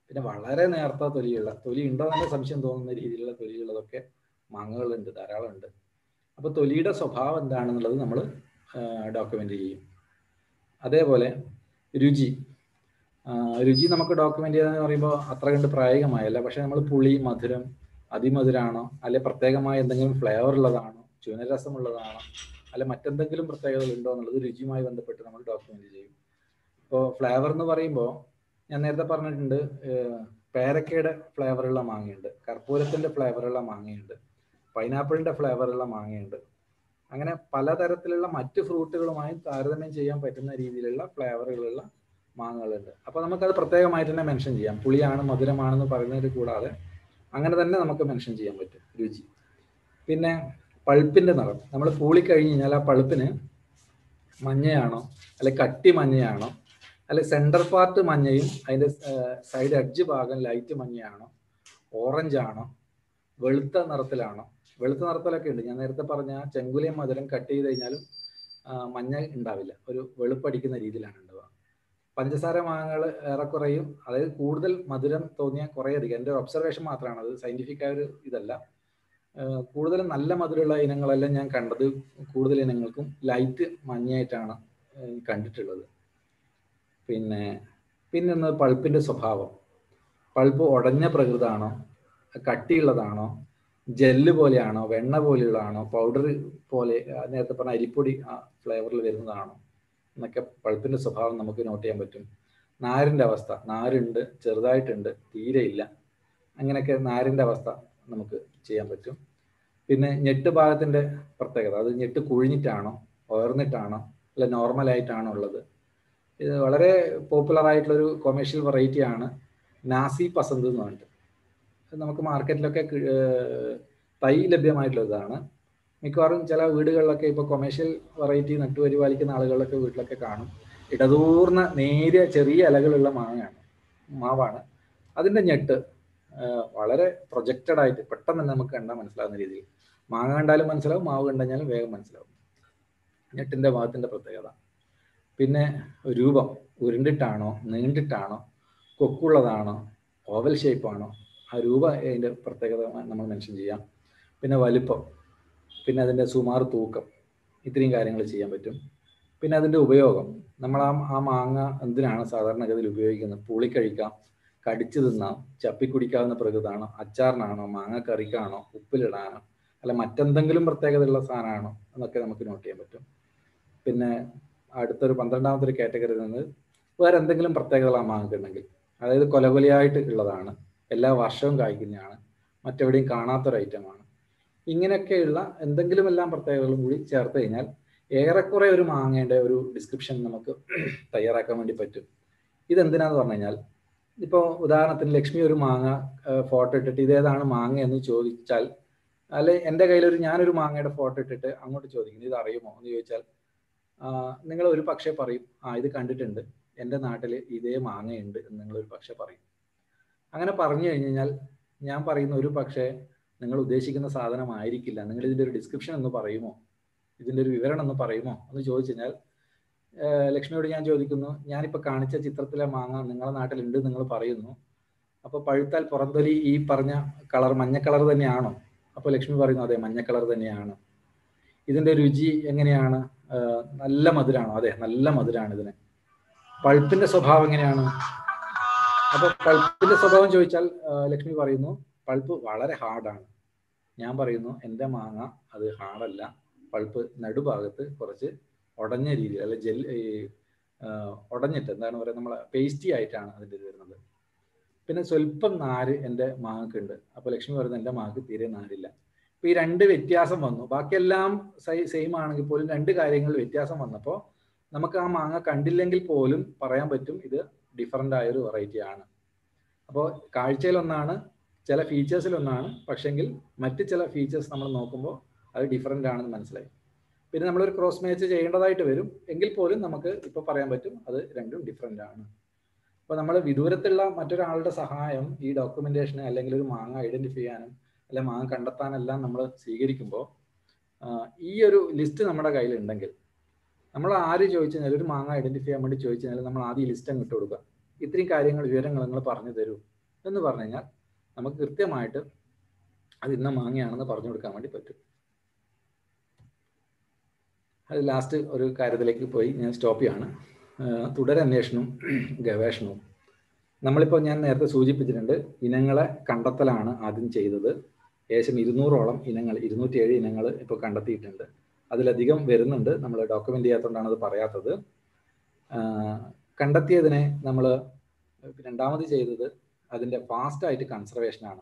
പിന്നെ വളരെ നേർത്ത തൊലിയുള്ള, തൊലി ഉണ്ടോ എന്നുള്ള സംശയം തോന്നുന്ന രീതിയിലുള്ള തൊലിയുള്ളതൊക്കെ മാങ്ങകളുണ്ട്, ധാരാളം ഉണ്ട്. അപ്പോൾ തൊലിയുടെ സ്വഭാവം എന്താണെന്നുള്ളത് നമ്മൾ ഡോക്യുമെൻ്റ് ചെയ്യും. അതേപോലെ രുചി നമുക്ക് ഡോക്യുമെൻ്റ് ചെയ്തെന്ന് പറയുമ്പോൾ അത്ര കണ്ട് പ്രായോഗികമായല്ല, പക്ഷേ നമ്മൾ പുളി, മധുരം, അതിമധുരമാണോ, അല്ലെ പ്രത്യേകമായ എന്തെങ്കിലും ഫ്ലേവർ ഉള്ളതാണോ, ചുവനരസമുള്ളതാണോ, അല്ലെ മറ്റെന്തെങ്കിലും പ്രത്യേകതകളുണ്ടോ എന്നുള്ളത് രുചിയുമായി ബന്ധപ്പെട്ട് നമ്മൾ ഡോക്യുമെൻ്റ് ചെയ്യും. ഇപ്പോൾ ഫ്ലേവർ എന്ന് പറയുമ്പോൾ ഞാൻ നേരത്തെ പറഞ്ഞിട്ടുണ്ട്, പേരക്കയുടെ ഫ്ലേവറുള്ള മാങ്ങയുണ്ട്, കർപ്പൂരത്തിൻ്റെ ഫ്ലേവറുള്ള മാങ്ങയുണ്ട്, പൈനാപ്പിളിൻ്റെ ഫ്ലേവറുള്ള മാങ്ങയുണ്ട്. അങ്ങനെ പലതരത്തിലുള്ള മറ്റ് ഫ്രൂട്ടുകളുമായി താരതമ്യം ചെയ്യാൻ പറ്റുന്ന രീതിയിലുള്ള ഫ്ലേവറുകളുള്ള മാങ്ങകളുണ്ട്. അപ്പോൾ നമുക്കത് പ്രത്യേകമായിട്ട് തന്നെ മെൻഷൻ ചെയ്യാം. പുളിയാണ് മധുരമാണെന്ന് പറയുന്നതിൽ കൂടാതെ അങ്ങനെ തന്നെ നമുക്ക് മെൻഷൻ ചെയ്യാൻ പറ്റും രുചി. പിന്നെ പൾപ്പിൻ്റെ നിറം, നമ്മൾ പൂളിക്കഴിഞ്ഞ് കഴിഞ്ഞാൽ ആ പൾപ്പിന് മഞ്ഞയാണോ അല്ലെ കട്ടി മഞ്ഞയാണോ, അല്ലെ സെൻറ്റർ പാർട്ട് മഞ്ഞയും അതിൻ്റെ സൈഡ് എഡ്ജ് ഭാഗം ലൈറ്റ് മഞ്ഞയാണോ, ഓറഞ്ചാണോ, വെളുത്ത നിറത്തിലാണോ. വെളുത്ത നിറത്തിലൊക്കെ ഉണ്ട്, ഞാൻ നേരത്തെ പറഞ്ഞ ചെങ്കുലയും മധുരം കട്ട് ചെയ്ത് കഴിഞ്ഞാലും മഞ്ഞ ഉണ്ടാവില്ല, ഒരു വെളുപ്പടിക്കുന്ന രീതിയിലാണ് ഉണ്ടാവുക. पंचसार മാങ്ങകൾ ഏറെക്കുറയും അതായത് കൂടുതൽ മധുരം തോന്നിയ കുറേയധികം എൻ്റെ ഒരു ഒബ്സർവേഷൻ മാത്രമാണ് അത് സയന്റിഫിക് ആയ ഒരു ഇതല്ല കൂടുതൽ നല്ല മധുരമുള്ള ഇനങ്ങളെല്ലാം ഞാൻ കണ്ടത് കൂടുതൽ ഇനങ്ങൾക്കും ലൈറ്റ് മഞ്ഞയായിട്ടാണ് കണ്ടിട്ടുള്ളത് പിന്നെ പിന്നെ പൾപ്പിന്റെ സ്വഭാവം പൾപ്പ് ഉടഞ്ഞ പ്രകൃതമാണോ കട്ടിയുള്ളതാണോ ജെല്ല് പോലെയാണോ വെണ്ണ പോലെയുള്ളതാണോ പൗഡർ പോലെ നേരത്തെ പറഞ്ഞ അരിപ്പൊടി ഫ്ലേവറിൽ വരുന്നതാണോ എന്നൊക്കെ പൾപ്പിന്റെ സ്വഭാവം നമുക്ക് നോട്ട് ചെയ്യാൻ പറ്റും നാരിന്റെ അവസ്ഥ നാരുണ്ട് ചെറുതായിട്ടുണ്ട് തീരെ ഇല്ല അങ്ങനെയൊക്കെ നാരിന്റെ അവസ്ഥ നമുക്ക് ചെയ്യാൻ പറ്റും പിന്നെ ഞെട്ട് ഭാഗത്തിന്റെ പ്രത്യേകത അത് ഞെട്ട് കുഴിഞ്ഞിട്ടാണോ ഓർന്നിട്ടാണോ അല്ല നോർമൽ ആയിട്ടാണോ ഉള്ളത് ഇത് വളരെ പോപ്പുലർ ആയിട്ടുള്ള ഒരു കൊമേഴ്ഷ്യൽ വെറൈറ്റി ആണ് നാസി പസന്ത് എന്ന് പറഞ്ഞിട്ട് നമുക്ക് മാർക്കറ്റിലൊക്കെ തൈ ലഭ്യമായിട്ടുള്ളതാണ് മിക്കവാറും ചില വീടുകളിലൊക്കെ ഇപ്പോൾ കൊമേഴ്ഷ്യൽ വെറൈറ്റി നട്ടുപരിപാലിക്കുന്ന ആളുകളൊക്കെ വീട്ടിലൊക്കെ കാണും ഇടതൂർന്ന നേരിയ ചെറിയ ഇലകളുള്ള മാവാണ് അതിൻ്റെ ഞെട്ട് വളരെ പ്രൊജക്റ്റഡ് ആയിട്ട് പെട്ടെന്ന് തന്നെ നമുക്ക് കണ്ടാൽ മനസ്സിലാവുന്ന രീതിയിൽ മാങ്ങ കണ്ടാലും മനസ്സിലാവും മാവ് കണ്ടുകഴിഞ്ഞാലും വേഗം മനസ്സിലാവും ഞെട്ടിൻ്റെ ഭാഗത്തിൻ്റെ പ്രത്യേകത പിന്നെ രൂപം ഉരുണ്ടിട്ടാണോ നീണ്ടിട്ടാണോ കൊക്കുള്ളതാണോ ഓവൽ ഷേപ്പാണോ ആ രൂപം അതിൻ്റെ പ്രത്യേകത നമ്മൾ മെൻഷൻ ചെയ്യാം പിന്നെ വലുപ്പം പിന്നെ അതിൻ്റെ സുമാർ തൂക്കം ഇത്രയും കാര്യങ്ങൾ ചെയ്യാൻ പറ്റും പിന്നെ അതിൻ്റെ ഉപയോഗം നമ്മൾ ആ മാങ്ങ എന്തിനാണ് സാധാരണഗതിയിൽ ഉപയോഗിക്കുന്നത് പുളി കഴിക്കാം കടിച്ചു തിന്നാം ചപ്പി കുടിക്കാവുന്ന പ്രകൃതമാണോ അച്ചാറിനാണോ മാങ്ങ കറിക്കാണോ ഉപ്പിലിടാനോ അല്ല മറ്റെന്തെങ്കിലും പ്രത്യേകതയുള്ള സാധനമാണോ എന്നൊക്കെ നമുക്ക് നോട്ട് ചെയ്യാൻ പറ്റും പിന്നെ അടുത്തൊരു 12ാമത്തെ കാറ്റഗറിയിൽ നിന്ന് വേറെ എന്തെങ്കിലും പ്രത്യേകതകൾ ആ മാങ്ങക്കുണ്ടെങ്കിൽ അതായത് കൊലകൊലയായിട്ട് ഉള്ളതാണ് എല്ലാ വർഷവും കായ്ക്കുന്നതാണ് മറ്റെവിടെയും കാണാത്തൊരു ഐറ്റമാണ് ഇങ്ങനെയൊക്കെയുള്ള എന്തെങ്കിലും എല്ലാം പ്രത്യേകതകളും കൂടി ചേർത്ത് കഴിഞ്ഞാൽ ഏറെക്കുറെ ഒരു മാങ്ങയുടെ ഒരു ഡിസ്ക്രിപ്ഷൻ നമുക്ക് തയ്യാറാക്കാൻ വേണ്ടി പറ്റും ഇതെന്തിനാന്ന് പറഞ്ഞു കഴിഞ്ഞാൽ ഇപ്പോൾ ഉദാഹരണത്തിന് ലക്ഷ്മി ഒരു മാങ്ങ ഫോട്ടോ ഇട്ടിട്ട് ഇതേതാണ് മാങ്ങ എന്ന് ചോദിച്ചാൽ അല്ലെ എൻ്റെ കയ്യിലൊരു ഞാനൊരു മാങ്ങയുടെ ഫോട്ടോ ഇട്ടിട്ട് അങ്ങോട്ട് ചോദിക്കുന്നത് ഇത് അറിയുമോ എന്ന് ചോദിച്ചാൽ നിങ്ങൾ ഒരു പക്ഷേ പറയും ആ ഇത് കണ്ടിട്ടുണ്ട് എൻ്റെ നാട്ടിൽ ഇതേ മാങ്ങയുണ്ട് എന്ന് നിങ്ങളൊരു പക്ഷേ പറയും അങ്ങനെ പറഞ്ഞു കഴിഞ്ഞു കഴിഞ്ഞാൽ ഞാൻ പറയുന്ന ഒരു പക്ഷേ നിങ്ങൾ ഉദ്ദേശിക്കുന്ന സാധനമായിരിക്കില്ല നിങ്ങൾ ഇതിൻ്റെ ഒരു ഡിസ്ക്രിപ്ഷൻ എന്ന് പറയുമോ ഇതിൻ്റെ ഒരു വിവരണം എന്ന് പറയുമോ എന്ന് ചോദിച്ചു കഴിഞ്ഞാൽ ലക്ഷ്മിയോട് ഞാൻ ചോദിക്കുന്നു ഞാനിപ്പോൾ കാണിച്ച ചിത്രത്തിലെ മാങ്ങ നിങ്ങളുടെ നാട്ടിലുണ്ട് നിങ്ങൾ പറയുന്നു അപ്പോൾ പഴുത്താൽ പുറന്തൊലി ഈ പറഞ്ഞ കളർ മഞ്ഞ കളർ തന്നെയാണോ അപ്പോൾ ലക്ഷ്മി പറയുന്നു അതെ മഞ്ഞ കളർ തന്നെയാണ് ഇതിൻ്റെ രുചി എങ്ങനെയാണ് നല്ല മധുരമാണോ അതെ നല്ല മധുരമാണ് ഇതിന് പഴുപ്പിൻ്റെ സ്വഭാവം എങ്ങനെയാണ് അപ്പോൾ പൾപ്പിന്റെ സ്വഭാവം ചോദിച്ചാൽ ലക്ഷ്മി പറയുന്നു പൾപ്പ് വളരെ ഹാർഡാണ് ഞാൻ പറയുന്നു എൻ്റെ മാങ്ങ അത് ഹാർഡല്ല പൾപ്പ് നടുഭാഗത്ത് കുറച്ച് ഉടഞ്ഞ രീതിയിൽ അല്ലെ ഉടഞ്ഞിട്ട് എന്താണ് പറയുക നമ്മളെ പേസ്റ്റി ആയിട്ടാണ് അതിൻ്റെ ഇത് വരുന്നത് പിന്നെ സ്വല്പം നാര് എൻ്റെ മാങ്ങക്കുണ്ട് അപ്പോൾ ലക്ഷ്മി പറയുന്നത് എൻ്റെ മാങ്ങക്ക് തീരെ നാരില്ല അപ്പോൾ ഈ രണ്ട് വ്യത്യാസം വന്നു ബാക്കിയെല്ലാം സെയിം ആണെങ്കിൽ പോലും രണ്ട് കാര്യങ്ങൾ വ്യത്യാസം വന്നപ്പോൾ നമുക്ക് ആ മാങ്ങ കണ്ടില്ലെങ്കിൽ പോലും പറയാൻ പറ്റും ഇത് ഡിഫറൻ്റ് ആയൊരു വെറൈറ്റി ആണ് അപ്പോൾ കാഴ്ചയിലൊന്നാണ് ചില ഫീച്ചേഴ്സിലൊന്നാണ് പക്ഷെങ്കിൽ മറ്റ് ചില ഫീച്ചേഴ്സ് നമ്മൾ നോക്കുമ്പോൾ അത് ഡിഫറൻ്റ് ആണെന്ന് മനസ്സിലായി പിന്നെ നമ്മളൊരു ക്രോസ് മാച്ച് ചെയ്യേണ്ടതായിട്ട് വരും എങ്കിൽ പോലും നമുക്ക് ഇപ്പോൾ പറയാൻ പറ്റും അത് രണ്ടും ഡിഫറൻ്റ് ആണ് അപ്പോൾ നമ്മൾ വിദൂരത്തുള്ള മറ്റൊരാളുടെ സഹായം ഈ ഡോക്യുമെൻറ്റേഷന് അല്ലെങ്കിൽ ഒരു മാങ്ങ ഐഡൻറ്റിഫൈ ചെയ്യാനും അല്ലെ മാങ്ങ കണ്ടെത്താനെല്ലാം നമ്മൾ സ്വീകരിക്കുമ്പോൾ ഈ ഒരു ലിസ്റ്റ് നമ്മുടെ കയ്യിലുണ്ടെങ്കിൽ നമ്മൾ ആര് ചോദിച്ചു കഴിഞ്ഞാൽ ഒരു മാങ്ങ ഐഡൻറ്റിഫൈ ചെയ്യാൻ വേണ്ടി ചോദിച്ചു കഴിഞ്ഞാൽ നമ്മൾ ആദ്യം ലിസ്റ്റ് അങ്ങ് ഇട്ട് കൊടുക്കുക ഇത്രയും കാര്യങ്ങൾ വിവരങ്ങൾ നിങ്ങൾ പറഞ്ഞു തരൂ എന്ന് പറഞ്ഞു കഴിഞ്ഞാൽ നമുക്ക് കൃത്യമായിട്ട് അത് ഇന്ന മാങ്ങയാണെന്ന് പറഞ്ഞു കൊടുക്കാൻ വേണ്ടി പറ്റും അത് ലാസ്റ്റ് ഒരു കാര്യത്തിലേക്ക് പോയി ഞാൻ സ്റ്റോപ്പ് ചെയ്യാണ് തുടരന്വേഷണവും ഗവേഷണവും നമ്മളിപ്പോൾ ഞാൻ നേരത്തെ സൂചിപ്പിച്ചിട്ടുണ്ട് ഇനങ്ങളെ കണ്ടെത്തലാണ് ആദ്യം ചെയ്തത് ഏകദേശം 200ഓളം ഇനങ്ങൾ 207 ഇനങ്ങൾ ഇപ്പോൾ കണ്ടെത്തിയിട്ടുണ്ട് അതിലധികം വരുന്നുണ്ട് നമ്മൾ ഡോക്യുമെൻ്റ് ചെയ്യാത്തതുകൊണ്ടാണ് അത് പറയാത്തത് കണ്ടെത്തിയതിനെ നമ്മൾ രണ്ടാമത് ചെയ്തത് അതിൻ്റെ ഫാസ്റ്റായിട്ട് കൺസർവേഷനാണ്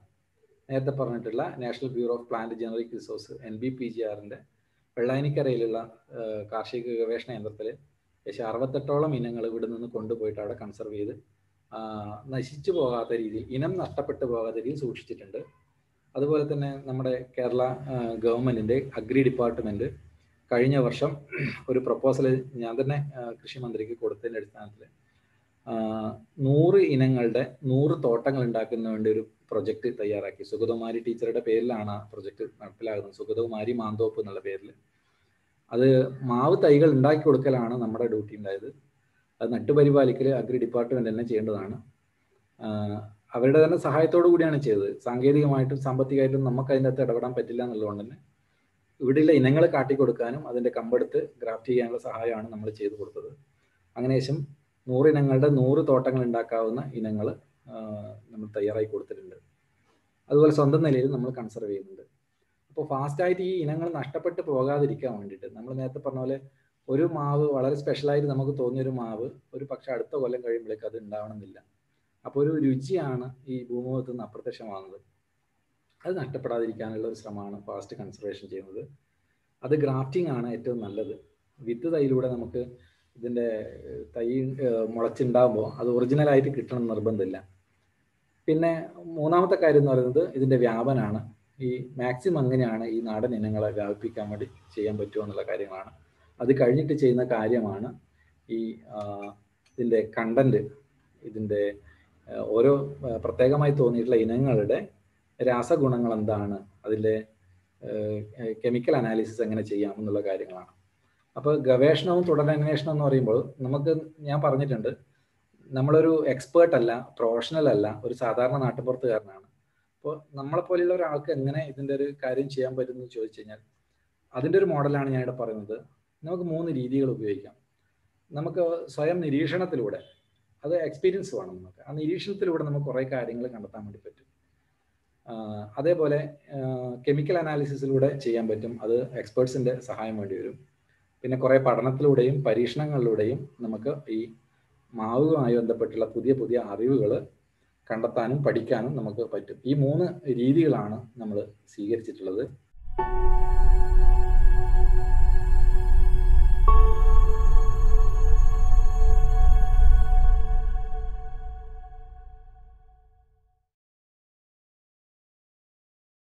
നേരത്തെ പറഞ്ഞിട്ടുള്ള national bureau of plant generic resource NBPGRൻ്റെ വെള്ളാനിക്കരയിലുള്ള കാർഷിക ഗവേഷണ കേന്ദ്രത്തിൽ ഏകദേശം 68ഓളം ഇനങ്ങൾ ഇവിടെ നിന്ന് കൊണ്ടുപോയിട്ട് അവിടെ കൺസർവ് ചെയ്ത് നശിച്ചു പോകാത്ത രീതിയിൽ ഇനം നഷ്ടപ്പെട്ടു പോകാത്ത രീതിയിൽ സൂക്ഷിച്ചിട്ടുണ്ട് അതുപോലെ തന്നെ നമ്മുടെ കേരള ഗവൺമെൻറ്റിൻ്റെ അഗ്രി ഡിപ്പാർട്ട്മെൻറ്റ് കഴിഞ്ഞ വർഷം ഒരു പ്രപ്പോസൽ ഞാൻ തന്നെ കൃഷി മന്ത്രിക്ക് കൊടുത്തതിൻ്റെ അടിസ്ഥാനത്തിൽ 100 ഇനങ്ങളുടെ 100 തോട്ടങ്ങൾ ഉണ്ടാക്കുന്ന വേണ്ടി ഒരു പ്രൊജക്റ്റ് തയ്യാറാക്കി സുഗതകുമാരി ടീച്ചറുടെ പേരിലാണ് ആ പ്രൊജക്റ്റ് നടപ്പിലാകുന്നത് സുഗതകുമാരി മാന്തോപ്പ് എന്നുള്ള പേരിൽ അത് മാവ് തൈകൾ ഉണ്ടാക്കി കൊടുക്കലാണ് നമ്മുടെ ഡ്യൂട്ടി ഉണ്ടായത് അത് നട്ടുപരിപാലിക്കൽ അഗ്രി ഡിപ്പാർട്ട്മെന്റ് തന്നെ ചെയ്യേണ്ടതാണ്. അവരുടെ തന്നെ സഹായത്തോടു കൂടിയാണ് ചെയ്തത്. സാങ്കേതികമായിട്ടും സാമ്പത്തികമായിട്ടും നമുക്ക് അതിൻ്റെ അകത്ത് ഇടപെടാൻ പറ്റില്ല എന്നുള്ളതുകൊണ്ട് തന്നെ ഇവിടെയുള്ള ഇനങ്ങളെ കാട്ടിക്കൊടുക്കാനും അതിൻ്റെ കമ്പെടുത്ത് ഗ്രാഫ്റ്റ് ചെയ്യാനുള്ള സഹായമാണ് നമ്മൾ ചെയ്തു കൊടുത്തത്. അങ്ങനെ ശേഷം 100 ഇനങ്ങളുടെ 100 തോട്ടങ്ങൾ ഉണ്ടാക്കാവുന്ന ഇനങ്ങൾ നമ്മൾ തയ്യാറാക്കി കൊടുത്തിട്ടുണ്ട്. അതുപോലെ സ്വന്തം നിലയിൽ നമ്മൾ കൺസർവ് ചെയ്യുന്നുണ്ട്. അപ്പോൾ ഫാസ്റ്റായിട്ട് ഈ ഇനങ്ങൾ നഷ്ടപ്പെട്ട് പോകാതിരിക്കാൻ വേണ്ടിയിട്ട് നമ്മൾ നേരത്തെ പറഞ്ഞ പോലെ ഒരു മാവ് വളരെ സ്പെഷ്യലായിട്ട് നമുക്ക് തോന്നിയൊരു മാവ് ഒരു പക്ഷെ അടുത്ത കൊല്ലം കഴിയുമ്പോഴേക്ക് അത് ഉണ്ടാവണമെന്നില്ല. അപ്പോൾ ഒരു രുചിയാണ് ഈ ഭൂമുഖത്ത് നിന്ന് അപ്രത്യക്ഷമാകുന്നത്. അത് നഷ്ടപ്പെടാതിരിക്കാനുള്ള ഒരു ശ്രമമാണ് ഫാസ്റ്റ് കൺസർവേഷൻ ചെയ്യുന്നത്. അത് ഗ്രാഫ്റ്റിംഗ് ആണ് ഏറ്റവും നല്ലത്. വിത്ത് തൈയിലൂടെ നമുക്ക് ഇതിൻ്റെ തൈ മുളച്ചുണ്ടാകുമ്പോൾ അത് ഒറിജിനലായിട്ട് കിട്ടണം എന്ന് നിർബന്ധമില്ല. പിന്നെ മൂന്നാമത്തെ കാര്യം എന്ന് പറയുന്നത് ഇതിൻ്റെ വ്യാപനമാണ്. ഈ മാക്സിമം അങ്ങനെയാണ് ഈ നാടൻ ഇനങ്ങളെ വ്യാപിപ്പിക്കാൻ വേണ്ടി ചെയ്യാൻ പറ്റുമോ എന്നുള്ള കാര്യങ്ങളാണ്. അത് കഴിഞ്ഞിട്ട് ചെയ്യുന്ന കാര്യമാണ് ഈ ഇതിൻ്റെ കണ്ടൻറ്റ്, ഇതിൻ്റെ ഓരോ പ്രത്യേകമായി തോന്നിയിട്ടുള്ള ഇനങ്ങളുടെ രാസഗുണങ്ങൾ എന്താണ്, അതിൻ്റെ കെമിക്കൽ അനാലിസിസ് എങ്ങനെ ചെയ്യാം എന്നുള്ള കാര്യങ്ങളാണ്. അപ്പോൾ ഗവേഷണവും തുടരന്വേഷണം എന്ന് പറയുമ്പോൾ നമുക്ക് ഞാൻ പറഞ്ഞിട്ടുണ്ട്, നമ്മളൊരു എക്സ്പേർട്ട് അല്ല, പ്രൊഫഷണൽ അല്ല, ഒരു സാധാരണ നാട്ടുപുറത്തുകാരനാണ്. അപ്പോൾ നമ്മളെപ്പോലെയുള്ള ഒരാൾക്ക് എങ്ങനെ ഇതിൻ്റെ ഒരു കാര്യം ചെയ്യാൻ പറ്റുമെന്ന് ചോദിച്ചു കഴിഞ്ഞാൽ അതിൻ്റെ ഒരു മോഡലാണ് ഞാനിവിടെ പറയുന്നത്. നമുക്ക് 3 രീതികൾ ഉപയോഗിക്കാം. നമുക്ക് സ്വയം നിരീക്ഷണത്തിലൂടെ, അത് എക്സ്പീരിയൻസ് വേണം നമുക്ക്, ആ നിരീക്ഷണത്തിലൂടെ നമുക്ക് കുറേ കാര്യങ്ങൾ കണ്ടെത്താൻ വേണ്ടി പറ്റും. അതേപോലെ കെമിക്കൽ അനാലിസിസിലൂടെ ചെയ്യാൻ പറ്റും, അത് എക്സ്പേർട്സിൻ്റെ സഹായം വേണ്ടി വരും. പിന്നെ കുറേ പഠനത്തിലൂടെയും പരീക്ഷണങ്ങളിലൂടെയും നമുക്ക് ഈ മാവുമായി ബന്ധപ്പെട്ടുള്ള പുതിയ പുതിയ അറിവുകൾ കണ്ടെത്താനും പഠിക്കാനും നമുക്ക് പറ്റും. ഈ 3 രീതികളാണ് നമ്മൾ സ്വീകരിച്ചിട്ടുള്ളത്.